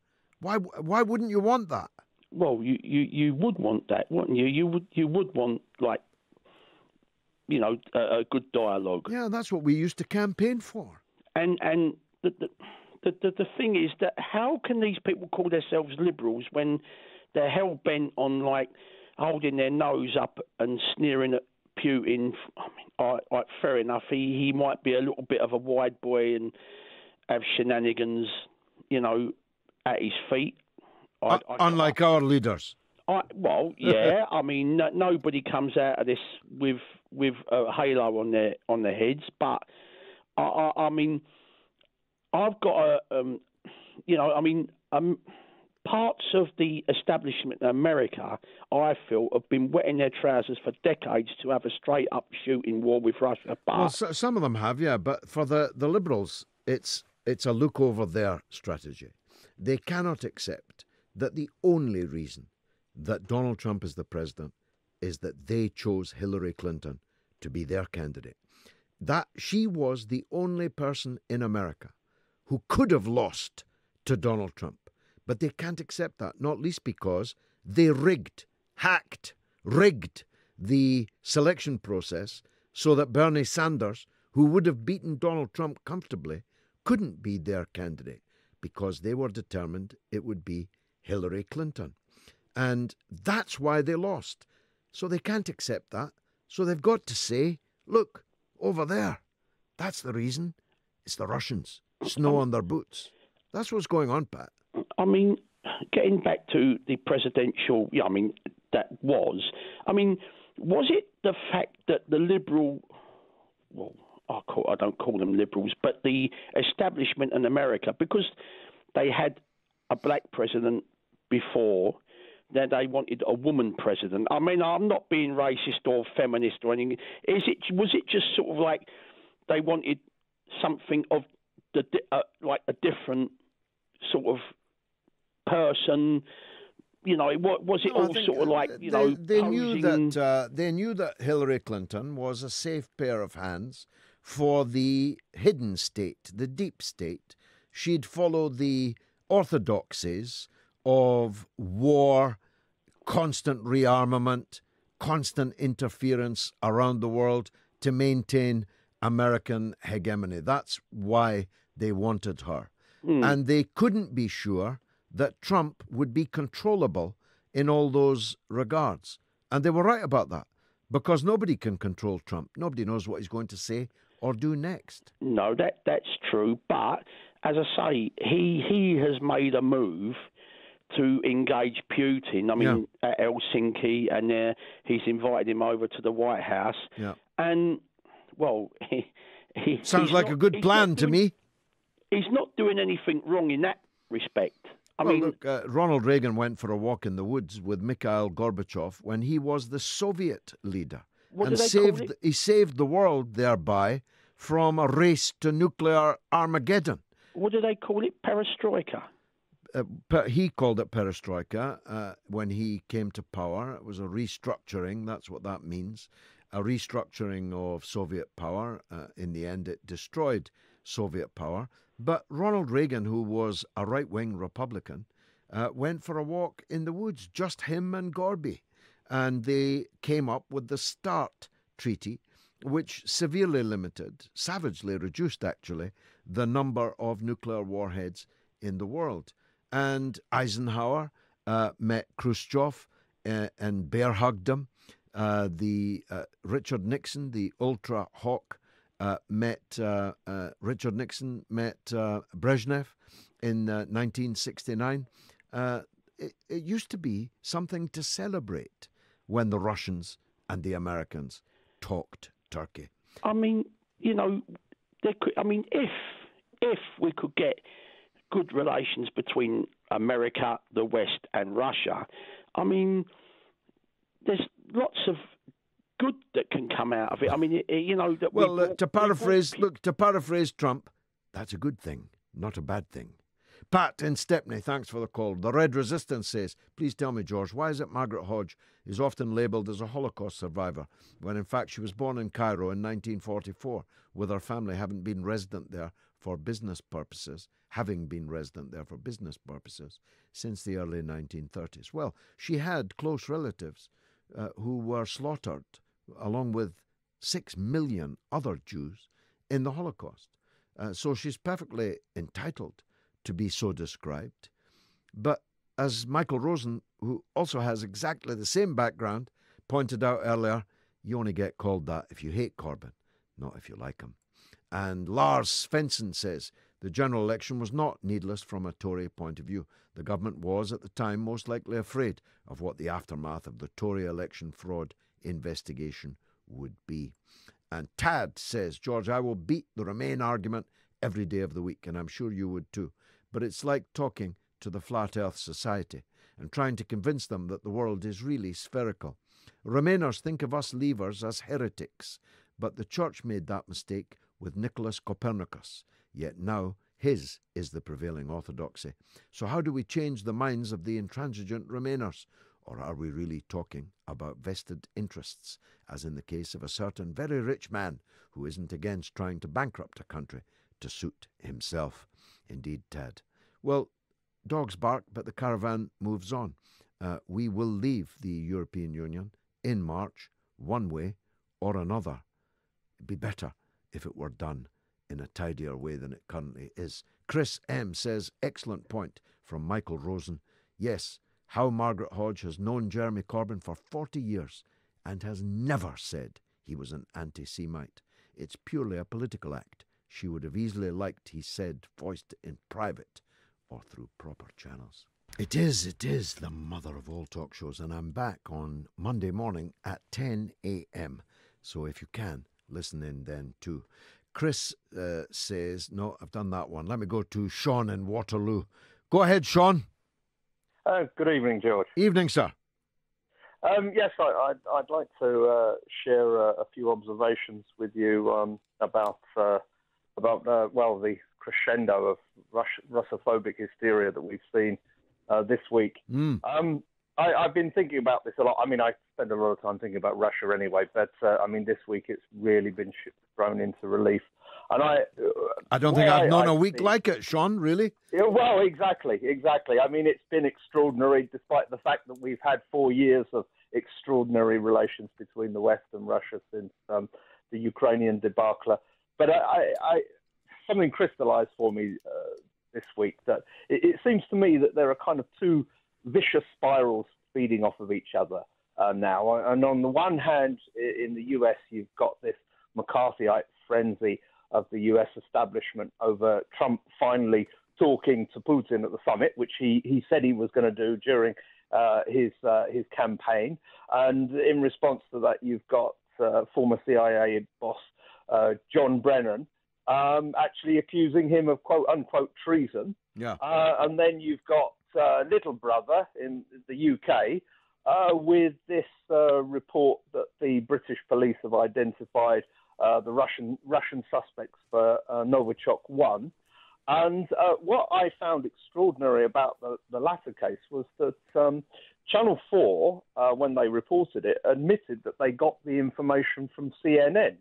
Why why wouldn't you want that? Well, you, you, you would want that, wouldn't you? You would, you would want, like, you know, a, a good dialogue. Yeah, that's what we used to campaign for. And, and the, the, the, the, the thing is that how can these people call themselves liberals when they're hell-bent on, like, holding their nose up and sneering at Putin? I mean, I, I, fair enough, he, he might be a little bit of a wide boy and have shenanigans, you know, at his feet. I, uh, I, unlike I, our leaders. I, well, yeah, I mean, no, nobody comes out of this with with a halo on their on their heads, but I, I, I mean, I've got a, um, you know, I mean, um. Parts of the establishment in America, I feel, have been wetting their trousers for decades to have a straight-up shooting war with Russia. But well, so, some of them have, yeah, but for the, the Liberals, it's, it's a look over their strategy. They cannot accept that the only reason that Donald Trump is the president is that they chose Hillary Clinton to be their candidate. That she was the only person in America who could have lost to Donald Trump. But they can't accept that, not least because they rigged, hacked, rigged the selection process so that Bernie Sanders, who would have beaten Donald Trump comfortably, couldn't be their candidate because they were determined it would be Hillary Clinton. And that's why they lost. So they can't accept that. So they've got to say, look, over there, that's the reason. It's the Russians, snow on their boots. That's what's going on, Pat. I mean, getting back to the presidential, yeah, I mean, that was, I mean, was it the fact that the liberal, well, I, call, I don't call them liberals, but the establishment in America, because they had a black president before, that they wanted a woman president. I mean, I'm not being racist or feminist or anything. Is it, was it just sort of like they wanted something of the uh, like a different sort of person? You know, was it no, all sort of like, you they, know... They knew, that, uh, they knew that Hillary Clinton was a safe pair of hands for the hidden state, the deep state. She'd follow the orthodoxies of war, constant rearmament, constant interference around the world to maintain American hegemony. That's why they wanted her. Mm. And they couldn't be sure that Trump would be controllable in all those regards. And they were right about that, because nobody can control Trump. Nobody knows what he's going to say or do next. No, that that's true. But, as I say, he, he has made a move to engage Putin. I mean, yeah. at Helsinki, and uh, he's invited him over to the White House. Yeah. And, well... He, he, Sounds like not, a good plan to doing, me. He's not doing anything wrong in that respect. I well, mean, look, uh, Ronald Reagan went for a walk in the woods with Mikhail Gorbachev when he was the Soviet leader, and saved he saved the world thereby from a race to nuclear Armageddon. What do they call it? Perestroika. Uh, per, he called it perestroika uh, when he came to power. It was a restructuring. That's what that means. A restructuring of Soviet power. Uh, in the end, it destroyed Soviet power. But Ronald Reagan, who was a right-wing Republican, uh, went for a walk in the woods, just him and Gorby. And they came up with the START Treaty, which severely limited, savagely reduced, actually, the number of nuclear warheads in the world. And Eisenhower uh, met Khrushchev uh, and bear-hugged him. Uh, the, uh, Richard Nixon, the ultra-hawk, Uh, met uh, uh, Richard Nixon, met uh, Brezhnev in uh, nineteen sixty-nine. Uh, it, it used to be something to celebrate when the Russians and the Americans talked Turkey. I mean, you know, they could, I mean, if if we could get good relations between America, the West, and Russia, I mean, there's lots of good that can come out of it. I mean, you know... That well, we, uh, to paraphrase, we, look, to paraphrase Trump, that's a good thing, not a bad thing. Pat in Stepney, thanks for the call. The Red Resistance says, please tell me, George, why is it Margaret Hodge is often labelled as a Holocaust survivor when, in fact, she was born in Cairo in nineteen forty-four, with her family having been resident there for business purposes, having been resident there for business purposes since the early nineteen thirties. Well, she had close relatives uh, who were slaughtered along with six million other Jews in the Holocaust. Uh, so she's perfectly entitled to be so described. But as Michael Rosen, who also has exactly the same background, pointed out earlier, you only get called that if you hate Corbyn, not if you like him. And Lars Svensson says, the general election was not needless from a Tory point of view. The government was, at the time, most likely afraid of what the aftermath of the Tory election fraud investigation would be. And Tad says, George, I will beat the Remain argument every day of the week, and I'm sure you would too. But it's like talking to the Flat Earth Society and trying to convince them that the world is really spherical. Remainers think of us leavers as heretics, but the church made that mistake with Nicholas Copernicus, yet now his is the prevailing orthodoxy. So how do we change the minds of the intransigent Remainers? Or are we really talking about vested interests, as in the case of a certain very rich man who isn't against trying to bankrupt a country to suit himself? Indeed, Tad. Well, dogs bark, but the caravan moves on. Uh, we will leave the European Union in March, one way or another. It'd be better if it were done in a tidier way than it currently is. Chris M says, excellent point from Michael Rosen. Yes, how Margaret Hodge has known Jeremy Corbyn for forty years and has never said he was an anti-Semite. It's purely a political act. She would have easily liked he said voiced in private or through proper channels. It is, it is the mother of all talk shows, and I'm back on Monday morning at ten a m So if you can, listen in then too. Chris uh, says, no, I've done that one. Let me go to Sean in Waterloo. Go ahead, Sean. Uh, good evening, George. Evening, sir. Um, yes, I, I'd, I'd like to uh, share uh, a few observations with you um, about, uh, about uh, well, the crescendo of Rush- Russophobic hysteria that we've seen uh, this week. Mm. Um, I, I've been thinking about this a lot. I mean, I spend a lot of time thinking about Russia anyway, but, uh, I mean, this week it's really been sh- thrown into relief. And I uh, I don't think I've known I, a week see, like it, Sean, really. Yeah, well, exactly, exactly. I mean, it's been extraordinary, despite the fact that we've had four years of extraordinary relations between the West and Russia since um, the Ukrainian debacle. But I, I, I, something crystallised for me uh, this week, that it, it seems to me that there are kind of two vicious spirals feeding off of each other uh, now. And on the one hand, in the U S, you've got this McCarthyite frenzy of the U S establishment over Trump finally talking to Putin at the summit, which he, he said he was going to do during uh, his uh, his campaign. And in response to that, you've got uh, former C I A boss uh, John Brennan um, actually accusing him of quote-unquote treason. Yeah. Uh, and then you've got uh, Little Brother in the U K uh, with this uh, report that the British police have identified Uh, the Russian Russian suspects for uh, Novichok one. And uh, what I found extraordinary about the, the latter case was that um, Channel four, uh, when they reported it, admitted that they got the information from C N N.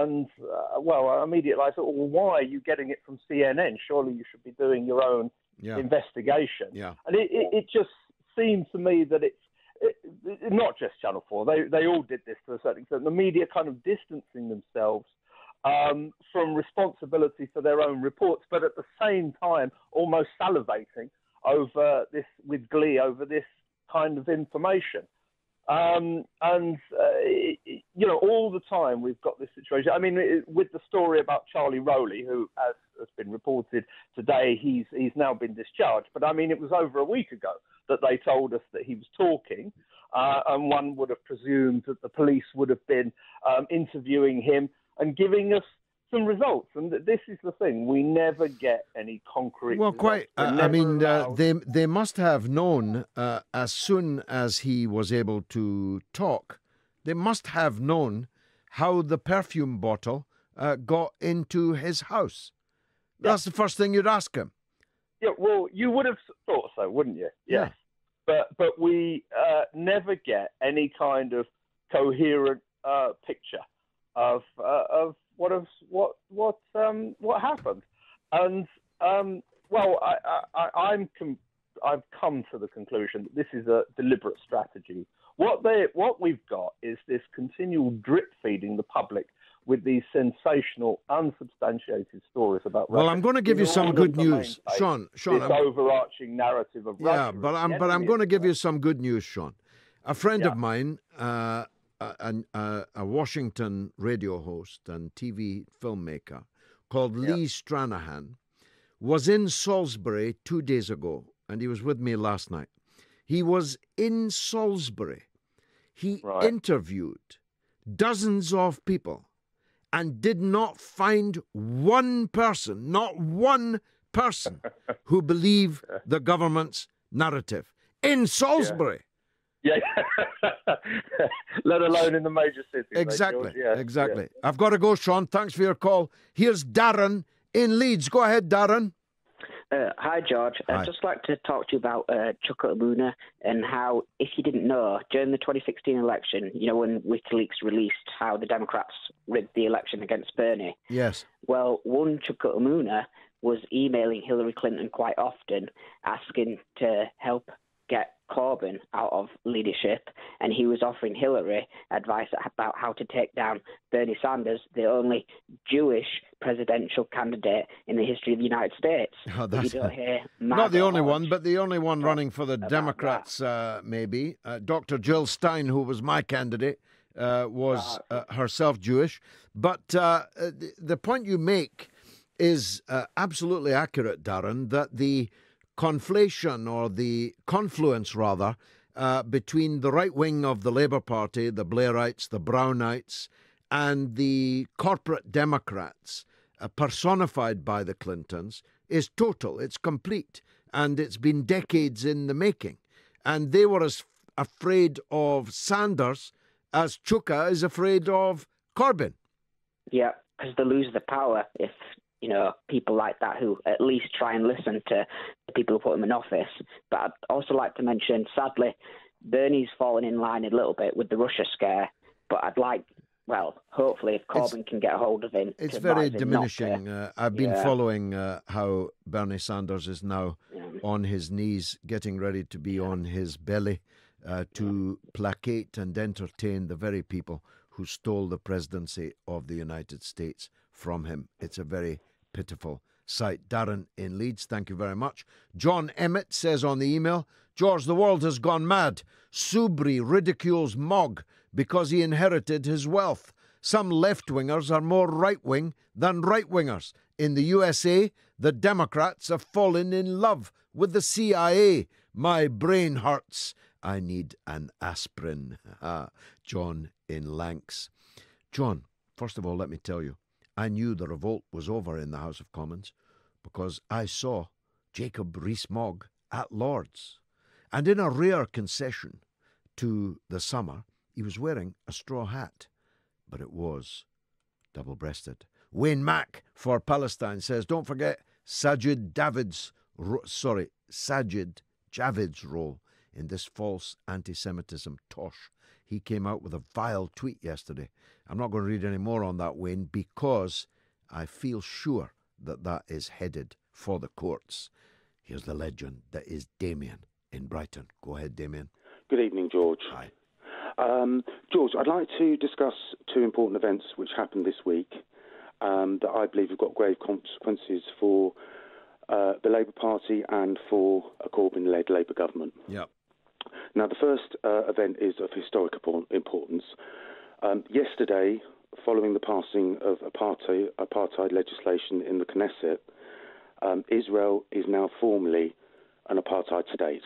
And, uh, well, I immediately I thought, well, why are you getting it from C N N? Surely you should be doing your own yeah. investigation. Yeah. And it, it, it just seemed to me that it's It, it, not just Channel four, they they all did this to a certain extent. The media kind of distancing themselves um, from responsibility for their own reports, but at the same time almost salivating over this, with glee, over this kind of information. Um, and, uh, it, you know, all the time we've got this situation. I mean, it, with the story about Charlie Rowley, who, as has been reported today, he's he's now been discharged. But, I mean, it was over a week ago that they told us that he was talking, uh, and one would have presumed that the police would have been um, interviewing him and giving us some results. And this is the thing, we never get any concrete well results. quite uh, I mean uh, they they must have known uh, as soon as he was able to talk, they must have known how the perfume bottle uh, got into his house. That's yeah. the first thing you'd ask him. Yeah, well, you would have thought so, wouldn't you? Yes. Yeah. But but we uh, never get any kind of coherent uh, picture of uh, of What have, what what um, what happened? And um, well, I, I, I'm com- I've come to the conclusion that this is a deliberate strategy. What they what we've got is this continual drip feeding the public with these sensational, unsubstantiated stories about Russia. Well, I'm going to give you some good news, Sean. Sean, this I'm... overarching narrative of Russia. Yeah, but I'm but I'm going to give you some good news, Sean. A friend yeah. of mine. Uh, A, a, a Washington radio host and T V filmmaker called yep. Lee Stranahan was in Salisbury two days ago, and he was with me last night. He was in Salisbury. He right. interviewed dozens of people and did not find one person, not one person, who believed the government's narrative. In Salisbury. Yeah. Yeah, let alone in the major cities. Exactly, yeah, exactly. Yeah. I've got to go, Sean. Thanks for your call. Here's Darren in Leeds. Go ahead, Darren. Uh, hi, George. Hi. I'd just like to talk to you about uh, Chuka Umunna and how, if you didn't know, during the twenty sixteen election, you know, when WikiLeaks released how the Democrats rigged the election against Bernie. Yes. Well, one Chuka Umunna was emailing Hillary Clinton quite often, asking to help get Corbyn out of leadership, and he was offering Hillary advice about how to take down Bernie Sanders, the only Jewish presidential candidate in the history of the United States. Oh, that's you don't hear not the only Hodge. one, but the only one running for the Democrats, uh, maybe. Uh, Doctor Jill Stein, who was my candidate, uh, was uh, herself Jewish. But uh, the, the point you make is uh, absolutely accurate, Darren, that the conflation, or the confluence rather, uh, between the right wing of the Labour Party, the Blairites, the Brownites, and the corporate Democrats, uh, personified by the Clintons, is total. It's complete. And it's been decades in the making. And they were as afraid of Sanders as Chuka is afraid of Corbyn. Yeah, because they lose the power if, you know, people like that who at least try and listen to the people who put them in office. But I'd also like to mention, sadly, Bernie's fallen in line a little bit with the Russia scare. But I'd like, well, hopefully if Corbyn it's, can get a hold of him. It's very diminishing. To, uh, I've been yeah. following uh, how Bernie Sanders is now yeah. on his knees, getting ready to be yeah. on his belly uh, to yeah. placate and entertain the very people who stole the presidency of the United States from him. It's a very pitiful sight. Darren in Leeds, thank you very much. John Emmett says on the email, George, the world has gone mad. Subri ridicules Mogg because he inherited his wealth. Some left-wingers are more right-wing than right-wingers. In the U S A, the Democrats have fallen in love with the C I A. My brain hurts. I need an aspirin. Ah, John in Lancs. John, first of all, let me tell you, I knew the revolt was over in the House of Commons because I saw Jacob Rees-Mogg at Lord's. And in a rare concession to the summer, he was wearing a straw hat, but it was double-breasted. Wayne Mack for Palestine says, don't forget Sajid David's, ro- sorry, Sajid Javid's role in this false anti-Semitism tosh. He came out with a vile tweet yesterday. I'm not going to read any more on that, Wayne, because I feel sure that that is headed for the courts. Here's the legend that is Damien in Brighton. Go ahead, Damien. Good evening, George. Hi. Um, George, I'd like to discuss two important events which happened this week um, that I believe have got grave consequences for uh, the Labour Party and for a Corbyn-led Labour government. Yeah. Now, the first uh, event is of historic importance. Um, yesterday, following the passing of apartheid, apartheid legislation in the Knesset, um, Israel is now formally an apartheid state.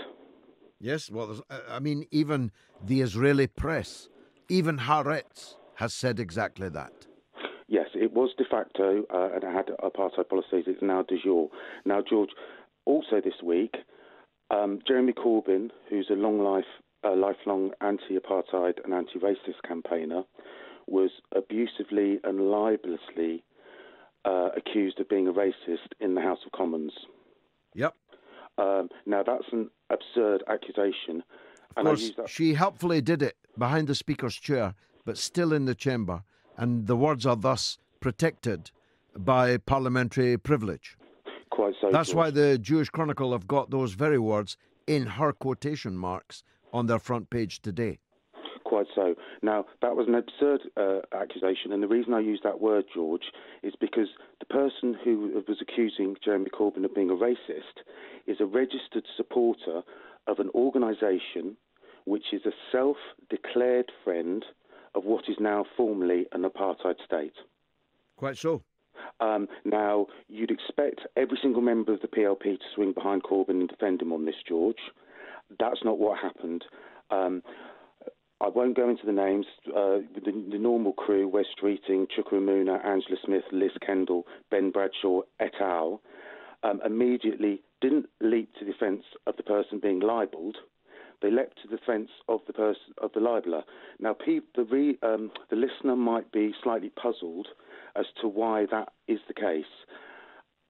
Yes, well, I mean, even the Israeli press, even Haaretz, has said exactly that. Yes, it was de facto, uh, and it had apartheid policies. It's now de jure. Now, George, also this week, Um, Jeremy Corbyn, who's a long life, uh, lifelong anti-apartheid and anti-racist campaigner, was abusively and libelously uh, accused of being a racist in the House of Commons. Yep. Um, now, that's an absurd accusation. Of and course, I use that... she helpfully did it behind the Speaker's chair, but still in the chamber, and the words are thus protected by parliamentary privilege. Quite so, that's George. Why the Jewish Chronicle have got those very words in her quotation marks on their front page today. Quite so. Now, that was an absurd uh, accusation, and the reason I use that word, George, is because the person who was accusing Jeremy Corbyn of being a racist is a registered supporter of an organisation which is a self-declared friend of what is now formally an apartheid state. Quite so. Um, now, you'd expect every single member of the P L P to swing behind Corbyn and defend him on this, George. That's not what happened. Um, I won't go into the names. Uh, the, the normal crew, Wes Streeting, Chuka Umunna, Angela Smith, Liz Kendall, Ben Bradshaw, et al., um, immediately didn't leap to the defence of the person being libelled. They leapt to the defence of the person of the libeller. Now, pe- the, re- um, the listener might be slightly puzzled as to why that is the case.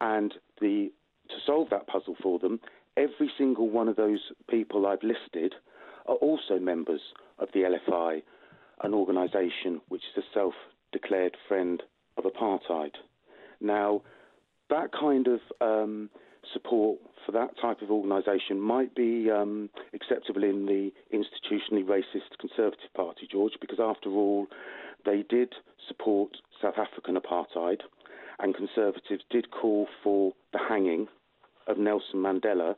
And the, to solve that puzzle for them, every single one of those people I've listed are also members of the L F I, an organisation which is a self-declared friend of apartheid. Now, that kind of um, support for that type of organisation might be um, acceptable in the institutionally racist Conservative Party, George, because after all, they did support South African apartheid, and Conservatives did call for the hanging of Nelson Mandela.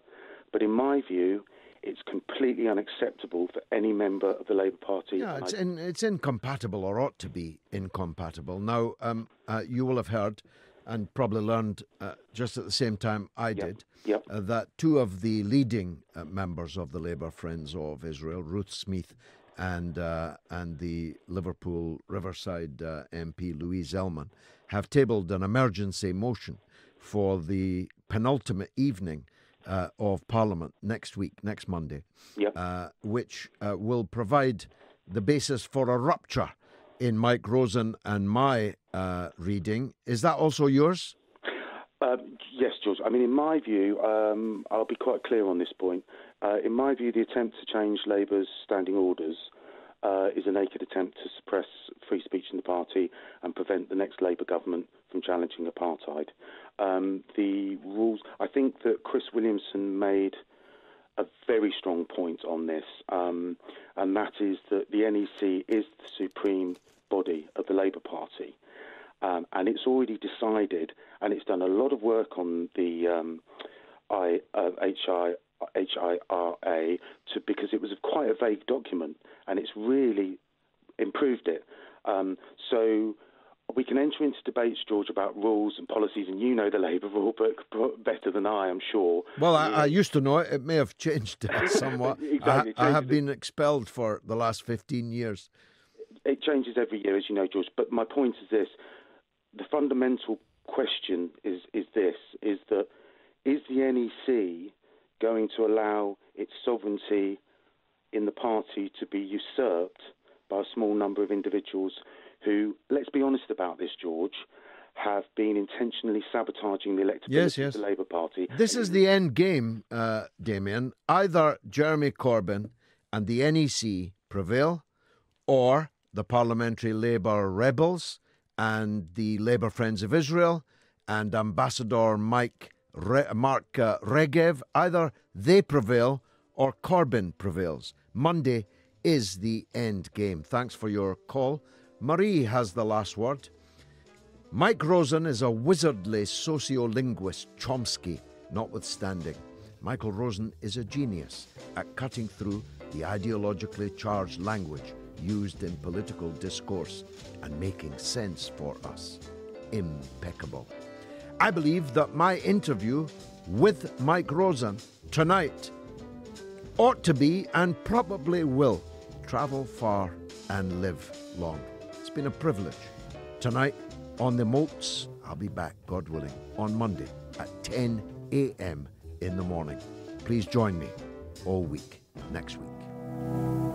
But in my view, it's completely unacceptable for any member of the Labour Party. Yeah, it's, in, it's incompatible, or ought to be incompatible. Now, um, uh, you will have heard and probably learned uh, just at the same time I yep. did, yep. Uh, that two of the leading uh, members of the Labour Friends of Israel, Ruth Smith and uh, and the Liverpool Riverside uh, M P Louise Ellman, have tabled an emergency motion for the penultimate evening uh, of Parliament next week, next Monday, yep. uh, which uh, will provide the basis for a rupture in Mike Rosen and my uh, reading. Is that also yours? Um, yes, George. I mean, in my view, um, I'll be quite clear on this point. Uh, in my view, the attempt to change Labour's standing orders uh, is a naked attempt to suppress free speech in the party and prevent the next Labour government from challenging apartheid. Um, the rules. I think that Chris Williamson made a very strong point on this, um, and that is that the N E C is the supreme body of the Labour Party, um, and it's already decided, and it's done a lot of work on the um, I, uh, H I. H I R A, to, because it was quite a vague document, and it's really improved it. Um, so we can enter into debates, George, about rules and policies, and you know the Labour rule book better than I, I'm sure. Well, I, I used to know it. It may have changed somewhat. Exactly. I, I have been expelled for the last fifteen years. It changes every year, as you know, George. But my point is this. The fundamental question is, is this, is that is the N E C going to allow its sovereignty in the party to be usurped by a small number of individuals who, let's be honest about this, George, have been intentionally sabotaging the electability yes, yes. of the Labour Party. This and is the end game, uh, Damien. Either Jeremy Corbyn and the N E C prevail, or the parliamentary Labour rebels and the Labour Friends of Israel and Ambassador Mike Re Mark uh, Regev, either they prevail or Corbyn prevails. Monday is the end game. Thanks for your call. Marie has the last word. Mike Rosen is a wizardly sociolinguist, Chomsky notwithstanding. Michael Rosen is a genius at cutting through the ideologically charged language used in political discourse and making sense for us. Impeccable. I believe that my interview with Mike Rosen tonight ought to be, and probably will, travel far and live long. It's been a privilege. Tonight on The Moats, I'll be back, God willing, on Monday at ten a m in the morning. Please join me all week next week.